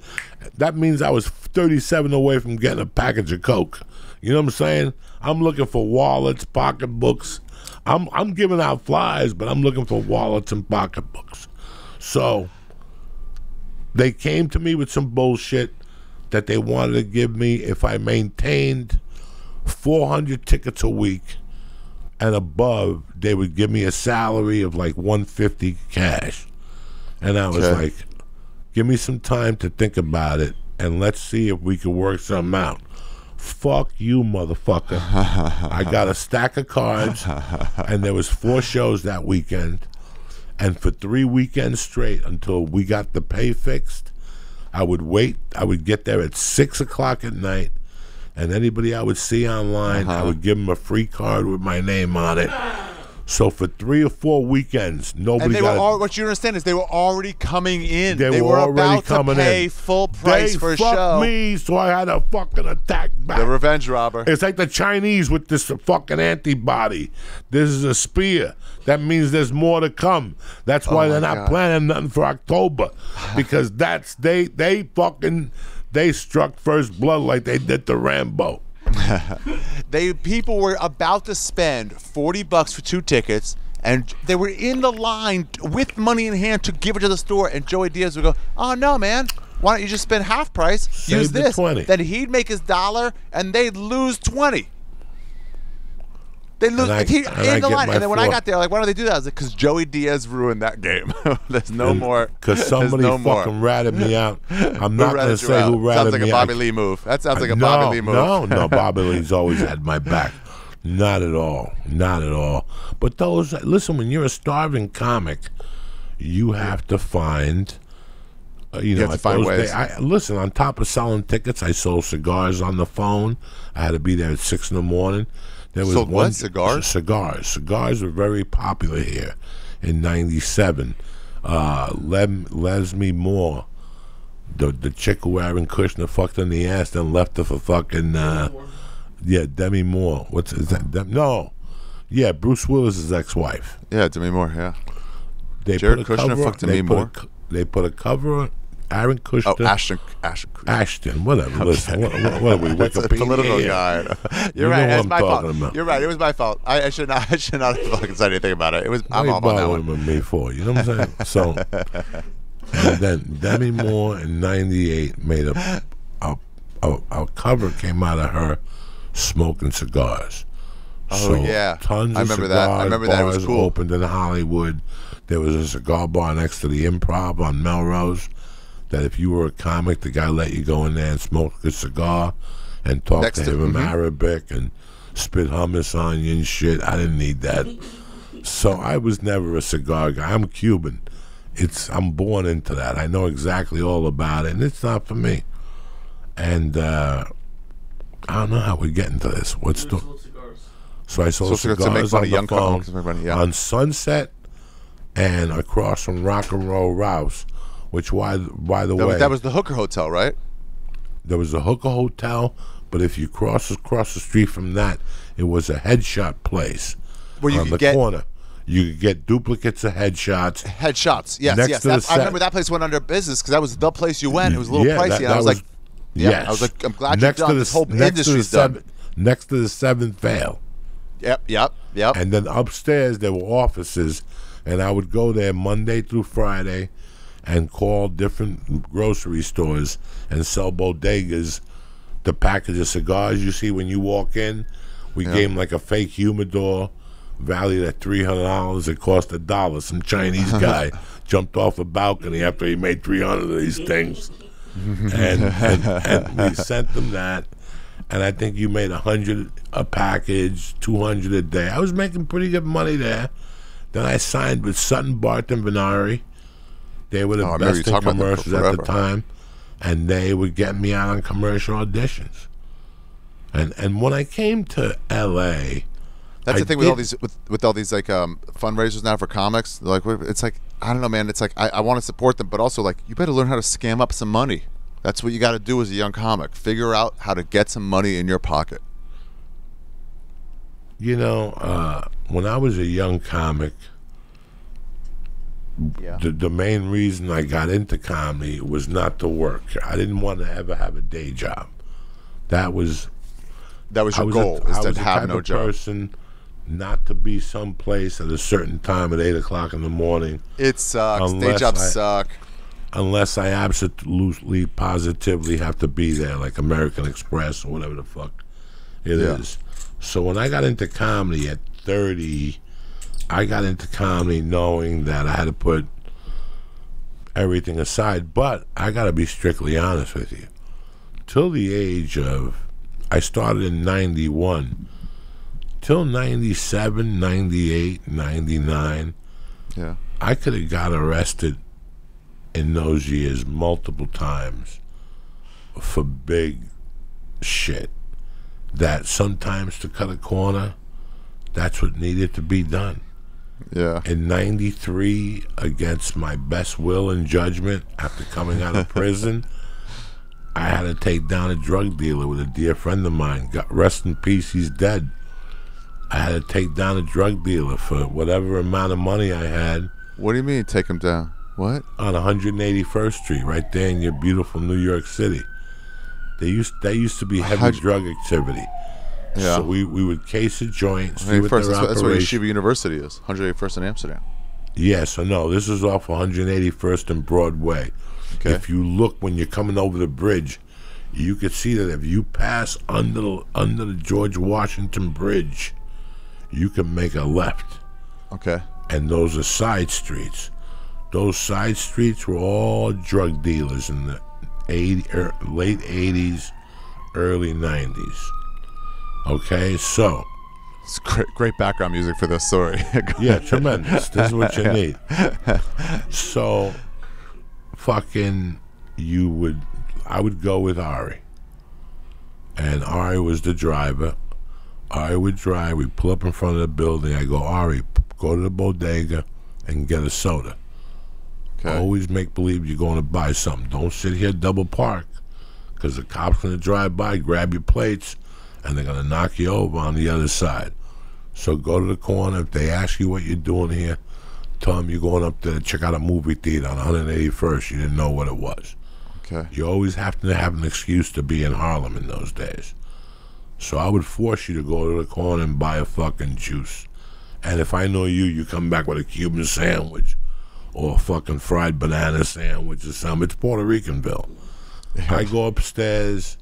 That means I was thirty-seven away from getting a package of Coke. You know what I'm saying? I'm looking for wallets, pocketbooks. I'm I'm giving out flyers, but I'm looking for wallets and pocketbooks. So they came to me with some bullshit that they wanted to give me if I maintained four hundred tickets a week and above, they would give me a salary of like one fifty cash. And I was okay. like, give me some time to think about it, and let's see if we can work something out. Fuck you, motherfucker. I got a stack of cards, and there was four shows that weekend. And for three weekends straight, until we got the pay fixed, I would wait. I would get there at six o'clock at night, and anybody I would see online, uh-huh. I would give them a free card with my name on it. So for three or four weekends, nobody and they got were all, what you understand is they were already coming in. They, they were, were already about coming to pay in. Full price they for a show. They fucked me, so I had a fucking attack back. The revenge robber. It's like the Chinese with this fucking antibody. This is a spear. That means there's more to come. That's why oh they're not God. planning nothing for October, because that's they they fucking they struck first blood like they did to Rambo. They people were about to spend forty bucks for two tickets, and they were in the line with money in hand to give it to the store, and Joey Diaz would go, oh no man, why don't you just spend half price, Save use this twenty. Then he'd make his dollar and they'd lose twenty. They lose I, he, in I the line. And then when four. I got there, like, why don't they do that? I was like, because Joey Diaz ruined that game. There's no and, more. Because somebody no fucking more. ratted me out. I'm not going to say who ratted me out. Sounds like a Bobby out. Lee move. That sounds like a no, Bobby Lee move. No, no, Bobby Lee's always had my back. Not at all. Not at all. But those, listen, when you're a starving comic, you have to find, uh, you, you know, have to find ways. Day, I, listen, on top of selling tickets, I sold cigars on the phone. I had to be there at six in the morning. There was so one cigar? Cigars. Cigars were very popular here in ninety-seven. Uh, Lem, Leslie Moore, the the chick who Aaron Kushner fucked in the ass, then left her for fucking uh, yeah Demi Moore. What's is that? Dem, no, yeah Bruce Willis's ex-wife. Yeah, Demi Moore. Yeah. They Jared put a Kushner cover, fucked Demi Moore. A, they put a cover on Aaron Kushner. Oh, Ashton. Ashton, Ashton whatever. Okay. Listen, what, what, what are we, Wikipedia? It's a political guy. You're you right. It's my fault. About. You're right. It was my fault. I, I should not I should not have fucking said anything about it. It was, what I'm all about that one. With me for, you know what I'm saying? So, and then Demi Moore in ninety-eight made a, a, a, a cover came out of her smoking cigars. Oh, so yeah. Tons I remember of cigars, that. I remember that. It was cool. Opened in Hollywood. There was a cigar bar next to the Improv on Melrose. That if you were a comic, the guy let you go in there and smoke a cigar and talk Next to him in mm-hmm. Arabic and spit hummus on you and shit. I didn't need that. So I was never a cigar guy. I'm Cuban. It's I'm born into that. I know exactly all about it, and it's not for me. And uh, I don't know how we get into this. What's the so I sold so cigars to make on the phone to make money, yeah. on Sunset and across from Rock and Roll Rouse. Which, why, by the that, way... That was the Hooker Hotel, right? There was a Hooker Hotel, but if you cross across the street from that, it was a headshot place. where you on could the get corner. You could get duplicates of headshots. Headshots, yes, Next yes. That, I remember that place went under business because that was the place you went. It was a little yeah, pricey. That, and I was, was like, yeah, yes. I was like, I'm glad next you're done. To the, this whole next industry's to the done. Seven, next to the seventh veil. Yep, yep, yep. And then upstairs there were offices, and I would go there Monday through Friday and call different grocery stores and sell bodegas, the package of cigars you see when you walk in. We yep. gave them like a fake humidor, valued at three hundred dollars. It cost a dollar. Some Chinese guy jumped off a balcony after he made three hundred of these things. and, and, and we sent them that. And I think you made one hundred a package, two hundred a day. I was making pretty good money there. Then I signed with Sutton Barth and Vinari. They were the oh, best in commercials at the time. And they would get me out on commercial auditions. And and when I came to L A, that's I the thing with all these with, with all these like um, fundraisers now for comics. They're like, it's like, I don't know, man. It's like I, I want to support them, but also like you better learn how to scam up some money. That's what you got to do as a young comic. Figure out how to get some money in your pocket. You know, uh, when I was a young comic, yeah. the, the main reason I got into comedy was not to work. I didn't want to ever have a day job. That was that was your I was goal. A, is I to was have the type no of job. person not to be someplace at a certain time at eight o'clock in the morning. It sucks. Day jobs I, suck. Unless I absolutely, positively have to be there, like American Express or whatever the fuck it yeah. is. So when I got into comedy at thirty, I got into comedy knowing that I had to put everything aside. But I got to be strictly honest with you. Till the age of, I started in ninety-one, till ninety-seven, ninety-eight, ninety-nine, yeah. I could have got arrested in those years multiple times for big shit that sometimes to cut a corner, that's what needed to be done. Yeah. In ninety-three, against my best will and judgment, after coming out of prison, I had to take down a drug dealer with a dear friend of mine. God, rest in peace, he's dead. I had to take down a drug dealer for whatever amount of money I had. What do you mean take him down? What? On one hundred eighty-first Street, right there in your beautiful New York City. They used they used to be heavy How'd drug activity. Yeah. So we, we would case a joint. See what their that's where Yeshiva University is, one hundred eighty-first in Amsterdam. Yeah, so no, this is off one hundred eighty-first and Broadway. Okay. If you look when you're coming over the bridge, you could see that if you pass under the, under the George Washington Bridge, you can make a left. Okay. And those are side streets. Those side streets were all drug dealers in the eighty, er, late eighties, early nineties. Okay, so. It's great, great background music for this story. Yeah, tremendous. This is what you need. So, fucking, you would, I would go with Ari. And Ari was the driver. Ari would drive. We'd pull up in front of the building. I go, Ari, go to the bodega and get a soda. Okay. Always make believe you're going to buy something. Don't sit here double park, because the cops gonna drive by, grab your plates, and they're gonna knock you over on the other side. So go to the corner. If they ask you what you're doing here, tell them you're going up there to check out a movie theater on one hundred eighty-first. You didn't know what it was. Okay. You always have to have an excuse to be in Harlem in those days. So I would force you to go to the corner and buy a fucking juice. And if I know you, you come back with a Cuban sandwich or a fucking fried banana sandwich or something. It's Puerto Ricanville. Yeah. I go upstairs,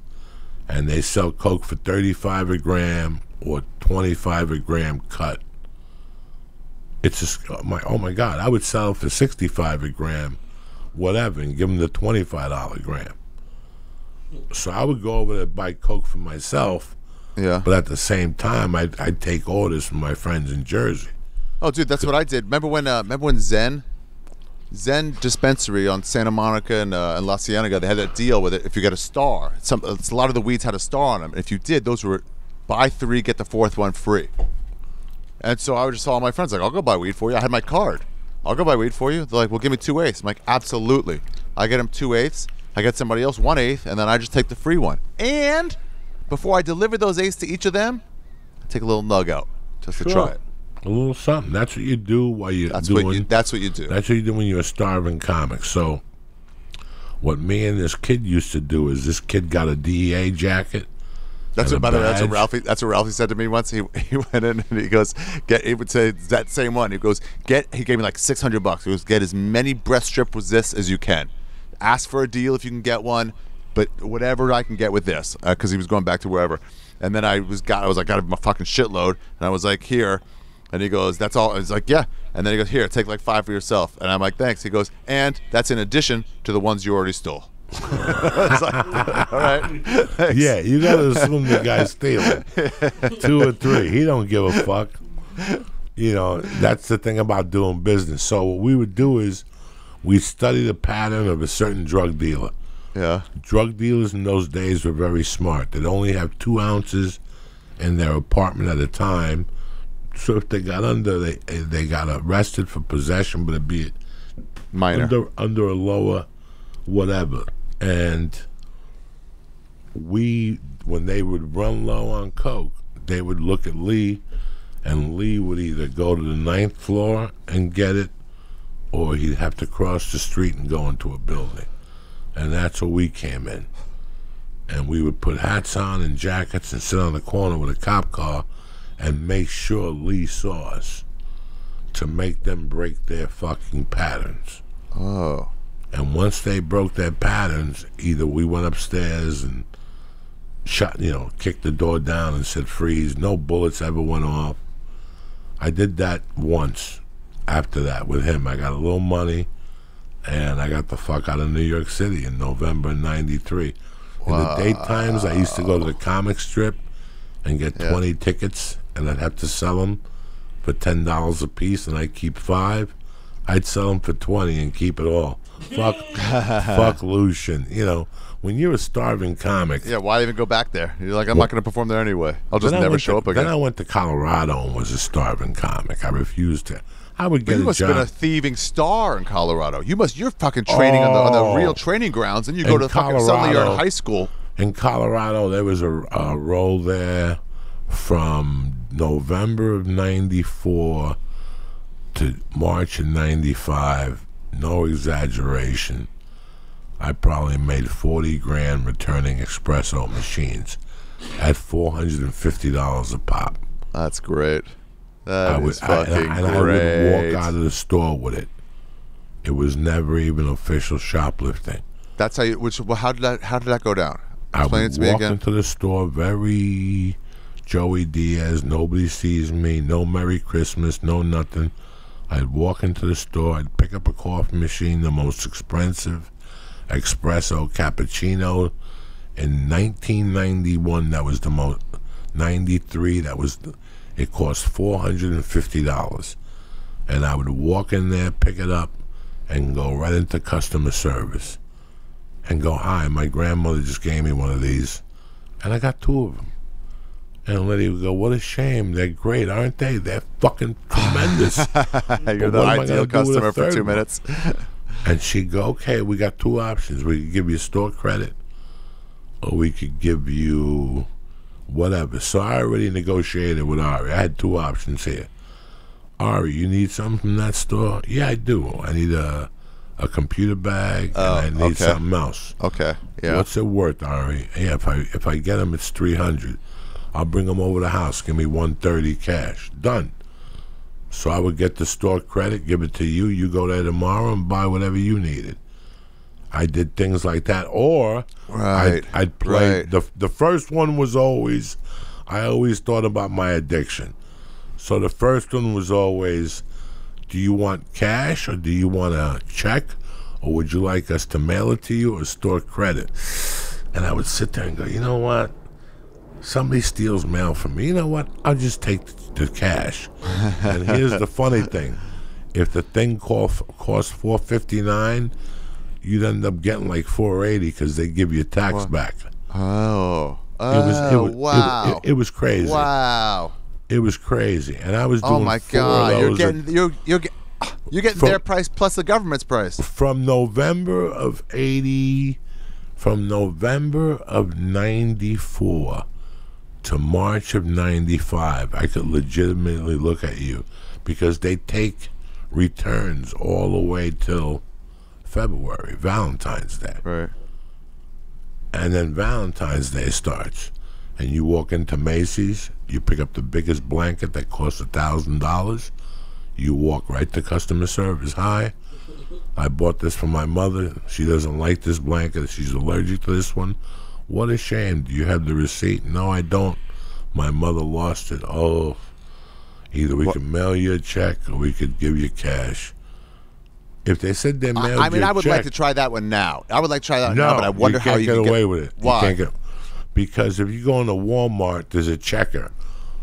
and they sell coke for thirty-five a gram or twenty-five a gram cut. It's just oh my oh my god! I would sell it for sixty-five a gram, whatever, and give them the twenty-five dollar gram. So I would go over there and buy coke for myself. Yeah. But at the same time, I'd, I'd take orders from my friends in Jersey. Oh, dude, that's what I did. Remember when? Uh, remember when Zen? Zen Dispensary on Santa Monica and, uh, and La Cienega, they had that deal with it. If you got a star, some a lot of the weeds had a star on them. And if you did, those were buy three, get the fourth one free. And so I would just tell all my friends, like, I'll go buy weed for you. I had my card. I'll go buy weed for you. They're like, well, give me two eighths. I'm like, absolutely. I get them two eighths. I get somebody else one eighth, and then I just take the free one. And before I deliver those eighths to each of them, I take a little nug out just sure. to try it. A little something. That's what you do while you're that's doing. What you, that's what you do. That's what you do when you're a starving comic. So, what me and this kid used to do is this kid got a D E A jacket. That's what, by the way, that's what Ralphie. That's what Ralphie said to me once. He he went in and he goes, get. He would say that same one. He goes, get. He gave me like six hundred bucks. He goes, get as many breast strip with this as you can. Ask for a deal if you can get one, but whatever I can get with this, because uh, he was going back to wherever. And then I was got. I was like, got my fucking shitload, and I was like, here. And he goes, that's all. I was like, yeah. And then he goes, here, take like five for yourself. And I'm like, thanks. He goes, and that's in addition to the ones you already stole. It's like, all right. Thanks. Yeah, you got to assume the guy's stealing. Two or three. He don't give a fuck. You know, that's the thing about doing business. So what we would do is we study the pattern of a certain drug dealer. Yeah. Drug dealers in those days were very smart. They'd only have two ounces in their apartment at a time. So if they got under, they they got arrested for possession, but it'd be minor, under, under a lower whatever. And we, when they would run low on coke, they would look at Lee, and Lee would either go to the ninth floor and get it, or he'd have to cross the street and go into a building. And that's where we came in. And we would put hats on and jackets and sit on the corner with a cop car and make sure Lee saw us, to make them break their fucking patterns. Oh. And once they broke their patterns, either we went upstairs and shut, you know, kicked the door down and said freeze. No bullets ever went off. I did that once after that with him. I got a little money, and I got the fuck out of New York City in November ninety-three. Wow. In the daytimes, I used to go to the comic strip and get yeah. twenty tickets, and I'd have to sell them for ten dollars a piece, and I'd keep five. I'd sell them for twenty and keep it all. Fuck, fuck Lucian. You know, when you're a starving comic. Yeah, why even go back there? You're like, I'm well, not going to perform there anyway. I'll just never show to, up again. Then I went to Colorado and was a starving comic. I refused to. I would get but you a must job. have been a thieving star in Colorado. You must, you're fucking training oh, on, the, on the real training grounds, and you go to Colorado, fucking, suddenly you're in high school. In Colorado, there was a, a roll there from November of ninety-four to March of ninety-five, no exaggeration. I probably made forty grand returning espresso machines at four hundred fifty dollars a pop. That's great. That I would, is fucking I, and I, and great. I would walk out of the store with it. It was never even official shoplifting. That's how you, which, well, how did that, how did that go down? I would walk into the store very Joey Diaz, nobody sees me, no Merry Christmas, no nothing. I'd walk into the store, I'd pick up a coffee machine, the most expensive espresso cappuccino. In nineteen ninety-one, that was the most, ninety-three, that was, the, it cost four hundred fifty dollars. And I would walk in there, pick it up, and go right into customer service. And go, hi, my grandmother just gave me one of these. And I got two of them. And the lady would go, what a shame. They're great, aren't they? They're fucking tremendous. You're the ideal customer for two minutes. And she'd go, okay, we got two options. We could give you store credit, or we could give you whatever. So I already negotiated with Ari. I had two options here. Ari, you need something from that store? Yeah, I do. I need a... a computer bag, oh, and I need okay. something else. Okay, yeah. What's it worth, Ari? Yeah, if I if I get them, it's three hundred. I'll bring them over the house. Give me one thirty cash. Done. So I would get the store credit, give it to you. You go there tomorrow and buy whatever you needed. I did things like that, or right, I'd, I'd play. Right. the The first one was always, I always thought about my addiction. So the first one was always, do you want cash, or do you want a check, or would you like us to mail it to you, or store credit? And I would sit there and go, you know what? Somebody steals mail from me. You know what? I'll just take the cash. And here's the funny thing. If the thing cost four fifty-nine, you'd end up getting like four eighty because they give you tax what? back. Oh. Oh, it was, it was, wow. It, it, it was crazy. Wow. It was crazy, and I was doing. Oh my God! You're getting you're you're you're getting from, their price plus the government's price. From November of eighty, from November of ninety-four to March of ninety-five, I could legitimately look at you, because they take returns all the way till February, Valentine's Day. Right. And then Valentine's Day starts, and you walk into Macy's, you pick up the biggest blanket that costs a thousand dollars, you walk right to customer service. Hi, I bought this for my mother. She doesn't like this blanket. She's allergic to this one. What a shame. Do you have the receipt? No, I don't. My mother lost it. Oh, either we what? can mail you a check or we could give you cash. If they said they mailed you a check. I mean, I would check, like to try that one now. I would like to try that one no, now, but I wonder you how you get can get away with it. Why? You can't get, because if you go into Walmart, there's a checker.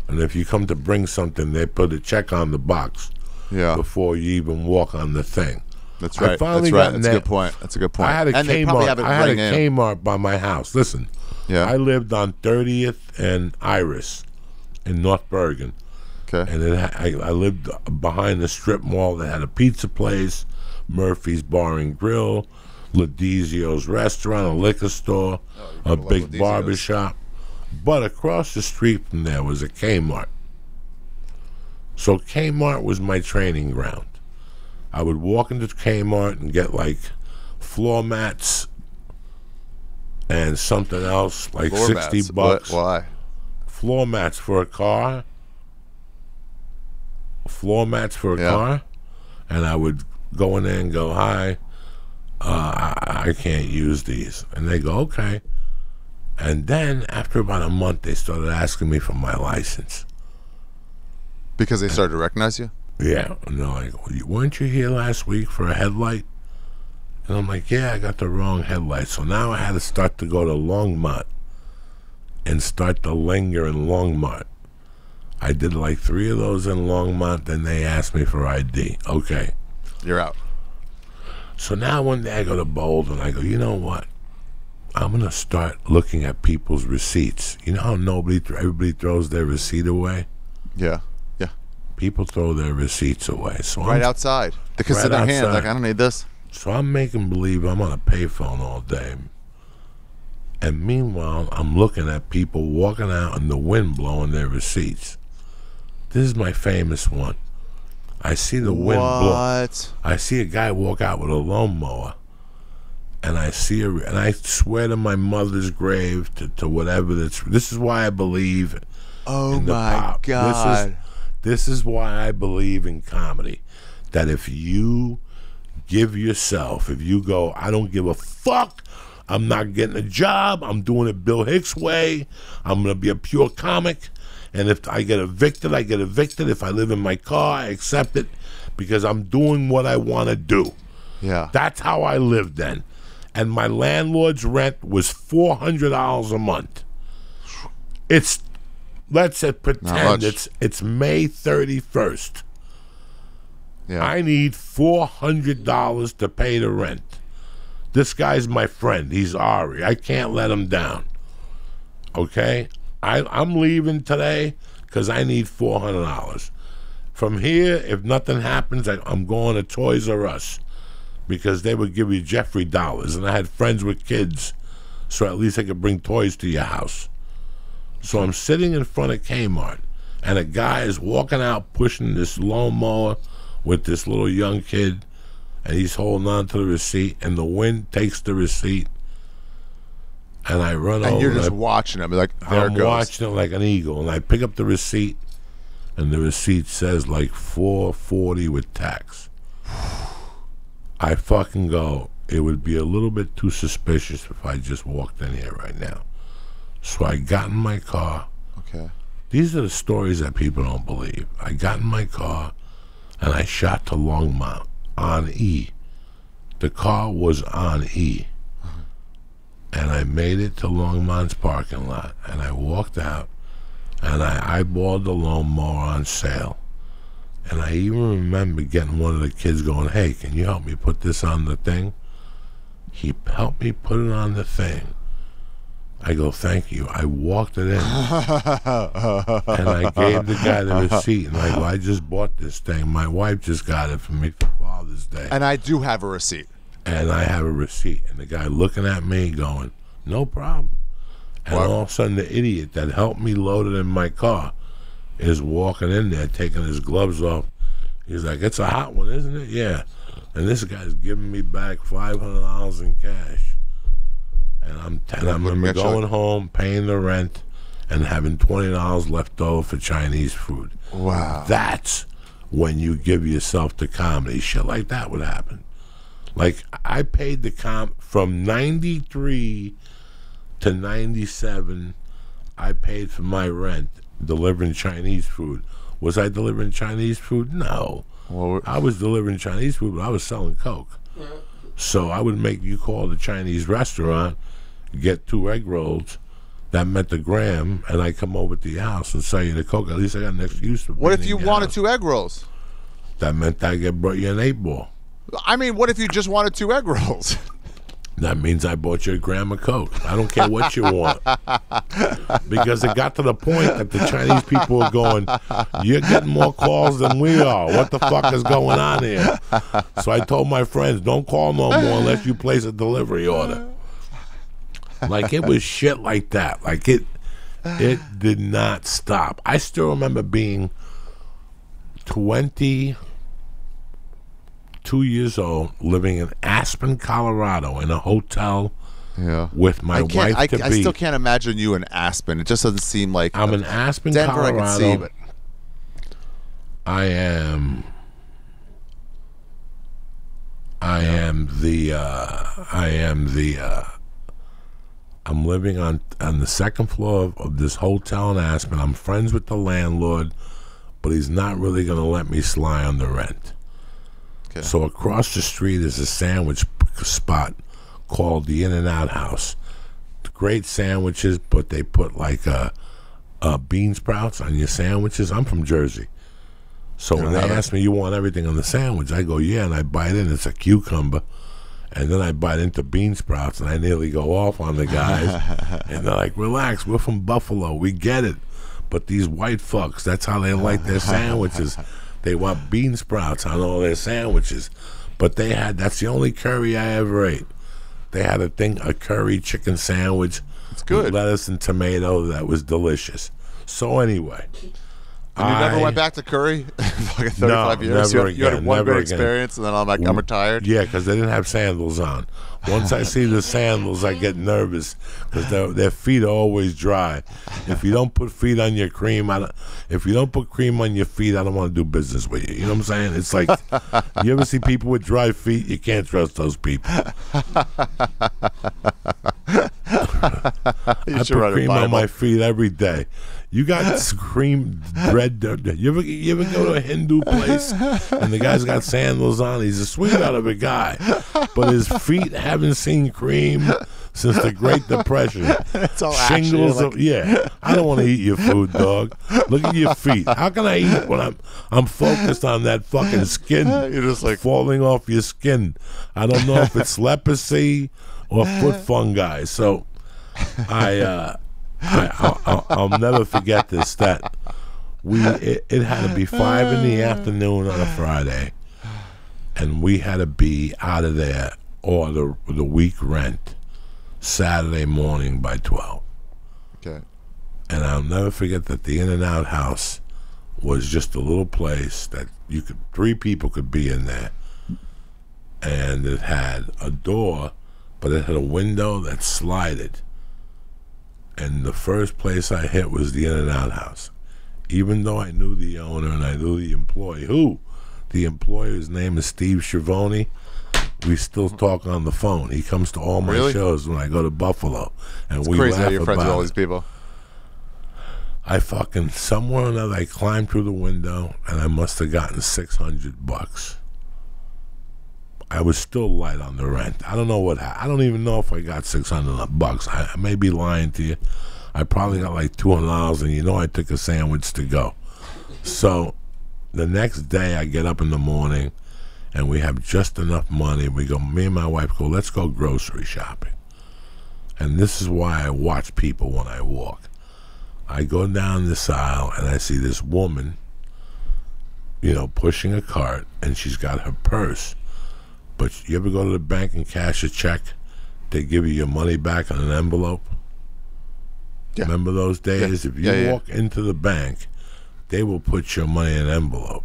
And if you come to bring something, they put a check on the box yeah. before you even walk on the thing. That's right. I finally That's right. That's that. a good point. That's a good point. I had a and Kmart. I had a Kmart by my house. Listen, yeah. I lived on thirtieth and Iris in North Bergen. Okay. And then I, I lived behind the strip mall that had a pizza place, Murphy's Bar and Grill, Ledizio's Restaurant, a liquor store, oh, a big barber shop. But across the street from there was a Kmart. So Kmart was my training ground. I would walk into Kmart and get like floor mats and something else, like floor sixty mats. bucks. What? Why? Floor mats for a car. Floor mats for a yeah. car, and I would go in there and go, "Hi, uh, I, I can't use these," and they go, "Okay." And then after about a month, they started asking me for my license because they started and, to recognize you. Yeah, and they're like, well, weren't you here last week for a headlight? And I'm like, yeah, I got the wrong headlight. So now I had to start to go to Longmont and start to linger in Longmont. I did like three of those in Longmont, then they asked me for I D. Okay. You're out. So now one day I go to Boulder and I go, you know what? I'm going to start looking at people's receipts. You know how nobody, everybody throws their receipt away? Yeah. People throw their receipts away. So right I'm, outside. Because right in their hands, like, I don't need this. So I'm making believe I'm on a payphone all day. And meanwhile, I'm looking at people walking out in the wind blowing their receipts. This is my famous one. I see the wind what? blow. I see a guy walk out with a lawnmower. And I see a, and I swear to my mother's grave, to, to whatever that's, this is why I believe oh in the my pop. God. This is, This is why I believe in comedy, that if you give yourself, if you go, I don't give a fuck, I'm not getting a job, I'm doing it Bill Hicks way, I'm going to be a pure comic, and if I get evicted, I get evicted. If I live in my car, I accept it, because I'm doing what I want to do. Yeah. That's how I lived then. And my landlord's rent was four hundred dollars a month. It's... Let's pretend it's it's May thirty-first. Yeah. I need four hundred dollars to pay the rent. This guy's my friend. He's Ari. I can't let him down. Okay? I, I'm leaving today because I need four hundred dollars. From here, if nothing happens, I, I'm going to Toys R Us because they would give you Jeffrey dollars. And I had friends with kids, so at least I could bring toys to your house. So I'm sitting in front of Kmart, and a guy is walking out pushing this lawnmower with this little young kid, and he's holding on to the receipt, and the wind takes the receipt, and I run and over. And you're just I, watching him, like, there I'm it goes. watching it like an eagle, and I pick up the receipt, and the receipt says, like, four forty with tax. I fucking go, it would be a little bit too suspicious if I just walked in here right now. So I got in my car. Okay. These are the stories that people don't believe. I got in my car, and I shot to Longmont on E. The car was on E. Mm-hmm. And I made it to Longmont's parking lot, and I walked out, and I eyeballed the lawnmower on sale. And I even remember getting one of the kids going, hey, can you help me put this on the thing? He helped me put it on the thing. I go, thank you. I walked it in, and I gave the guy the receipt, and I go, I just bought this thing. My wife just got it for me for Father's Day. And I do have a receipt. And I have a receipt. And the guy looking at me going, no problem. And wow. all of a sudden, the idiot that helped me load it in my car is walking in there, taking his gloves off. He's like, "It's a hot one, isn't it?" "Yeah." And this guy's giving me back five hundred dollars in cash. And I'm, and I'm going going home, paying the rent, and having twenty dollars left over for Chinese food. Wow. That's when you give yourself to comedy. Shit like that would happen. Like, I paid the comp from ninety-three to ninety-seven, I paid for my rent delivering Chinese food. Was I delivering Chinese food? No. Well, I was delivering Chinese food, but I was selling Coke. Yeah. So I would make you call the Chinese restaurant, get two egg rolls, that meant the gram, and I come over to your house and sell you the Coke. At least I got an excuse for being What if you wanted house. two egg rolls? That meant I get brought you an eight ball. I mean, what if you just wanted two egg rolls? That means I bought your grandma Coke. I don't care what you want. Because it got to the point that the Chinese people were going, "You're getting more calls than we are. What the fuck is going on here?" So I told my friends, don't call no more unless you place a delivery order. Like, it was shit like that. Like, it, it did not stop. I still remember being twenty... two years old, living in Aspen, Colorado, in a hotel yeah. with my I wife I, to I be. still can't imagine you in Aspen. It just doesn't seem like... I'm in Aspen, Denver, Colorado. I can see, but... I am... I yeah. am the... Uh, I am the... Uh, I'm living on, on the second floor of, of this hotel in Aspen. I'm friends with the landlord, but he's not really going to let me slide on the rent. Okay. So across the street is a sandwich spot called the In-N-Out House. Great sandwiches, but they put like a, a bean sprouts on your sandwiches. I'm from Jersey. So when they ask me, "You want everything on the sandwich?" I go, "Yeah," and I bite in. It's a cucumber. And then I bite into bean sprouts, and I nearly go off on the guys. And they're like, "Relax, we're from Buffalo. We get it." But these white fucks, that's how they like their sandwiches. They want bean sprouts on all their sandwiches. But they had, that's the only curry I ever ate. They had a thing, a curry chicken sandwich. It's good. With lettuce and tomato that was delicious. So anyway. And I, you never went back to curry? Like thirty-five no, years. Never you, had, again, you had one never good experience again. And then I'm like, I'm retired? Yeah, because they didn't have sandals on. Once I see the sandals, I get nervous because their, their feet are always dry. If you don't put feet on your cream, I don't, if you don't put cream on your feet, I don't want to do business with you. You know what I'm saying? It's like, you ever see people with dry feet? You can't trust those people. I put cream on my feet every day. You got cream bread. You ever, you ever go to a Hindu place and the guy's got sandals on? He's a sweet out of a guy, but his feet haven't seen cream since the Great Depression. It's all shingles. Like... Of, yeah, I don't want to eat your food, dog. Look at your feet. How can I eat when I'm I'm focused on that fucking skin? You're just like falling off your skin. I don't know if it's leprosy or foot fungi. So I. Uh, I, I'll, I'll never forget this. That we it, it had to be five in the afternoon on a Friday, and we had to be out of there or the the week rent Saturday morning by twelve. Okay. And I'll never forget that the In-N-Out House was just a little place that you could three people could be in there, and it had a door, but it had a window that slided. And the first place I hit was the In-N-Out House. Even though I knew the owner and I knew the employee, who, the employer's name is Steve Schiavone, we still talk on the phone. He comes to all my really? shows when I go to Buffalo. And it's we crazy laugh how you're friends with all these people. I fucking, somewhere or another, I climbed through the window and I must have gotten six hundred bucks. I was still light on the rent. I don't know what happened. I don't even know if I got six hundred bucks. I, I may be lying to you. I probably got like two hundred dollars, and you know I took a sandwich to go. So the next day I get up in the morning, and we have just enough money. We go, me and my wife go, let's go grocery shopping. And this is why I watch people when I walk. I go down this aisle, and I see this woman, you know, pushing a cart, and she's got her purse. But you ever go to the bank and cash a check? They give you your money back in an envelope. Yeah. Remember those days? Yeah. If you yeah, walk yeah. into the bank, they will put your money in an envelope.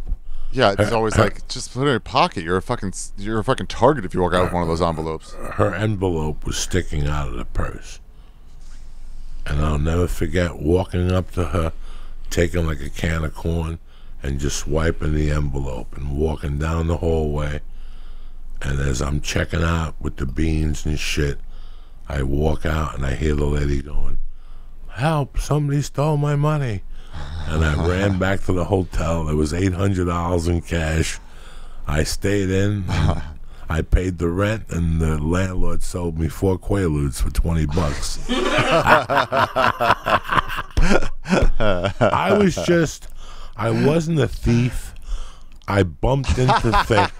Yeah, it's her, always her, like, just put it in your pocket. You're a fucking, you're a fucking target if you walk out her, with one of those envelopes. Her envelope was sticking out of the purse. And I'll never forget walking up to her, taking like a can of corn, and just swiping the envelope and walking down the hallway. And as I'm checking out with the beans and shit, I walk out and I hear the lady going, "Help, somebody stole my money." And I ran back to the hotel. There was eight hundred dollars in cash. I stayed in. I paid the rent, and the landlord sold me four Quaaludes for twenty bucks. I was just, I wasn't a thief. I bumped into things.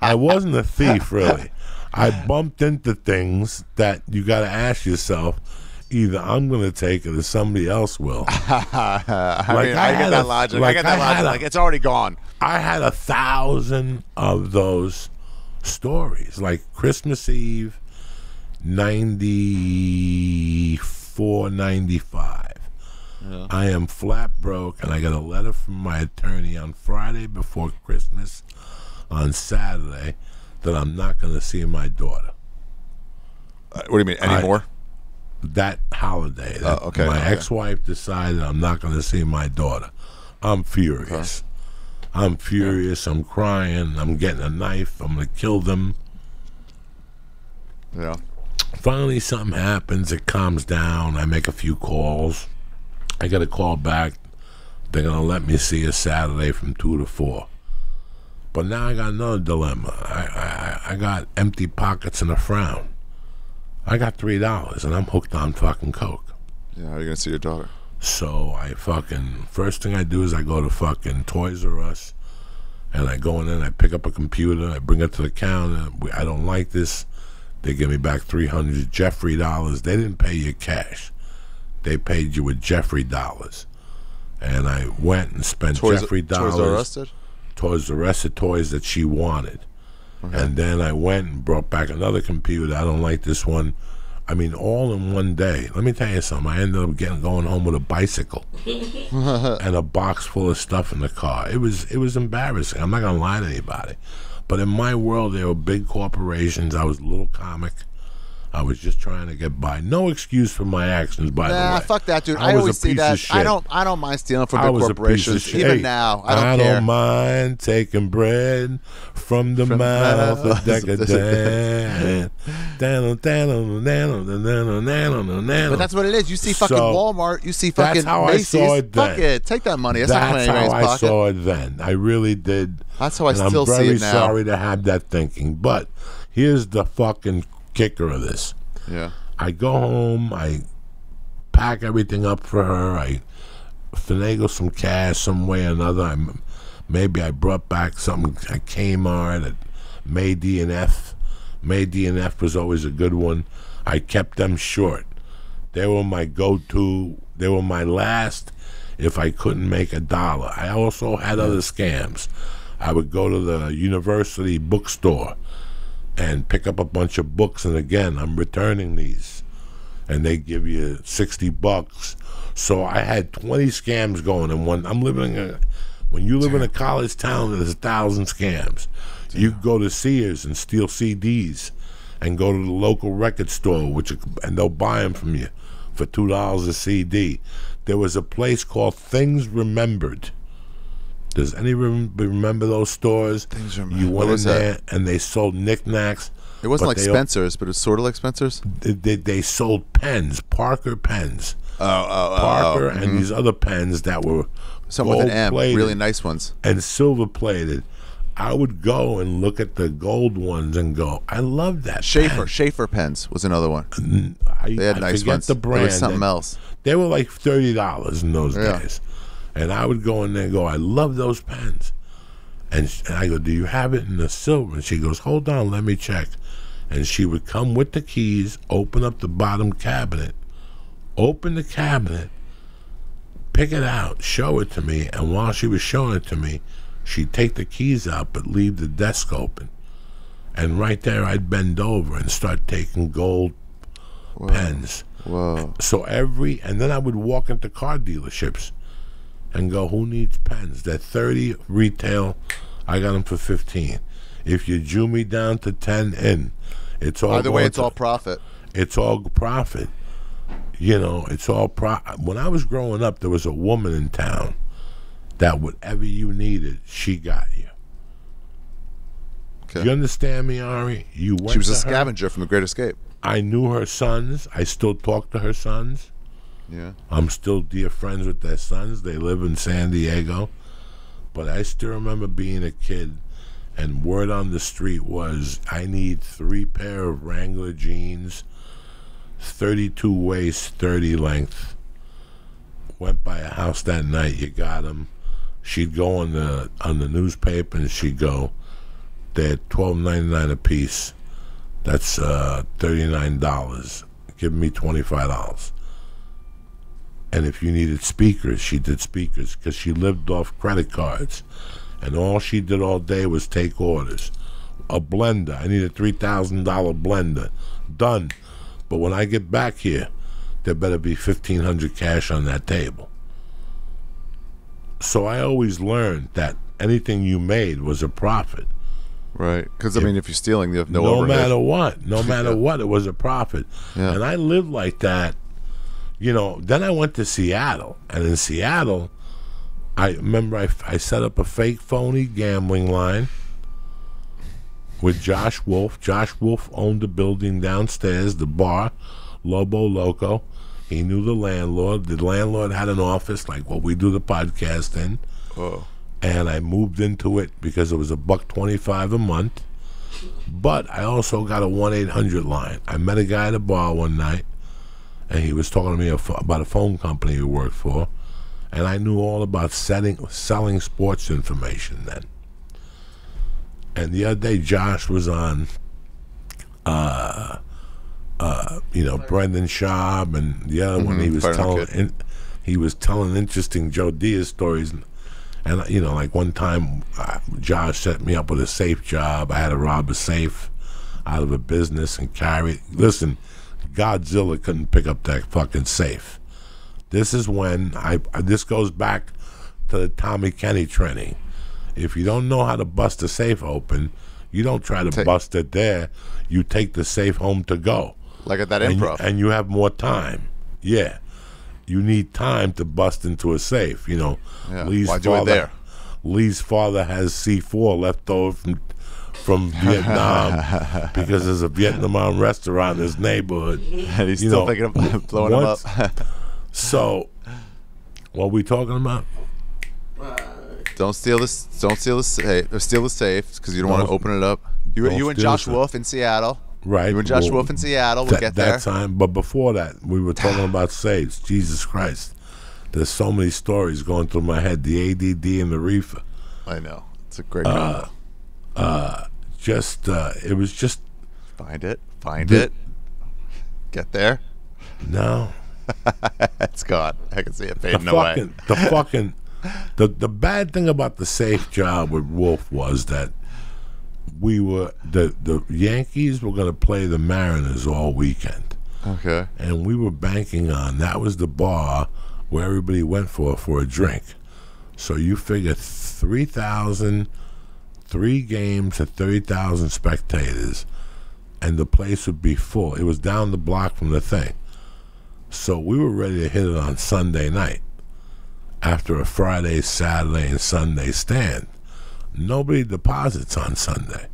I wasn't a thief, really. I bumped into things that you got to ask yourself, either I'm going to take it or somebody else will. I, like mean, I, I get that a, logic. Like I get that I logic. A, like, it's already gone. I had a thousand of those stories. Like Christmas Eve, ninety-four, ninety-five. Yeah. I am flat broke, and I got a letter from my attorney on Friday before Christmas, on Saturday, that I'm not going to see my daughter. Uh, what do you mean, anymore? I, that holiday. That uh, okay. My okay. ex-wife decided I'm not going to see my daughter. I'm furious. Okay. I'm furious. Yeah. I'm crying. I'm getting a knife. I'm going to kill them. Yeah. Finally, something happens. It calms down. I make a few calls. I got a call back. They're going to let me see a Saturday from two to four. But now I got another dilemma. I, I, I got empty pockets and a frown. I got three dollars, and I'm hooked on fucking coke. Yeah, how are you going to see your daughter? So I fucking, first thing I do is I go to fucking Toys R Us, and I go in there and I pick up a computer, I bring it to the counter. We, I don't like this. They give me back three hundred Jeffrey dollars. They didn't pay you cash. They paid you with Jeffrey dollars. And I went and spent Toys, Jeffrey dollars. Toys R Us did? Toys R Us, the toys that she wanted. Okay. And then I went and brought back another computer. I don't like this one. I mean, all in one day. Let me tell you something. I ended up getting going home with a bicycle and a box full of stuff in the car. It was, it was embarrassing. I'm not going to lie to anybody. But in my world, there were big corporations. I was a little comic. I was just trying to get by. No excuse for my actions, by nah, the way. Nah, fuck that, dude. I, I always see that. I don't. I don't mind stealing from big corporations, even hey, now. I don't I care. I don't mind taking bread from the from mouth of decadent. But that's what it is. You see fucking so, Walmart. You see fucking that's how Macy's. I saw it then. Fuck it. Take that money. That's, that's not how I pocket. saw it then. I really did. That's how I and still see it now. I'm very sorry to have that thinking, but here's the fucking kicker of this. Yeah. I go home, I pack everything up for her, I finagle some cash some way or another. I, maybe I brought back something at Kmart, at May D and F. May D and F was always a good one. I kept them short. They were my go-to. They were my last if I couldn't make a dollar. I also had other scams. I would go to the university bookstore and pick up a bunch of books, and again, I'm returning these. And they give you sixty bucks. So I had twenty scams going in one. I'm living in a, when you live in a college town, there's a thousand scams. Damn. You go to Sears and steal C Ds, and go to the local record store, which and they'll buy them from you for two dollars a C D. There was a place called Things Remembered. Does anyone remember those stores? Things remember. You went in there that? and they sold knickknacks. It wasn't like Spencer's, but it was sort of like Spencer's. They, they, they sold pens, Parker pens. Oh, oh, Parker oh, oh. and mm-hmm. these other pens that were some with an M, really nice ones, and silver plated. I would go and look at the gold ones and go, I love that. Schaefer, pen. Schaefer pens was another one. I, they had I nice ones. The brand. There was something else. They were like thirty dollars in those yeah. days. And I would go in there and go, I love those pens. And, and I go, do you have it in the silver? And she goes, hold on, let me check. And she would come with the keys, open up the bottom cabinet, open the cabinet, pick it out, show it to me. And while she was showing it to me, she'd take the keys out but leave the desk open. And right there, I'd bend over and start taking gold Wow. pens. Whoa. So every, and then I would walk into car dealerships and go, who needs pens? They're thirty retail. I got them for fifteen. If you jew me down to ten in, it's all. By the way, it's to, all profit. It's all profit. You know, it's all profit. When I was growing up, there was a woman in town that whatever you needed, she got you. Okay. You understand me, Ari? You went. She was to a scavenger her. From The Great Escape. I knew her sons. I still talk to her sons. Yeah. I'm still dear friends with their sons. They live in San Diego. But I still remember being a kid, and word on the street was, I need three pair of Wrangler jeans, thirty-two waist, thirty length. Went by a house that night, you got them. She'd go on the, on the newspaper, and she'd go, they're twelve ninety-nine a piece. That's uh, thirty-nine dollars. Give me twenty-five dollars. And if you needed speakers, she did speakers, because she lived off credit cards. And all she did all day was take orders. A blender. I need a three thousand dollar blender. Done. But when I get back here, there better be fifteen hundred dollars cash on that table. So I always learned that anything you made was a profit. Right. Because, I mean, if you're stealing, you have no, no overhead. No matter what. No matter yeah. what, it was a profit. Yeah. And I lived like that. You know, then I went to Seattle, and in Seattle, I remember I, I set up a fake phony gambling line with Josh Wolf. Josh Wolf owned the building downstairs, the bar, Lobo Loco. He knew the landlord. The landlord had an office like what we do the podcast in. Oh. And I moved into it because it was a buck twenty-five a month. But I also got a one eight hundred line. I met a guy at a bar one night, and he was talking to me about a phone company he worked for, and I knew all about setting, selling sports information then. And the other day, Josh was on, uh, uh, you know, Brendan Schaub, and the other mm-hmm. one he was Fire telling, in, he was telling interesting Joe Diaz stories, and, and you know, like one time, uh, Josh set me up with a safe job. I had to rob a safe out of a business and carry. Listen. Godzilla couldn't pick up that fucking safe. This is when I, this goes back to the Tommy Kenny training. If you don't know how to bust a safe open, you don't try to take, bust it there. You take the safe home to go. Like at that and improv. You, and you have more time. Yeah. You need time to bust into a safe. You know, yeah. Lee's, Why father, do it there? Lee's father has C four left over from from Vietnam because there's a Vietnamese restaurant in his neighborhood. And he's you still know, thinking of blowing once, him up. So, what are we talking about? Don't steal this. Don't steal the safe. Steal the safe because you don't, don't want to open it up. You, you and Josh Wolf in Seattle. Right. You and Josh well, Wolf in Seattle. We'll that, get there. That time, but before that, we were talking about safes. Jesus Christ. There's so many stories going through my head. The A D D and the reefer. I know. It's a great combo. Uh, Uh, just uh, it was just find it, find the, it, get there. No, it's gone. I can see it fading the away. Fucking, the fucking the the bad thing about the safe job with Wolf was that we were the the Yankees were going to play the Mariners all weekend. Okay, and we were banking on that was the bar where everybody went for for a drink. So you figure three thousand. Three games to thirty thousand spectators, and the place would be full. It was down the block from the thing. So we were ready to hit it on Sunday night after a Friday, Saturday, and Sunday stand. Nobody deposits on Sunday.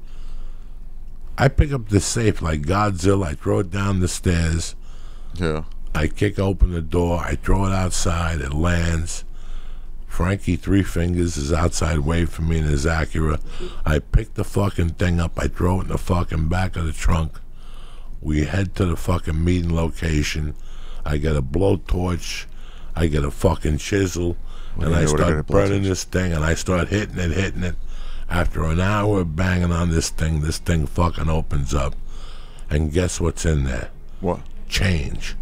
I pick up the safe like Godzilla. I throw it down the stairs. Yeah. I kick open the door. I throw it outside. It lands. Frankie Three Fingers is outside waiting for me in his Acura. I pick the fucking thing up. I throw it in the fucking back of the trunk. We head to the fucking meeting location. I get a blowtorch. I get a fucking chisel. What and I start burning this thing, and I start hitting it, hitting it. After an hour of banging on this thing, this thing fucking opens up. And guess what's in there? What? Change.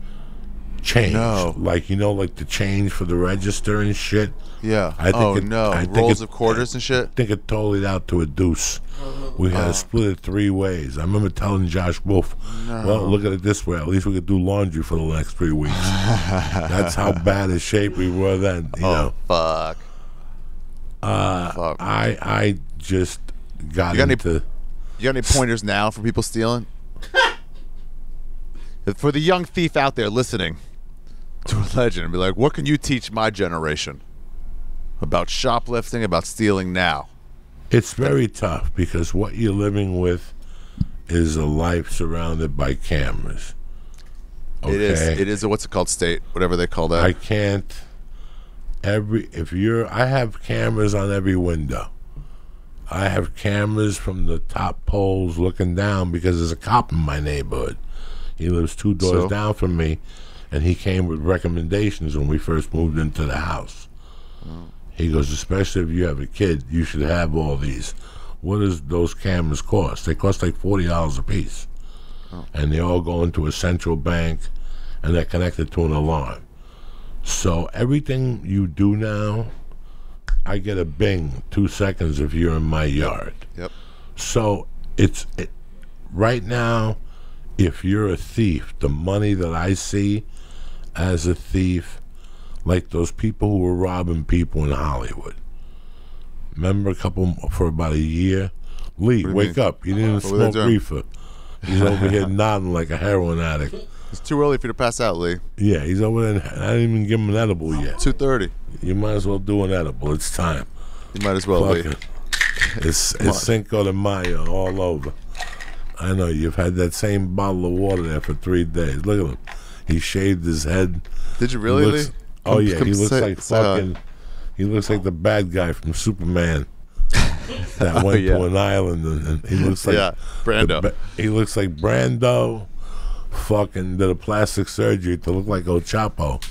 changed. No. Like, you know, like the change for the register and shit. Yeah. I think oh, it, no. I Rolls think of it, quarters and shit? I think it totaled out to a deuce. We had oh. to split it three ways. I remember telling Josh Wolf, no. well, look at it this way. At least we could do laundry for the next three weeks. That's how bad a shape we were then. You oh, know? fuck. Uh, fuck. I, I just got, you got into... Any, you got any pointers now for people stealing? For the young thief out there listening to a legend and be like, what can you teach my generation about shoplifting, about stealing now? It's very tough because what you're living with is a life surrounded by cameras. Okay? It is. It is a what's it called state, whatever they call that. I can't. Every if you're, I have cameras on every window. I have cameras from the top poles looking down because there's a cop in my neighborhood. He lives two doors so? down from me, and he came with recommendations when we first moved into the house. Mm. He goes, especially if you have a kid, you should have all these. What does those cameras cost? They cost like forty dollars a piece. Oh. And they all go into a central bank, and they're connected to an alarm. So everything you do now, I get a bing two seconds if you're in my yard. Yep. So it's it, right now... If you're a thief, the money that I see as a thief, like those people who were robbing people in Hollywood. Remember a couple, for about a year? Lee, wake mean? up. You didn't what smoke reefer. He's over here nodding like a heroin addict. It's too early for you to pass out, Lee. Yeah, he's over there. I didn't even give him an edible yet. two thirty. You might as well do an edible. It's time. You might as well, Lee. It. It's, it's Cinco de Mayo all over. I know, you've had that same bottle of water there for three days. Look at him. He shaved his head. Did you really, looks, Lee? Oh, yeah. He looks say, like fucking... Uh, he looks like the bad guy from Superman that went oh, yeah. to an island. And, and he looks like... Yeah, Brando. The, he looks like Brando fucking did a plastic surgery to look like El Chapo.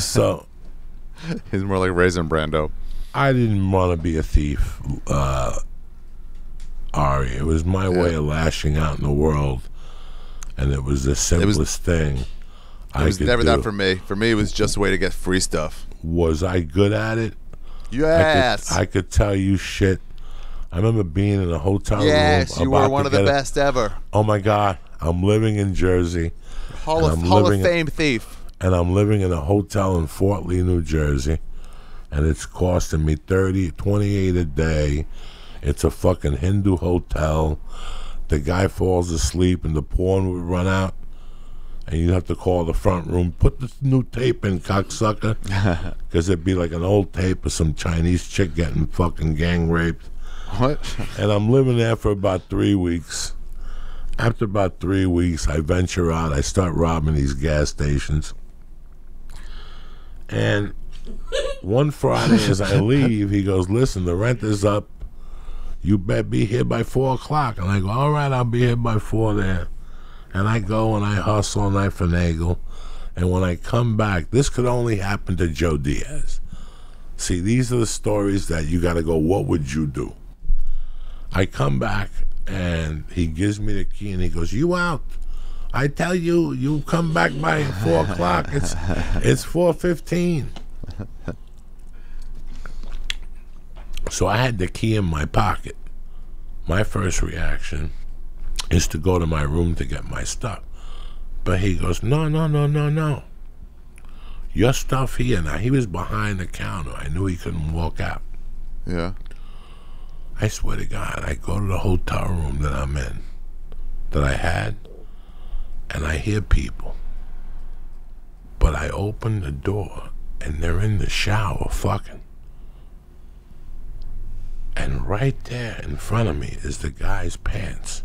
So... He's more like Raisin Brando. I didn't want to be a thief, uh... Ari. It was my yeah. way of lashing out in the world, and it was the simplest it was, thing. It I was could never do. that for me. For me, it was just a way to get free stuff. Was I good at it? Yes. I could, I could tell you shit. I remember being in a hotel yes, room. Yes, you were one of the it. best ever. Oh my God! I'm living in Jersey. Hall of Hall of Fame in, thief. And I'm living in a hotel in Fort Lee, New Jersey, and it's costing me thirty, twenty-eight a day. It's a fucking Hindu hotel. The guy falls asleep and the porn would run out, and you'd have to call the front room, put this new tape in, cocksucker, because it'd be like an old tape of some Chinese chick getting fucking gang raped. What? And I'm living there for about three weeks. After about three weeks, I venture out. I start robbing these gas stations. And one Friday as I leave, he goes, listen, the rent is up. You better be here by four o'clock. And I go, all right, I'll be here by four there. And I go and I hustle and I finagle. And when I come back, this could only happen to Joe Diaz. See, these are the stories that you got to go, what would you do? I come back and he gives me the key and he goes, you out. I tell you, you come back by four o'clock. It's, it's four fifteen. So I had the key in my pocket. My first reaction is to go to my room to get my stuff. But he goes, no, no, no, no, no. Your stuff here. Now, he was behind the counter. I knew he couldn't walk out. Yeah. I swear to God, I go to the hotel room that I'm in, that I had, and I hear people. But I open the door, and they're in the shower fucking. And right there in front of me is the guy's pants.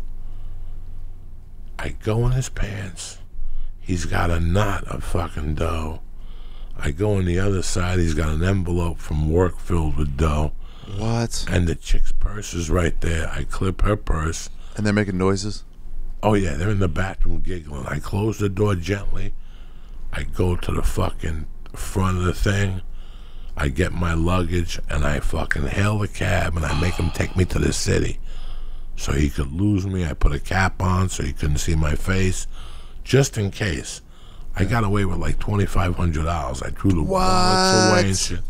I go in his pants. He's got a knot of fucking dough. I go on the other side. He's got an envelope from work filled with dough. What? And the chick's purse is right there. I clip her purse. And they're making noises? Oh, yeah. They're in the bathroom giggling. I close the door gently. I go to the fucking front of the thing. I get my luggage, and I fucking hail the cab, and I make him take me to the city. So he could lose me. I put a cap on so he couldn't see my face. Just in case. I got away with like twenty-five hundred dollars. I drew the wallets away and shit.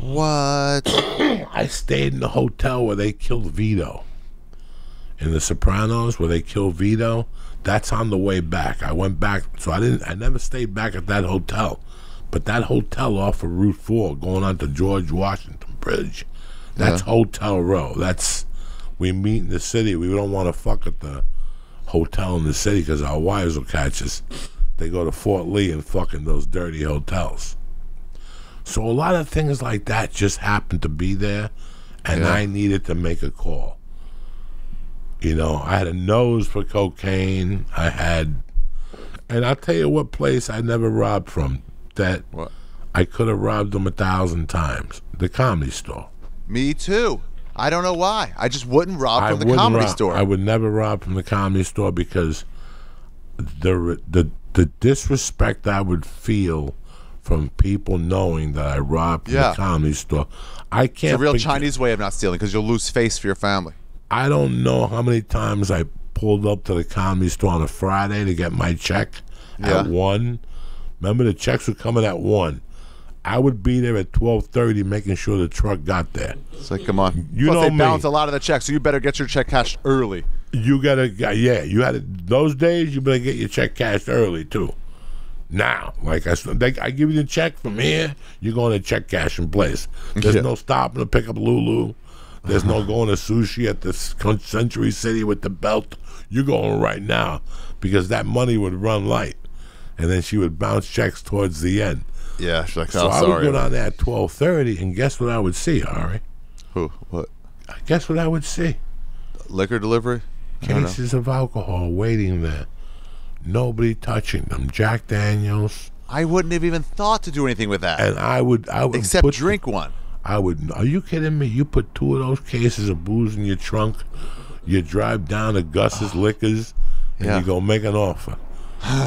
What? I stayed in the hotel where they killed Vito. In The Sopranos, where they kill Vito, that's on the way back. I went back, so I didn't. I never stayed back at that hotel. But that hotel off of Route four, going on to George Washington Bridge, that's yeah. Hotel Row. That's, we meet in the city. We don't want to fuck at the hotel in the city because our wives will catch us. They go to Fort Lee and fuck in those dirty hotels. So a lot of things like that just happened to be there, and yeah. I needed to make a call. You know, I had a nose for cocaine. I had, and I'll tell you what place I never robbed from that what? I could have robbed them a thousand times. The Comedy Store. Me too. I don't know why. I just wouldn't rob from I the Comedy rob, Store. I would never rob from the Comedy Store because the the the disrespect I would feel from people knowing that I robbed from yeah. the Comedy Store. I can't. It's a real Chinese way of not stealing because you'll lose face for your family. I don't know how many times I pulled up to the Comedy Store on a Friday to get my check yeah. at one. Remember, the checks were coming at one. I would be there at twelve thirty, making sure the truck got there. It's like, come on, you Plus know they bounce me. a lot of the checks, so you better get your check cashed early. You gotta, yeah, you had it. Those days, you better get your check cashed early too. Now, like I said, I give you the check from here, you're going to check cashing place. There's yeah. no stopping to pick up Lulu. There's no going to sushi at the Century City with the belt. You're going right now because that money would run light. And then she would bounce checks towards the end. Yeah, she's like, oh, so I sorry. would go down there at twelve thirty, and guess what I would see, Ari? Who? What? Guess what I would see? Liquor delivery? Cases of alcohol waiting there. Nobody touching them. Jack Daniels. I wouldn't have even thought to do anything with that. And I would... I would Except put drink them, one. I would... Are you kidding me? You put two of those cases of booze in your trunk, you drive down to Gus's Liquors, and yeah. you go make an offer.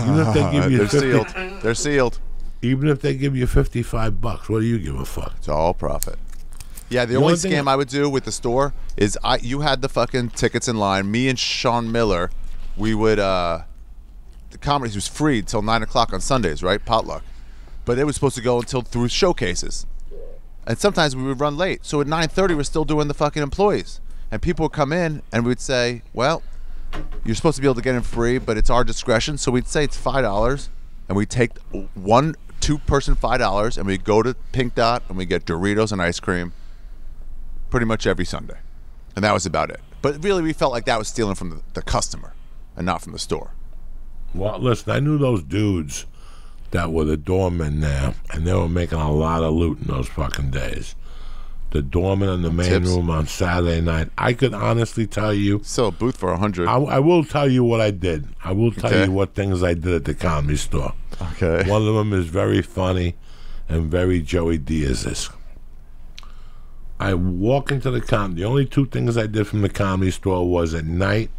Even if they give you They're fifty, sealed. They're sealed. Even if they give you fifty-five bucks, what do you give a fuck? It's all profit. Yeah, the, the only, only scam I would do with the store is I. You had the fucking tickets in line. Me and Sean Miller, we would... uh The comedy was free till nine o'clock on Sundays, right? Potluck, but it was supposed to go until through showcases, and sometimes we would run late. So at nine thirty, we're still doing the fucking employees, and people would come in, and we'd say, "Well, you're supposed to be able to get in free, but it's our discretion." So we'd say it's five dollars, and we take one two person five dollars, and we go to Pink Dot, and we get Doritos and ice cream, pretty much every Sunday, and that was about it. But really, we felt like that was stealing from the, the customer, and not from the store. Well, listen, I knew those dudes that were the doormen there, and they were making a lot of loot in those fucking days. The doorman in the main Tips. room on Saturday night. I could honestly tell you. Sell a booth for a hundred dollars. I, I will tell you what I did. I will tell okay. you what things I did at the Comedy Store. Okay. One of them is very funny and very Joey Diaz-esque. I walk into the Comedy. The only two things I did from the Comedy Store was at night,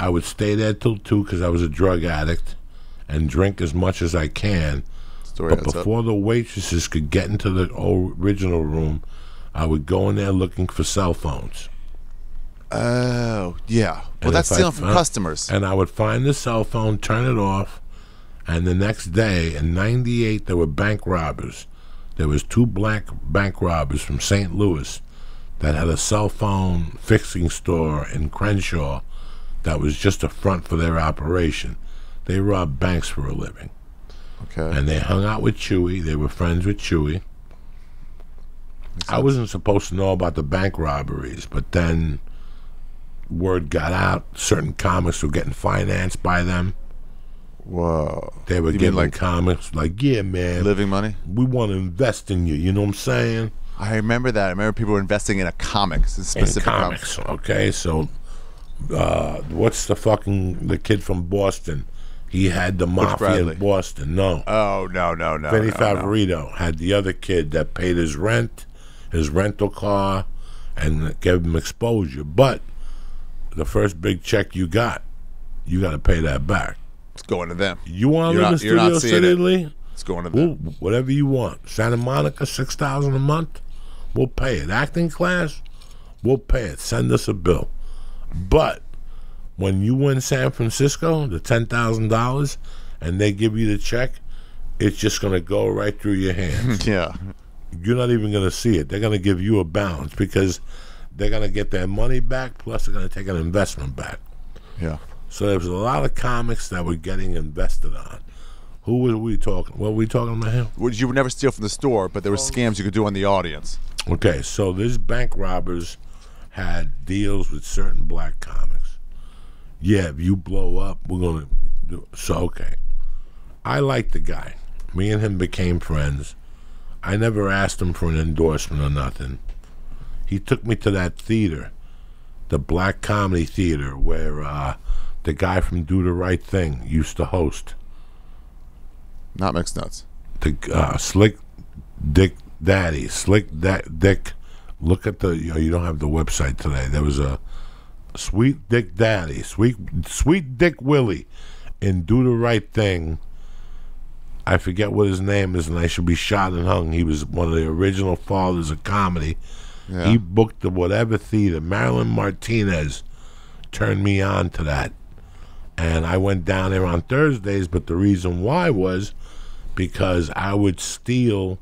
I would stay there till two because I was a drug addict and drink as much as I can. Story but before up. the waitresses could get into the old original room, I would go in there looking for cell phones. Oh, yeah. Well, and that's stealing from customers. And I would find the cell phone, turn it off, and the next day, in ninety-eight, there were bank robbers. There was two black bank robbers from Saint Louis that had a cell phone fixing store in Crenshaw. That was just a front for their operation. They robbed banks for a living. Okay. And they hung out with Chewy. They were friends with Chewy. I wasn't supposed to know about the bank robberies, but then word got out. Certain comics were getting financed by them. Whoa. They were giving like comics like, yeah, man. Living money? We want to invest in you. You know what I'm saying? I remember that. I remember people were investing in a comics. In specific in comics. comics. Okay, so... Uh, what's the fucking the kid from Boston? He had the mafia in Boston. No. Oh no no no. Vinny no, Favorito no. had the other kid that paid his rent, his rental car, and gave him exposure. But the first big check you got, you got to pay that back. It's going to them. You want to live in Studio City, Lee? It's going to them. We'll, whatever you want. Santa Monica, six thousand a month. We'll pay it. Acting class, we'll pay it. Send us a bill. But when you win San Francisco, the ten thousand dollars, and they give you the check, it's just going to go right through your hands. Yeah. You're not even going to see it. They're going to give you a bounce because they're going to get their money back, plus they're going to take an investment back. Yeah. So there was a lot of comics that were getting invested on. Who were we talking? What were we talking about him? Well, you would never steal from the store, but there were scams you could do on the audience. Okay, so these bank robbers had deals with certain black comics. Yeah, if you blow up, we're going to do it. So, okay. I liked the guy. Me and him became friends. I never asked him for an endorsement or nothing. He took me to that theater, the Black Comedy Theater, where uh, the guy from Do the Right Thing used to host. Not Mixed Nuts. The uh, Slick Dick Daddy, Slick da Dick. Look at the. You know, you don't have the website today. There was a Sweet Dick Daddy, Sweet Sweet Dick Willie, in Do the Right Thing. I forget what his name is, and I should be shot and hung. He was one of the original fathers of comedy. Yeah. He booked the whatever theater. Marilyn Martinez turned me on to that. And I went down there on Thursdays, but the reason why was because I would steal.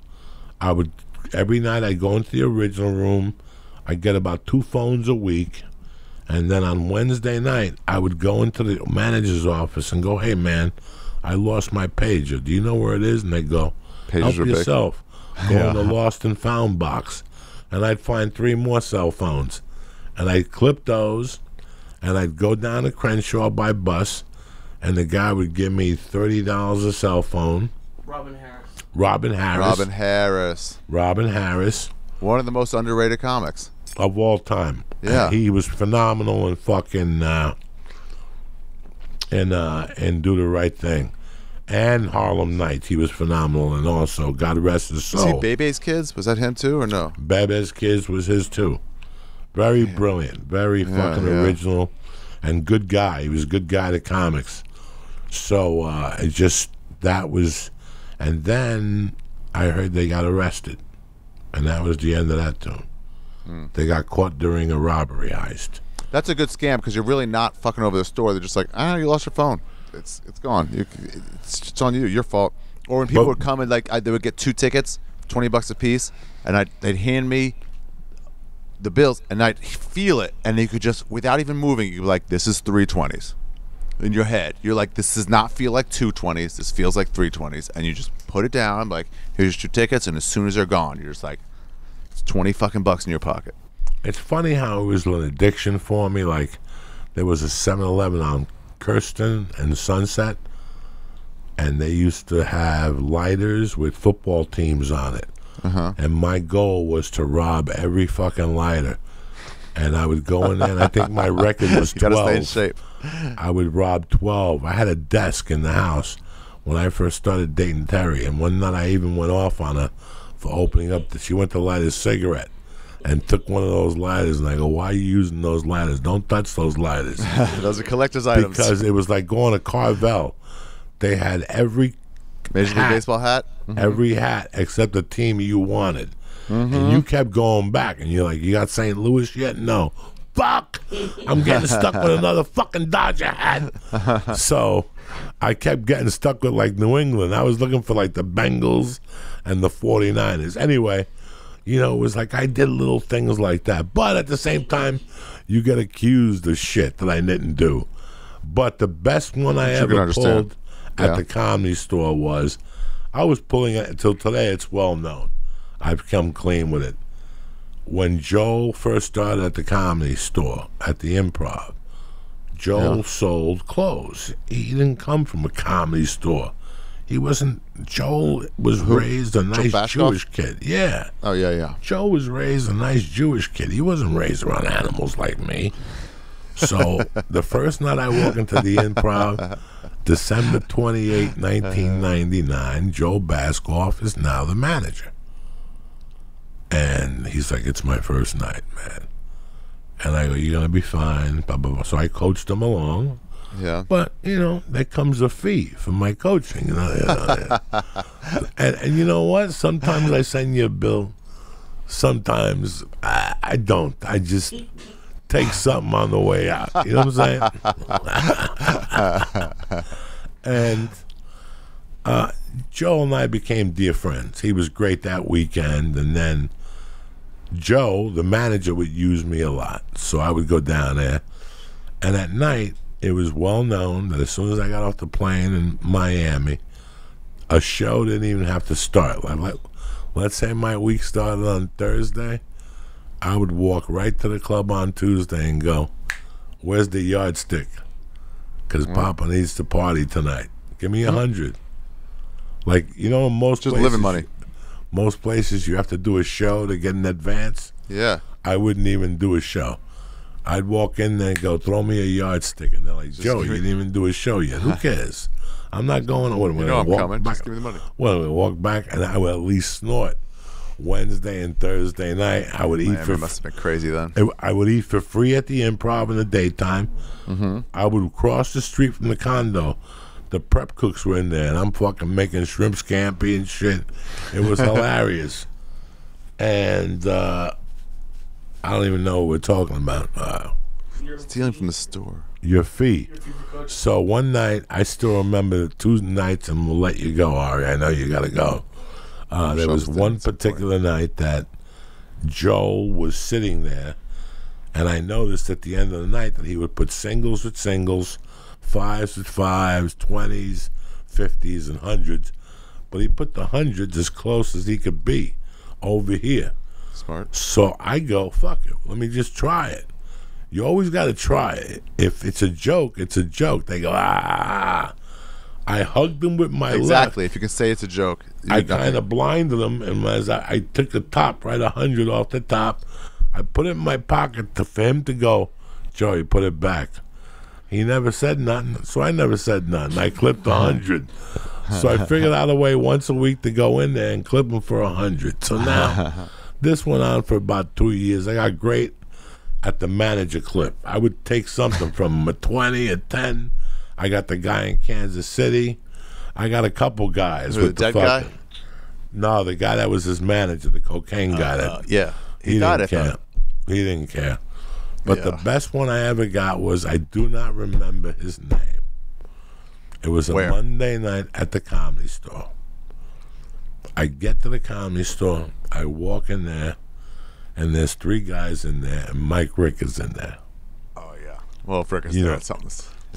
I would every night I'd go into the original room. I'd get about two phones a week. And then on Wednesday night, I would go into the manager's office and go, hey, man, I lost my pager. Do you know where it is? And they'd go, help yourself. Go in the lost and found box. And I'd find three more cell phones. And I'd clip those. And I'd go down to Crenshaw by bus, and the guy would give me thirty dollars a cell phone. Robin Harris. Robin Harris. Robin Harris. Robin Harris. One of the most underrated comics. Of all time. Yeah. And he was phenomenal in fucking, uh, and, uh, and Do the Right Thing. And Harlem Nights. He was phenomenal, and also, God rest his soul. Was he Bebe's Kids? Was that him too, or no? Bebe's Kids was his too. Very brilliant, very yeah, fucking yeah. original, and good guy. He was a good guy to comics. So uh, it just, that was, and then I heard they got arrested, and that was the end of that too. Mm. They got caught during a robbery heist. That's a good scam because you're really not fucking over the store. They're just like, ah, you lost your phone. It's it's gone. You, it's, it's on you. Your fault. Or when people but, would come and like, I, they would get two tickets, twenty bucks a piece, and I they'd hand me the bills, and I'd feel it, and you could just, without even moving, you'd be like, this is three twenties. In your head, you're like, this does not feel like two twenties, this feels like three twenties, and you just put it down, like, here's your tickets, and as soon as they're gone, you're just like, it's twenty fucking bucks in your pocket. It's funny how it was an addiction for me, like, there was a seven eleven on Kirsten and Sunset, and they used to have lighters with football teams on it. Uh-huh. And my goal was to rob every fucking lighter, and I would go in there. And I think my record was twelve. You gotta stay in shape. I would rob twelve. I had a desk in the house when I first started dating Terry, and one night I even went off on her for opening up. The, she went to light a cigarette and took one of those lighters, and I go, "Why are you using those lighters? Don't touch those lighters. Those are collector's items." Because it was like going to Carvel. They had every Major League Baseball hat. Mm-hmm. Every hat except the team you wanted. Mm-hmm. And you kept going back, and you're like, you got Saint Louis yet? No. Fuck! I'm getting stuck with another fucking Dodger hat. So I kept getting stuck with, like, New England. I was looking for, like, the Bengals and the forty-niners. Anyway, you know, it was like I did little things like that. But at the same time, you get accused of shit that I didn't do. But the best one I you ever pulled at yeah. the Comedy Store was, I was pulling it until today. It's well known. I've come clean with it. When Joel first started at the Comedy Store, at the Improv, Joel yeah. sold clothes. He didn't come from a Comedy Store. He wasn't. Joel was Who? raised a nice Jewish kid. Yeah. Oh yeah, yeah. Joel was raised a nice Jewish kid. He wasn't raised around animals like me. So the first night I walk into the Improv, December twenty-eighth, nineteen ninety-nine, Joe Baskoff is now the manager. And he's like, it's my first night, man. And I go, you're going to be fine, blah, blah, blah. So I coached him along. Yeah. But, you know, there comes a fee for my coaching. You know, you know, and, and you know what? Sometimes I send you a bill. Sometimes I, I don't. I just... take something on the way out. You know what I'm saying? And Joe and I became dear friends. He was great that weekend, and then Joe, the manager, would use me a lot. So I would go down there, and at night it was well known that as soon as I got off the plane in Miami, a show didn't even have to start. Like, let, let's say my week started on Thursday, I would walk right to the club on Tuesday and go, where's the yardstick? Because mm. Papa needs to party tonight. Give me a hundred. Mm. Like, you know, most Just places, living money. Most places you have to do a show to get an advance. Yeah. I wouldn't even do a show. I'd walk in there and go, throw me a yardstick. And they're like, Just Joe, you didn't even do a show yet. Who cares? I'm not going to order. You know I'm coming. Back, Just give me the money. Well, we walk back, and I would at least snort. Wednesday and Thursday night, I would eat Miami for must have been crazy then. I would eat for free at the Improv in the daytime. Mm-hmm. I would cross the street from the condo. The prep cooks were in there, and I'm fucking making shrimp scampi and shit. It was hilarious. And uh, I don't even know what we're talking about. Uh, Stealing from the store. Your fee. So one night, I still remember two nights, and we'll let you go, Ari. I know you got to go. Uh, there was one particular night that Joel was sitting there, and I noticed at the end of the night that he would put singles with singles, fives with fives, twenties, fifties, and hundreds. But he put the hundreds as close as he could be over here. Smart. So I go, fuck it. Let me just try it. You always got to try it. If it's a joke, it's a joke. They go, ah. I hugged him with my exactly. left. Exactly. If you can say it's a joke. I kind of blinded him, and as I, I took the top, right, a hundred off the top. I put it in my pocket to, for him to go, Joey, put it back. He never said nothing, so I never said nothing. I clipped a hundred. So I figured out a way once a week to go in there and clip him for a hundred. So now, this went on for about two years. I got great at the manager clip. I would take something from him, a twenty, a ten. I got the guy in Kansas City. I got a couple guys. Who, with the dead fucking, guy? No, the guy that was his manager, the cocaine guy. Uh, that, uh, yeah, he, he died didn't care. That. He didn't care. But yeah. the best one I ever got was, I do not remember his name. It was a Where? Monday night at the Comedy Store. I get to the Comedy Store. I walk in there, and there's three guys in there, and Mike Rick is in there. Oh, yeah. Well, if Rick is there, it's something.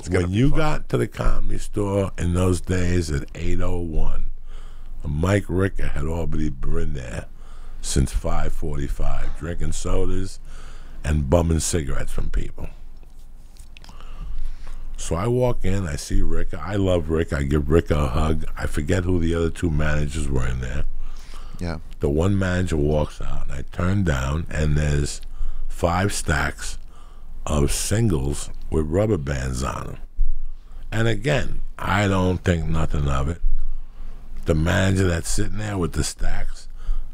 When you fun. got to the Comedy Store in those days at eight oh one, Mike Ricker had already been there since five forty-five, drinking sodas and bumming cigarettes from people. So I walk in, I see Ricker. I love Rick. I give Ricker a hug. I forget who the other two managers were in there. Yeah. The one manager walks out, and I turn down, and there's five stacks of singles with rubber bands on them. And again, I don't think nothing of it. The manager that's sitting there with the stacks,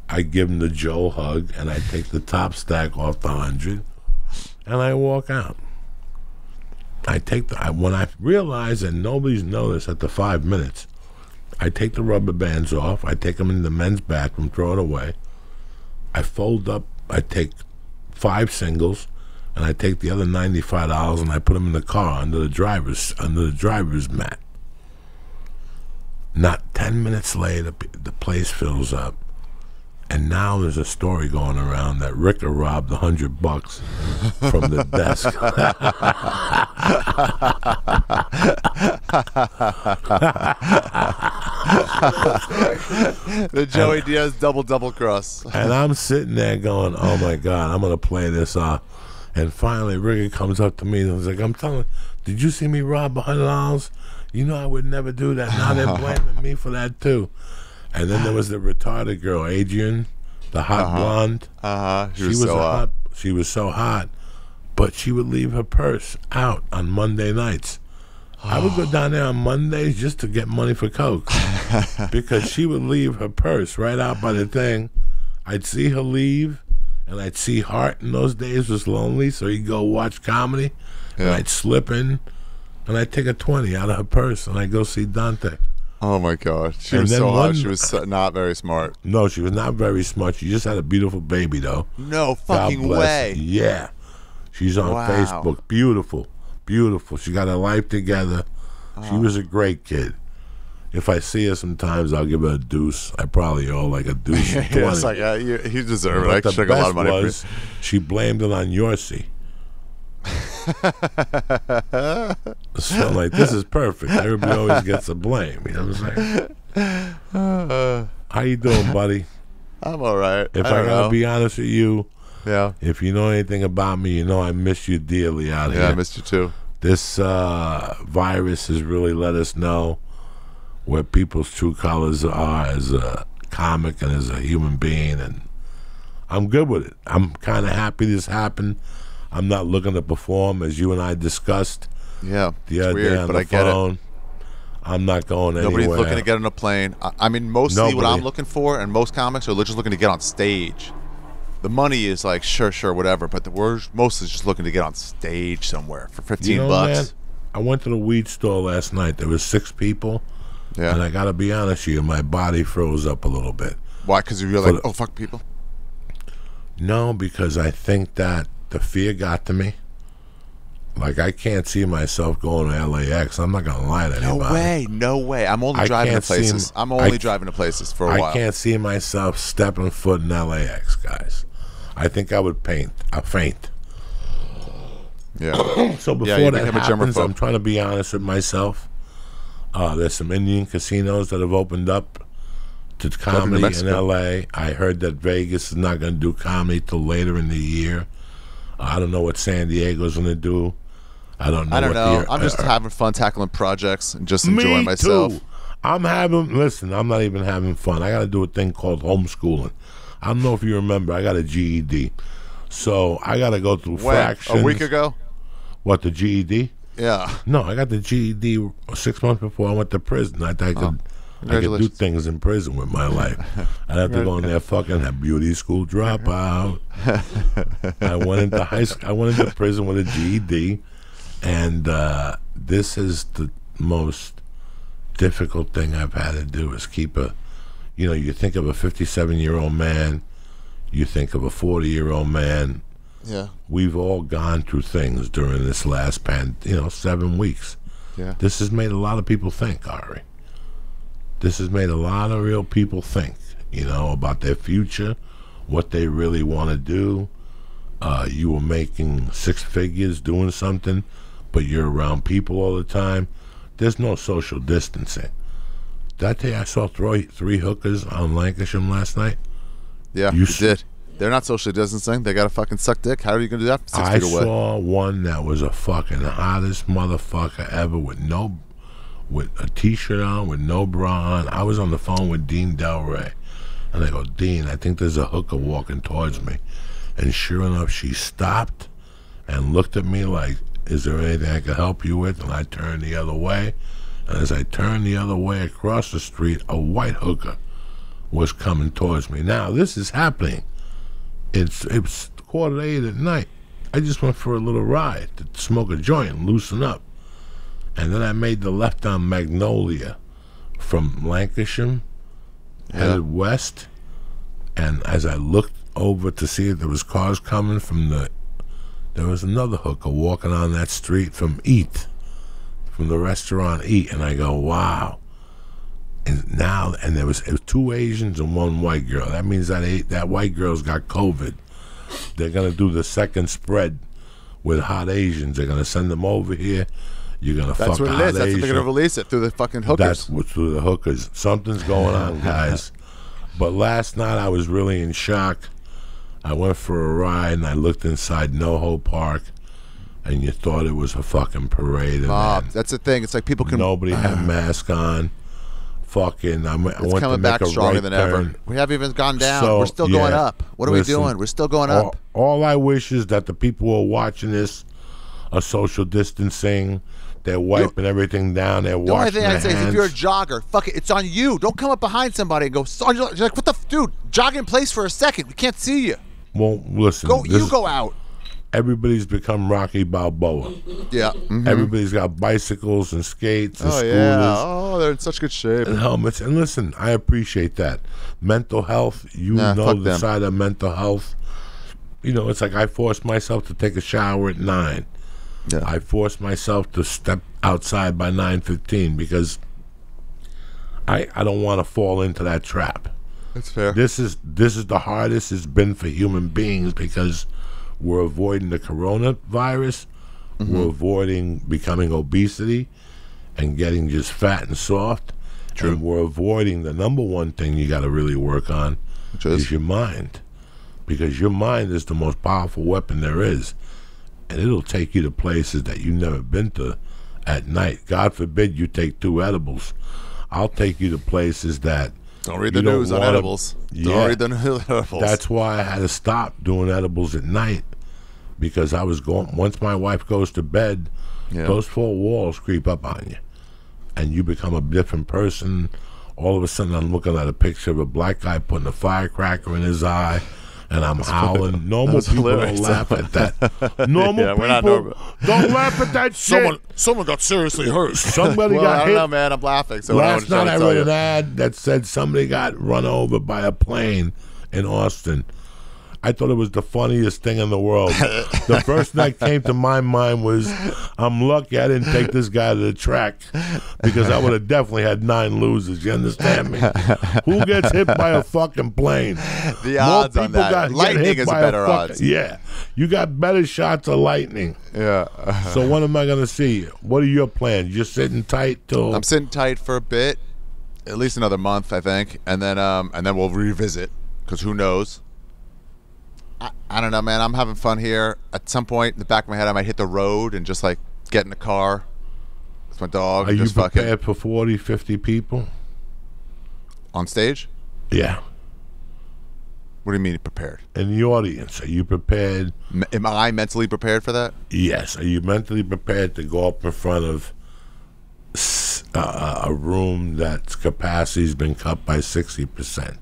I give him the Joe hug, and I take the top stack off the hundred, and I walk out. I take the, I, when I realize that nobody's noticed at the five minutes, I take the rubber bands off, I take them in the men's bathroom, throw it away, I fold up, I take five singles, and I take the other ninety-five dollars and I put them in the car under the driver's under the driver's mat. Not ten minutes later, the place fills up, and now there's a story going around that Ricker robbed a hundred bucks from the desk. The Joey and, Diaz double double cross. And I'm sitting there going, "Oh my God, I'm gonna play this off." Uh, And finally, Ricky comes up to me and was like, I'm telling you, did you see me rob a hundred dollars? You know I would never do that. Now they're blaming me for that, too. And then there was the retarded girl, Adrian, the hot uh-huh. blonde. Uh-huh. She, she was, was so hot. hot. She was so hot. But she would leave her purse out on Monday nights. Oh. I would go down there on Mondays just to get money for Coke because she would leave her purse right out by the thing. I'd see her leave. And I'd see Hart in those days was lonely, so he'd go watch comedy. Yeah. And I'd slip in, and I'd take a twenty out of her purse, and I'd go see Dante. Oh, my God. She and was so hot. She was so, not very smart. No, she was not very smart. She just had a beautiful baby, though. No fucking way. Yeah. She's on wow. Facebook. Beautiful. Beautiful. She got her life together. Oh. She was a great kid. If I see her sometimes, I'll give her a deuce. I probably owe like a deuce. Yeah, yeah, it's like, uh, you, you deserve but it. I took a lot of money was, for it. She blamed it on Yorsi. So, like, this is perfect. Everybody always gets the blame. You know what I'm saying? Uh, How you doing, buddy? I'm all right. If I, I gotta be honest with you, yeah. If you know anything about me, you know I miss you dearly out yeah, here. Yeah, I missed you too. This uh, virus has really let us know where people's true colors are as a comic and as a human being, and I'm good with it. I'm kind of happy this happened. I'm not looking to perform, as you and I discussed. Yeah, the other weird, day on but the I phone. Get it. I'm not going Nobody's anywhere. Nobody's looking to get on a plane. I, I mean, mostly Nobody. what I'm looking for, and most comics are just looking to get on stage. The money is like, sure, sure, whatever, but the, we're mostly just looking to get on stage somewhere for fifteen you know, bucks. Man, I went to the weed store last night. There was six people, yeah. and I got to be honest with you, my body froze up a little bit. Why? Because you were like, oh, fuck people? No, because I think that the fear got to me. Like, I can't see myself going to L A X. I'm not going to lie to anybody. No way. No way. I'm only I driving to places. I'm only I, driving to places for a I while. I can't see myself stepping foot in L A X, guys. I think I would paint. I faint. Yeah. So before yeah, that happens, I'm trying to be honest with myself. Uh, there's some Indian casinos that have opened up to comedy in L A I heard that Vegas is not going to do comedy till later in the year. I don't know what San Diego's going to do. I don't know. I don't what know. The, I'm just uh, having fun tackling projects and just enjoying me myself. Too. I'm having, listen, I'm not even having fun. I got to do a thing called homeschooling. I don't know if you remember, I got a G E D. So I got to go through Wait, fractions. A week ago? What, the G E D? Yeah. No, I got the G E D six months before I went to prison. I, I, could, oh, I could do things in prison with my life. I'd have to go in there fucking have beauty school dropout. I went into high school. I went into prison with a G E D. And uh, this is the most difficult thing I've had to do is keep a, you know, you think of a fifty-seven-year-old man, you think of a forty-year-old man. Yeah. We've all gone through things during this last, pan, you know, seven weeks. Yeah. This has made a lot of people think, Ari. This has made a lot of real people think, you know, about their future, what they really want to do. Uh, you were making six figures doing something, but you're around people all the time. There's no social distancing. That day I saw three, three hookers on Lancashire last night. Yeah, you, you did. They're not socially distancing. They got to fucking suck dick. How are you going to do that? Six I feet away. saw one that was a fucking hottest motherfucker ever with no, with a T-shirt on, with no bra on. I was on the phone with Dean Del Rey. And I go, Dean, I think there's a hooker walking towards me. And sure enough, she stopped and looked at me like, is there anything I can help you with? And I turned the other way. And as I turned the other way across the street, a white hooker was coming towards me. Now, this is happening. It's it's quarter to eight at night. I just went for a little ride to smoke a joint and loosen up. And then I made the left on Magnolia from Lancashire, yeah. headed west. And as I looked over to see if there was cars coming from the, there was another hooker walking on that street from Eat, from the restaurant Eat, and I go, wow. And now, and there was, it was two Asians and one white girl. That means that eight, that white girl's got COVID. They're gonna do the second spread with hot Asians. They're gonna send them over here. You're gonna That's fuck what it hot is. That's Asian. What they're gonna release it through the fucking hookers. That's what, through the hookers. Something's going on, guys. But last night I was really in shock. I went for a ride and I looked inside NoHo Park, and you thought it was a fucking parade. And uh, then that's the thing. It's like people can. Nobody uh, had masks on. Fucking, I'm, it's I went coming to back stronger right than turn. ever. We haven't even gone down. So, We're still yeah, going up. What are listen, we doing? We're still going all, up. All I wish is that the people who are watching this are social distancing. They're wiping You're, everything down. They're the washing their hands. The only thing I'd say is if you're a jogger, fuck it, it's on you. Don't come up behind somebody and go, you're like, what the, f dude, jog in place for a second. We can't see you. Well, listen. Go, you go out. Everybody's become Rocky Balboa. Yeah. Mm-hmm. Everybody's got bicycles and skates and oh, scooters. Yeah. Oh, they're in such good shape. And helmets. And listen, I appreciate that. Mental health, you nah, know the them. side of mental health. You know, it's like I forced myself to take a shower at nine. Yeah. I forced myself to step outside by nine fifteen because I, I don't want to fall into that trap. That's fair. This is this is the hardest it's been for human beings because we're avoiding the coronavirus. Mm-hmm. We're avoiding becoming obesity and getting just fat and soft. True. And we're avoiding the number one thing you got to really work on, which is? is your mind, because your mind is the most powerful weapon there is, and it'll take you to places that you've never been to at night. God forbid you take two edibles. I'll take you to places that don't read the news on edibles. Yeah, don't read the news on edibles. That's why I had to stop doing edibles at night, because I was going, once my wife goes to bed, yeah, those four walls creep up on you and you become a different person. All of a sudden I'm looking at a picture of a black guy putting a firecracker in his eye and I'm That's howling. Hilarious. Normal That's people hilarious. Don't laugh at that. Normal yeah, people not normal. Don't laugh at that shit. Someone, someone got seriously hurt. Somebody well, got I don't hit. Know, man. I'm laughing. So Last I night I read you. an ad that said somebody got run over by a plane in Austin. I thought it was the funniest thing in the world. The first thing that came to my mind was, I'm lucky I didn't take this guy to the track, because I would have definitely had nine losers. You understand me? Who gets hit by a fucking plane? The odds on that. Got, lightning is better odds. Yeah. You got better shots of lightning. Yeah. So what am I going to see? What are your plans? You're sitting tight till? I'm sitting tight for a bit, at least another month, I think, and then, um, and then we'll revisit, because who knows? I, I don't know, man. I'm having fun here. At some point in the back of my head, I might hit the road and just like get in the car with my dog. Are and just you prepared fucking... for forty, fifty people? On stage? Yeah. What do you mean prepared? In the audience. Are you prepared? M am I mentally prepared for that? Yes. Are you mentally prepared to go up in front of uh, a room that's capacity has been cut by sixty percent?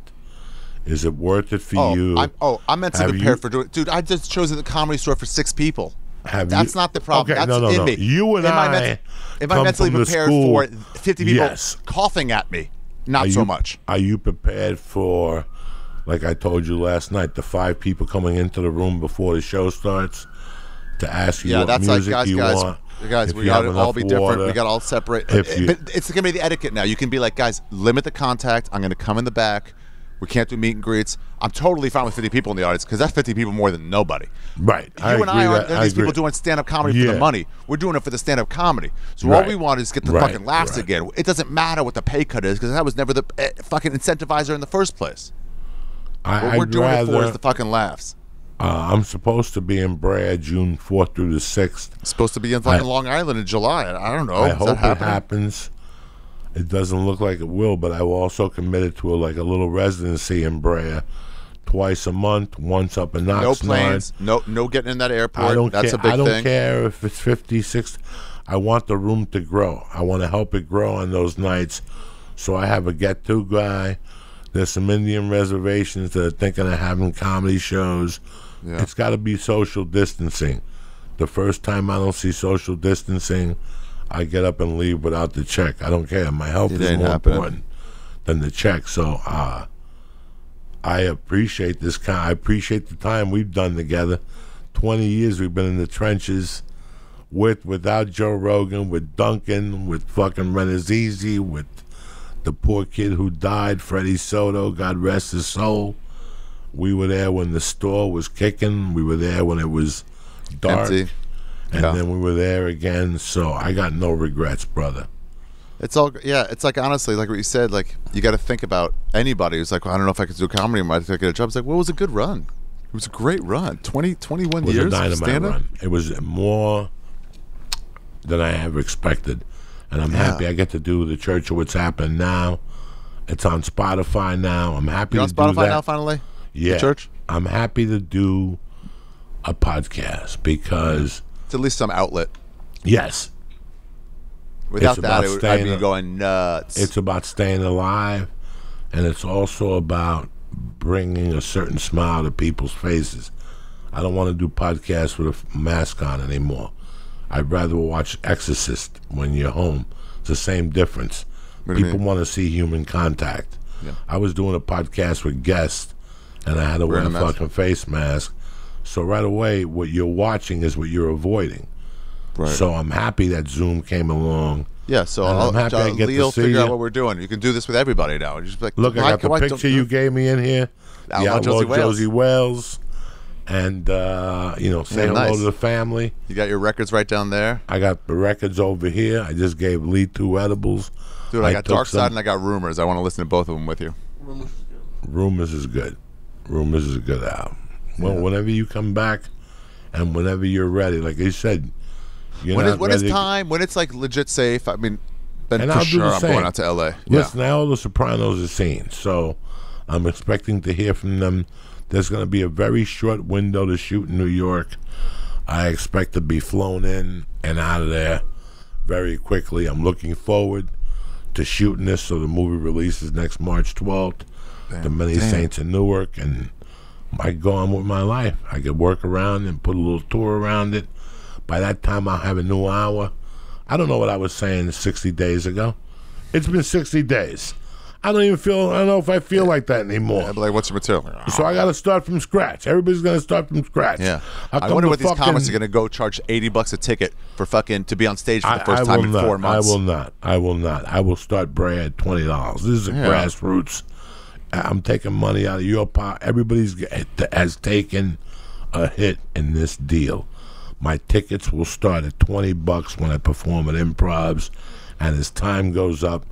Is it worth it for oh, you? I'm, oh, I'm mentally prepared you, for doing it. Dude, I just chose at the Comedy Store for six people. Have That's you, not the problem. Okay, That's no, no, in no. me. You and am I, I am I mentally prepared for fifty people yes. coughing at me? Not are so you, much. Are you prepared for, like I told you last night, the five people coming into the room before the show starts to ask you yeah, what that's music like, guys, you guys, want? Guys, we got to all be different. Water, we got to all separate. You, but it's going to be the etiquette now. You can be like, guys, limit the contact. I'm going to come in the back. We can't do meet and greets. I'm totally fine with fifty people in the audience, because that's fifty people more than nobody. Right. You I and I aren't these agree. people doing stand-up comedy yeah. for the money. We're doing it for the stand-up comedy. So right. what we want is get the right. fucking laughs right. again. It doesn't matter what the pay cut is, because that was never the uh, fucking incentivizer in the first place. I, what I'd we're doing rather, it for is the fucking laughs. Uh, I'm supposed to be in Brad June fourth through the sixth. I'm supposed to be in fucking I, Long Island in July. I don't know. I Does hope that happen? it happens. It doesn't look like it will, but I also committed to a, like a little residency in Brea, twice a month, once up in Knox. No planes, no, no getting in that airport. I don't That's care. a big I don't thing. care if it's fifty, sixty. I want the room to grow. I want to help it grow on those nights. So I have a get-to guy. There's some Indian reservations that are thinking of having comedy shows. Yeah. It's got to be social distancing. The first time I don't see social distancing, I get up and leave without the check. I don't care. My health is more important than the check. So uh, I appreciate this. Kind of, I appreciate the time we've done together. twenty years we've been in the trenches with, without Joe Rogan, with Duncan, with fucking Renazizi, with the poor kid who died, Freddie Soto, God rest his soul. We were there when the store was kicking. We were there when it was dark. Empty. And yeah. then we were there again, so I got no regrets, brother. It's all, yeah, it's like, honestly, like what you said, like, you got to think about anybody who's like, well, I don't know if I could do comedy anymore. I think I get a job. It's like, well, it was a good run. It was a great run. twenty, twenty-one years of stand-up. It was a dynamite run. It was more than I ever expected. And I'm yeah. happy I get to do the Church of What's Happening now. It's on Spotify now. I'm happy You're to do that. on Spotify now, finally? Yeah. The Church? I'm happy to do a podcast because... at least some outlet. Yes. Without it's that, it would, I'd be going nuts. It's about staying alive, and it's also about bringing a certain smile to people's faces. I don't want to do podcasts with a mask on anymore. I'd rather watch Exorcist when you're home. It's the same difference. What People want to see human contact. Yeah. I was doing a podcast with guests, and I had to wear a fucking face mask. So right away, what you're watching is what you're avoiding. Right. So I'm happy that Zoom came along. Yeah, so I'll, I'll, I'll Leal figure you. out what we're doing. You can do this with everybody now. You're just like, look, I got the picture you gave me in here. I love Josie Wales. Josie Wales. And, uh, you know, say yeah, hello nice. to the family. You got your records right down there? I got the records over here. I just gave Lee two edibles. Dude, I, I got Dark Side some... and I got Rumors. I want to listen to both of them with you. Rumors is good. Rumors is good. Rumors is a good album. Well, yeah. Whenever you come back and whenever you're ready, like I said, you're when not is, when ready. When it's time, when it's like legit safe, I mean, then and for I'll sure the I'm going out to L A. Listen, yeah. now the Sopranos are seen, so I'm expecting to hear from them. There's going to be a very short window to shoot in New York. I expect to be flown in and out of there very quickly. I'm looking forward to shooting this, so the movie releases next March twelfth. Damn, the Many damn. Saints in Newark, and I go on with my life. I could work around and put a little tour around it. By that time, I'll have a new hour. I don't know what I was saying sixty days ago. It's been sixty days. I don't even feel, I don't know if I feel like that anymore. Yeah, like, what's the material? So I got to start from scratch. Everybody's going to start from scratch. Yeah. I wonder what these comics are going to go charge eighty bucks a ticket for fucking to be on stage for the first time in four months. I will not. I will not. I will start Bray at twenty dollars. This is a yeah. grassroots. I'm taking money out of your pocket. Everybody's has taken a hit in this deal. My tickets will start at twenty bucks when I perform at Improvs, and as time goes up,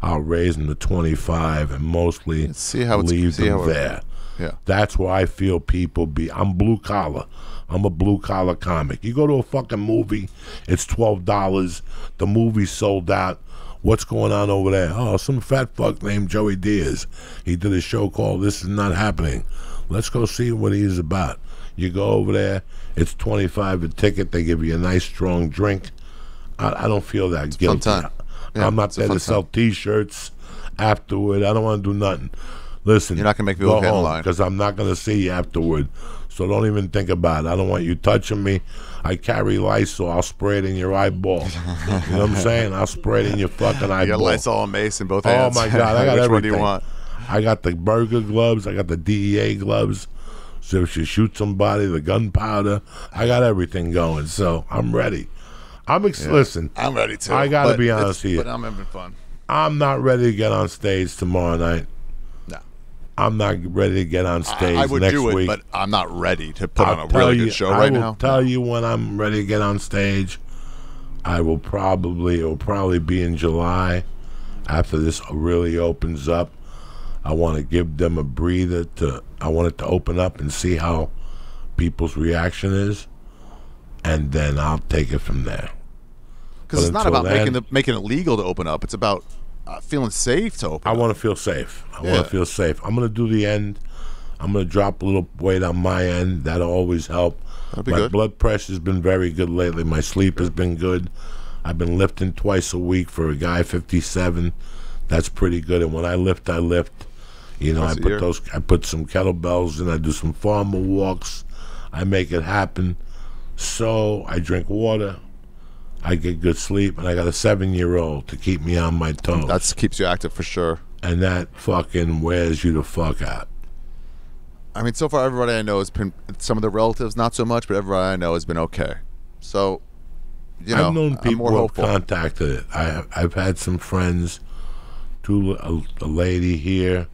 I'll raise them to twenty-five and mostly see how it's, leave see them how there. Yeah. That's why I feel people be. I'm blue collar. I'm a blue collar comic. You go to a fucking movie, it's twelve dollars. The movie's sold out. What's going on over there? Oh, some fat fuck named Joey Diaz. He did a show called This Is Not Happening. Let's go see what he is about. You go over there, it's twenty-five a ticket. They give you a nice strong drink. I, I don't feel that it's guilty. Fun time. Yeah, I'm not there to sell T-shirts afterward. I don't want to do nothing. Listen, you're not gonna make people get in line because I'm not gonna see you afterward. So don't even think about it. I don't want you touching me. I carry Lysol. I'll spray it in your eyeball. You know what I'm saying? I'll spray it in your fucking eyeball. You got Lysol and mace in both hands. Oh my God, I got Which everything. One do you want? I got the burger gloves. I got the D E A gloves. So if you shoot somebody, the gunpowder. I got everything going. So I'm ready. I'm ex yeah. listen. I'm ready too. I gotta be honest here. But I'm having fun. I'm not ready to get on stage tomorrow night. No, I'm not ready to get on stage. I, I would next do it, week. but I'm not ready to put I'll on a really you, good show I right now. I will tell you when I'm ready to get on stage. I will probably. It will probably be in July, after this really opens up. I want to give them a breather. To I want it to open up and see how people's reaction is, and then I'll take it from there. Because it's not about then, making the, making it legal to open up. It's about uh, feeling safe to open I up. I want to feel safe. I yeah. want to feel safe. I'm going to do the end. I'm going to drop a little weight on my end. That'll always help. That'll be my good. blood pressure's been very good lately. My sleep has been good. I've been lifting twice a week for a guy fifty-seven. That's pretty good. And when I lift, I lift. You know, That's I put those. I put some kettlebells in. I do some farmer walks. I make it happen. So I drink water. I get good sleep, and I got a seven-year-old to keep me on my toes. That keeps you active for sure. And that fucking wears you the fuck out. I mean, so far, everybody I know has been, some of the relatives, not so much, but everybody I know has been okay. So, you know, I've known people who have contacted it. I, I've had some friends, two, a, a lady here,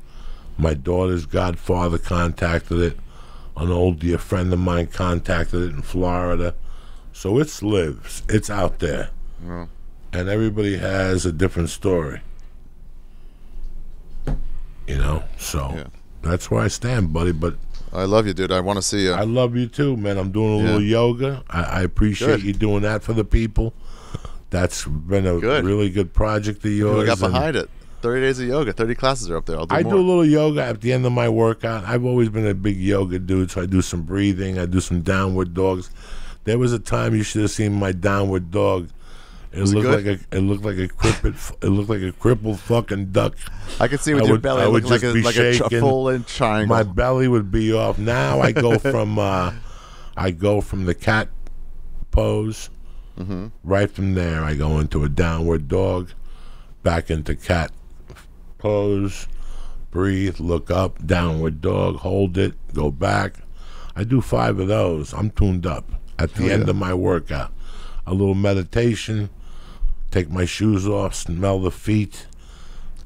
my daughter's godfather contacted it, an old dear friend of mine contacted it in Florida. So it lives. It's out there. Yeah. And everybody has a different story. You know? So yeah. that's where I stand, buddy. But I love you, dude. I want to see you. I love you, too, man. I'm doing a yeah. little yoga. I, I appreciate good. you doing that for the people. That's been a good. really good project of yours. I got behind it. thirty days of yoga. thirty classes are up there. I'll do I more. do a little yoga at the end of my workout. I've always been a big yoga dude, so I do some breathing. I do some downward dogs. There was a time you should have seen my downward dog. It was looked it like a it looked like a crippled it looked like a crippled fucking duck. I could see with I your would, belly I would just like, be a, like shaking. a full in triangle. My belly would be off. Now I go from uh, I go from the cat pose. Mm-hmm. Right from there, I go into a downward dog, back into cat pose, breathe, look up, downward dog, hold it, go back. I do five of those. I'm tuned up. At the oh, end yeah. of my workout, a little meditation, take my shoes off, smell the feet.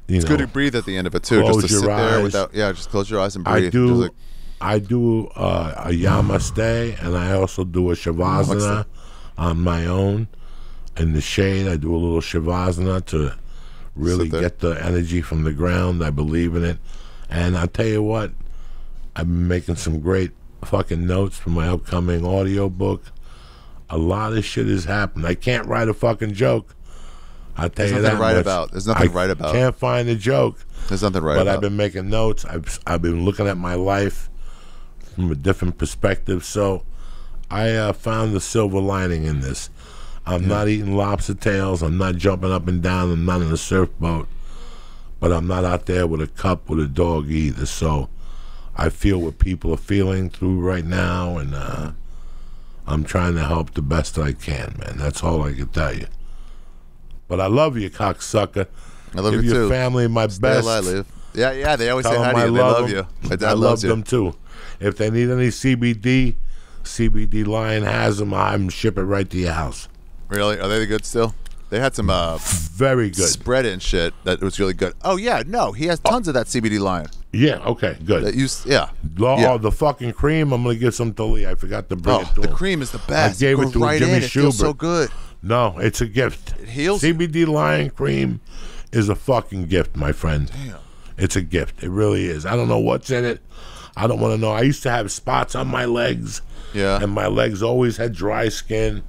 You it's know, good to breathe at the end of it too. Close just to your sit eyes. There without, yeah, just close your eyes and breathe. I do, like, I do uh, a Namaste, and I also do a Shavasana on my own in the shade. I do a little Shavasana to really get the energy from the ground. I believe in it, and I'll tell you what, I've been making some great fucking notes for my upcoming audiobook. A lot of shit has happened. I can't write a fucking joke. I'll tell There's you nothing that right about. There's nothing I right about. Can't find a joke. There's nothing right but about. But I've been making notes. I've I've been looking at my life from a different perspective. So I uh, found the silver lining in this. I'm yeah. not eating lobster tails. I'm not jumping up and down. I'm not in a surf boat. But I'm not out there with a cup with a dog either. So I feel what people are feeling through right now, and uh, I'm trying to help the best I can, man. That's all I can tell you. But I love you, cocksucker. I love Give you too. Give your family my Stay best. Alive. Yeah, yeah, they always tell say hi to you. I they love, love you. My dad I loves love you. them too. If they need any C B D, C B D Lion has them. I'm ship it right to your house. Really? Are they good still? They had some uh, very good spread and shit that was really good. Oh yeah, no, he has tons oh. of that C B D Lion. Yeah. Okay. Good. That you, yeah. Oh, yeah. The fucking cream. I'm gonna give some to Lee. I forgot to bring oh, it to the him. cream is the best. I gave it, it to right Jimmy in. Schubert. It feels so good. No, it's a gift. It heals. C B D Lion Cream is a fucking gift, my friend. Damn. It's a gift. It really is. I don't know what's in it. I don't want to know. I used to have spots on my legs. Yeah. And my legs always had dry skin.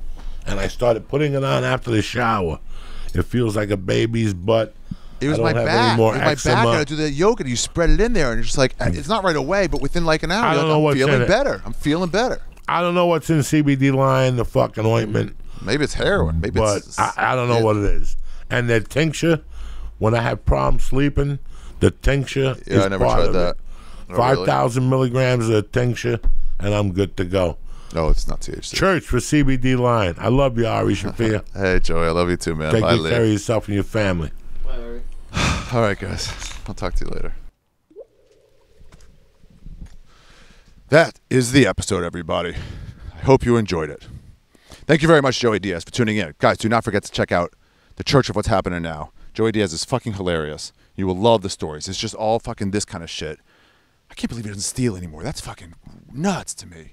And I started putting it on after the shower. It feels like a baby's butt. It was my back. It was my eczema. back. I do the yoga. You spread it in there, and you're just like, it's not right away, but within like an hour, I don't know what's in it. I'm feeling better. I'm feeling better. I don't know what's in C B D Lion, the fucking ointment. Maybe it's heroin. Maybe but it's, I, I don't know it, what it is. And the tincture, when I have problems sleeping, the tincture yeah, is I never part tried of that. It. No, five thousand really. milligrams of the tincture, and I'm good to go. No, it's not T H C. Church for C B D Lion. I love you, Ari Shafir. Hey, Joey, I love you too, man. Take Bye, good Lee. care of yourself and your family. Bye, Ari. All right, guys. I'll talk to you later. That is the episode, everybody. I hope you enjoyed it. Thank you very much, Joey Diaz, for tuning in. Guys, do not forget to check out the Church of What's Happening Now. Joey Diaz is fucking hilarious. You will love the stories. It's just all fucking this kind of shit. I can't believe he doesn't steal anymore. That's fucking nuts to me.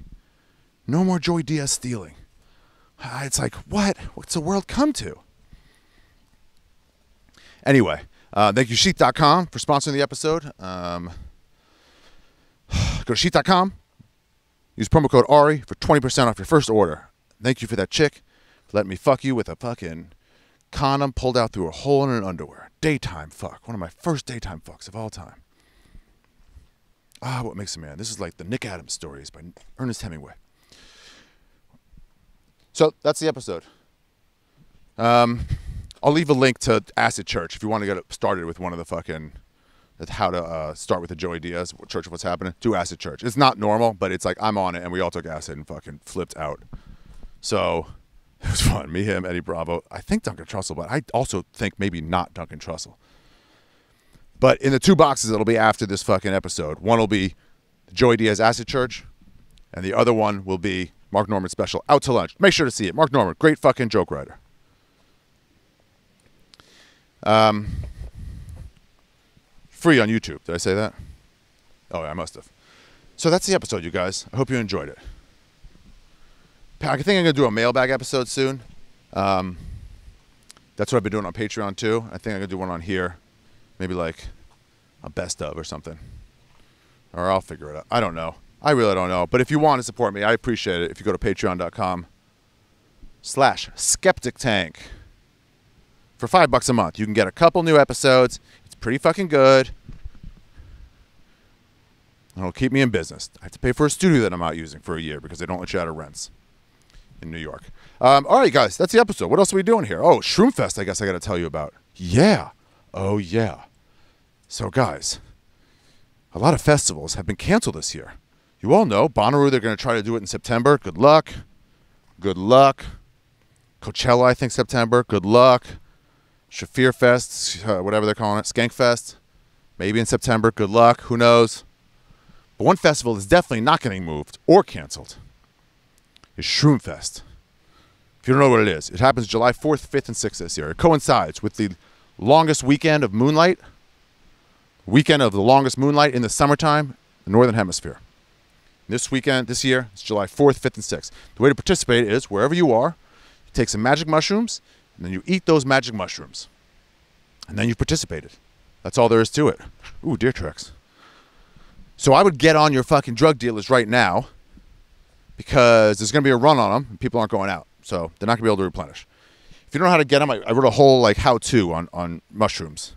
No more Joey Diaz stealing. It's like, what? What's the world come to? Anyway, uh, thank you, Sheath dot com, for sponsoring the episode. Um, go to Sheath dot com. Use promo code Ari for twenty percent off your first order. Thank you for that chick for letting me fuck you with a fucking condom pulled out through a hole in an underwear. Daytime fuck. One of my first daytime fucks of all time. Ah, what makes a man? This is like the Nick Adams stories by Ernest Hemingway. So that's the episode. Um, I'll leave a link to Acid Church if you want to get it started with one of the fucking... how to uh, start with the Joey Diaz Church of What's Happening. Do Acid Church. It's not normal, but it's like I'm on it, and we all took acid and fucking flipped out. So it was fun. Me, him, Eddie Bravo. I think Duncan Trussell, but I also think maybe not Duncan Trussell. But in the two boxes, it'll be after this fucking episode. One will be Joey Diaz Acid Church, and the other one will be Mark Norman special, Out to Lunch. Make sure to see it. Mark Norman, great fucking joke writer. Um, free on YouTube. Did I say that? Oh, yeah, I must have. So that's the episode, you guys. I hope you enjoyed it. I think I'm going to do a mailbag episode soon. Um, that's what I've been doing on Patreon, too. I think I'm going to do one on here. Maybe like a best of or something. Or I'll figure it out. I don't know. I really don't know. But if you want to support me, I appreciate it. If you go to patreon.com slash skeptic tank. For five bucks a month, you can get a couple new episodes. It's pretty fucking good. And it'll keep me in business. I have to pay for a studio that I'm out using for a year because they don't let you out of rents. In New York. Um, all right, guys, that's the episode. What else are we doing here? Oh, Shroomfest, I guess I got to tell you about. Yeah. Oh, yeah. So, guys, a lot of festivals have been canceled this year. You all know Bonnaroo, they're going to try to do it in September. Good luck. Good luck. Coachella, I think, September. Good luck. Shafir Fest, uh, whatever they're calling it. Skankfest, maybe in September. Good luck. Who knows? But one festival is definitely not getting moved or canceled. Is Shroomfest. If you don't know what it is, it happens July fourth, fifth, and sixth this year. It coincides with the longest weekend of moonlight, weekend of the longest moonlight in the summertime, the Northern Hemisphere. This weekend, this year, it's July fourth, fifth, and sixth. The way to participate is wherever you are, you take some magic mushrooms, and then you eat those magic mushrooms. And then you've participated. That's all there is to it. Ooh, deer tracks. So I would get on your fucking drug dealers right now, because there's going to be a run on them, and people aren't going out. So they're not going to be able to replenish. If you don't know how to get them, I, I wrote a whole like how-to on, on mushrooms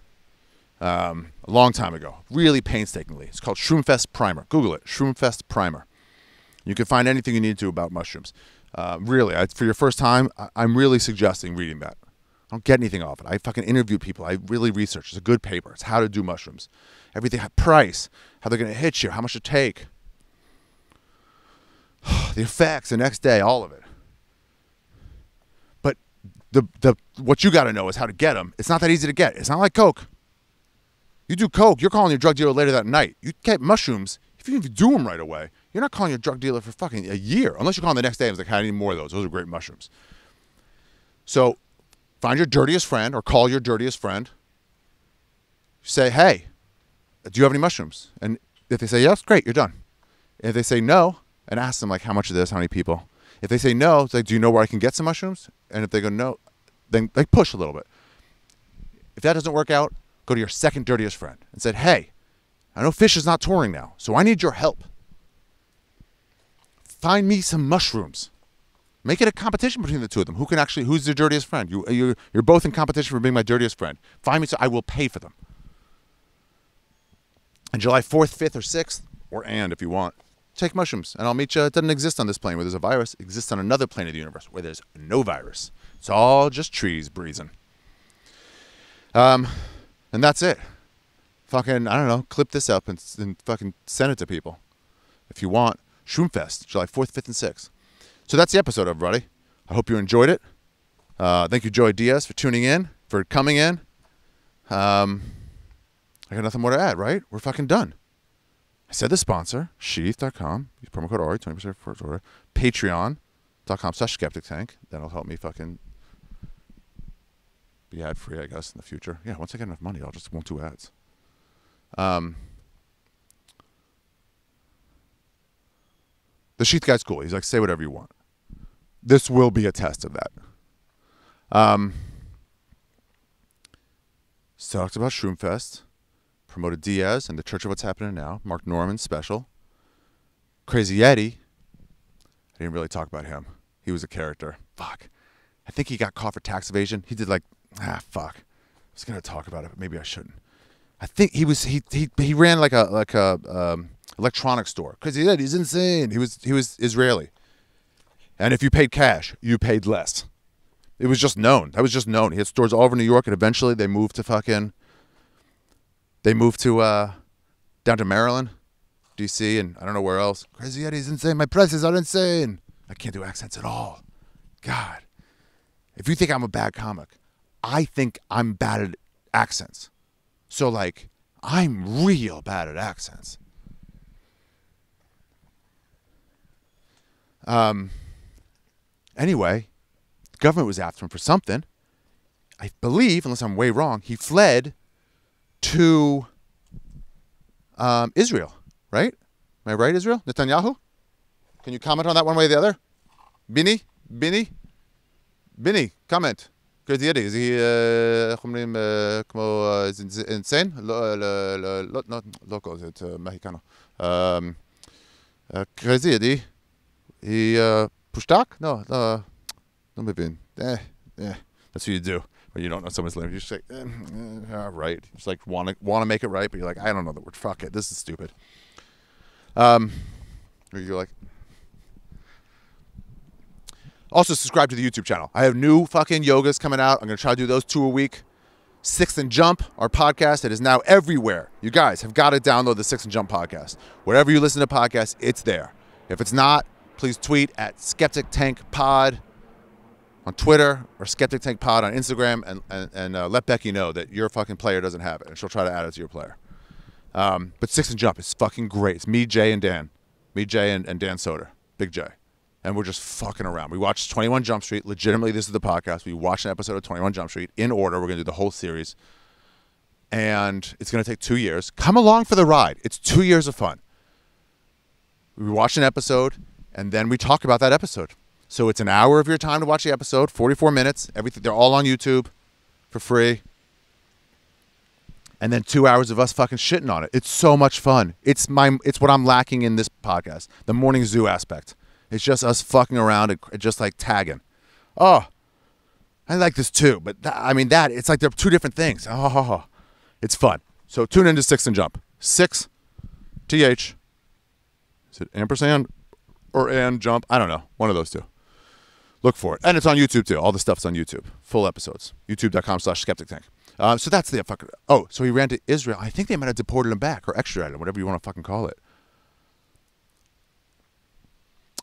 um, a long time ago, really painstakingly. It's called Shroomfest Primer. Google it, Shroomfest Primer. You can find anything you need to about mushrooms. Uh, really, I, for your first time, I, I'm really suggesting reading that. I don't get anything off it. I fucking interview people. I really research. It's a good paper. It's how to do mushrooms. Everything, price, how they're going to hit you, how much to take, the effects the next day, all of it. But the the what you got to know is how to get them. It's not that easy to get. It's not like coke. You do coke, you're calling your drug dealer later that night. You get mushrooms. If you do them right away, you're not calling your drug dealer for fucking a year, unless you're calling the next day and it's like, I need more of those. Those are great mushrooms. So find your dirtiest friend or call your dirtiest friend. Say, hey, do you have any mushrooms? And if they say yes, great, you're done. And if they say no, and ask them, like, how much of this, how many people. If they say no, it's like, do you know where I can get some mushrooms? And if they go no, then they push a little bit. If that doesn't work out, go to your second dirtiest friend and said, hey, I know Fish is not touring now, so I need your help. Find me some mushrooms. Make it a competition between the two of them. Who can actually, who's the dirtiest friend? You, you're, you're both in competition for being my dirtiest friend. Find me, so I will pay for them. And July fourth, fifth, or sixth, or and if you want, take mushrooms, and I'll meet you. It doesn't exist on this plane where there's a virus. It exists on another plane of the universe where there's no virus. It's all just trees breezing. Um, and that's it. Fucking, I don't know, clip this up and, and fucking send it to people if you want. Shroomfest, July fourth, fifth, and sixth. So that's the episode, everybody. I hope you enjoyed it. Uh, thank you, Joey Diaz, for tuning in, for coming in. Um, I got nothing more to add, right? We're fucking done. I said the sponsor, sheath dot com, use promo code Ari, twenty percent first order, patreon dot com slash skeptic tank. That'll help me fucking be ad free, I guess, in the future. Yeah, once I get enough money, I'll just won't do ads. Um, the Sheath guy's cool. He's like, say whatever you want. This will be a test of that. Um, talked about Shroomfest. Promoted Diaz and the Church of What's Happening Now. Mark Norman special. Crazy Eddie. I didn't really talk about him. He was a character. Fuck. I think he got caught for tax evasion. He did like, ah, fuck. I was gonna talk about it, but maybe I shouldn't. I think he was he he he ran like a like a um, electronic store. Crazy Eddie's insane. He was he was Israeli. And if you paid cash, you paid less. It was just known. That was just known. He had stores all over New York, and eventually they moved to fucking. They moved to, uh, down to Maryland, D C, and I don't know where else. Crazy Eddie's insane. My prices are insane. I can't do accents at all. God. If you think I'm a bad comic, I think I'm bad at accents. So, like, I'm real bad at accents. Um. Anyway, the government was after him for something. I believe, unless I'm way wrong, he fled to um, Israel, right? Am I right, Israel? Netanyahu? Can you comment on that one way or the other? Bini? Bini? Bini, comment. Crazy Eddie, is he insane? Not local, it's Mexicano. Crazy Eddie, he pushed back? No, no, no, maybe. Eh, eh. That's what you do. You don't know someone's language. You just say, eh, eh, all right. Just like want to want to make it right, but you're like, I don't know the word. Fuck it. This is stupid. Um, or you're like. Also, subscribe to the YouTube channel. I have new fucking yogas coming out. I'm gonna try to do those two a week. Sixth and Jump, our podcast. It is now everywhere. You guys have got to download the Sixth and Jump podcast. Wherever you listen to podcasts, it's there. If it's not, please tweet at Skeptic Tank Pod on Twitter, or Skeptic Tank Pod on Instagram, and, and, and uh, let Becky know that your fucking player doesn't have it, and she'll try to add it to your player. Um, but Six and Jump is fucking great. It's me, Jay, and Dan. Me, Jay, and, and Dan Soder. Big Jay. and we're just fucking around. We watched twenty-one Jump Street. Legitimately, this is the podcast. We watched an episode of twenty-one Jump Street in order. We're going to do the whole series. And it's going to take two years. Come along for the ride. It's two years of fun. We watch an episode, and then we talk about that episode. So it's an hour of your time to watch the episode, forty-four minutes. Everything, they're all on YouTube for free. And then two hours of us fucking shitting on it. It's so much fun. It's my, it's what I'm lacking in this podcast, the morning zoo aspect. It's just us fucking around and just like tagging. Oh, I like this too. But th I mean that, it's like they're two different things. Oh, it's fun. So tune into Six and Jump. Six, T H. Is it ampersand or and jump? I don't know. One of those two. Look for it. And it's on YouTube too. All the stuff's on YouTube. Full episodes. YouTube.com slash Skeptic Tank. Uh, so that's the fucking... Oh, so he ran to Israel. I think they might have deported him back or extradited him, whatever you want to fucking call it.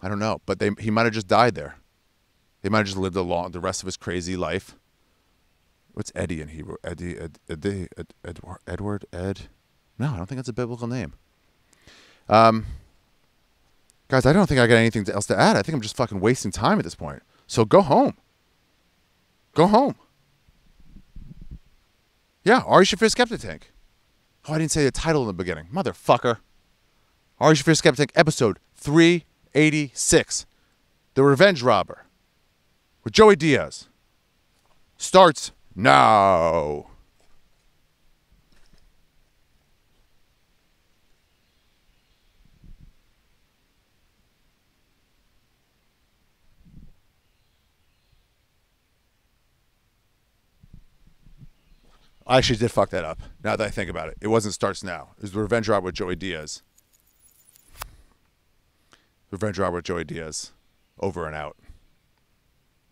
I don't know, but they, he might have just died there. They might have just lived a long, the rest of his crazy life. What's Eddie in Hebrew? Eddie, Ed, Eddie, Ed, Edward, Edward, Ed? No, I don't think that's a biblical name. Um, guys, I don't think I got anything else to add. I think I'm just fucking wasting time at this point. So go home. Go home. Yeah, Ari Shafir Skeptic Tank. Oh, I didn't say the title in the beginning. Motherfucker. Ari Shafir Skeptic Tank, episode three eighty-six. The Revenge Robber. With Joey Diaz. Starts now. I actually did fuck that up, now that I think about it. It wasn't Starts Now. It was The Revenge Robber with Joey Diaz. Revenge Robber with Joey Diaz. Over and out.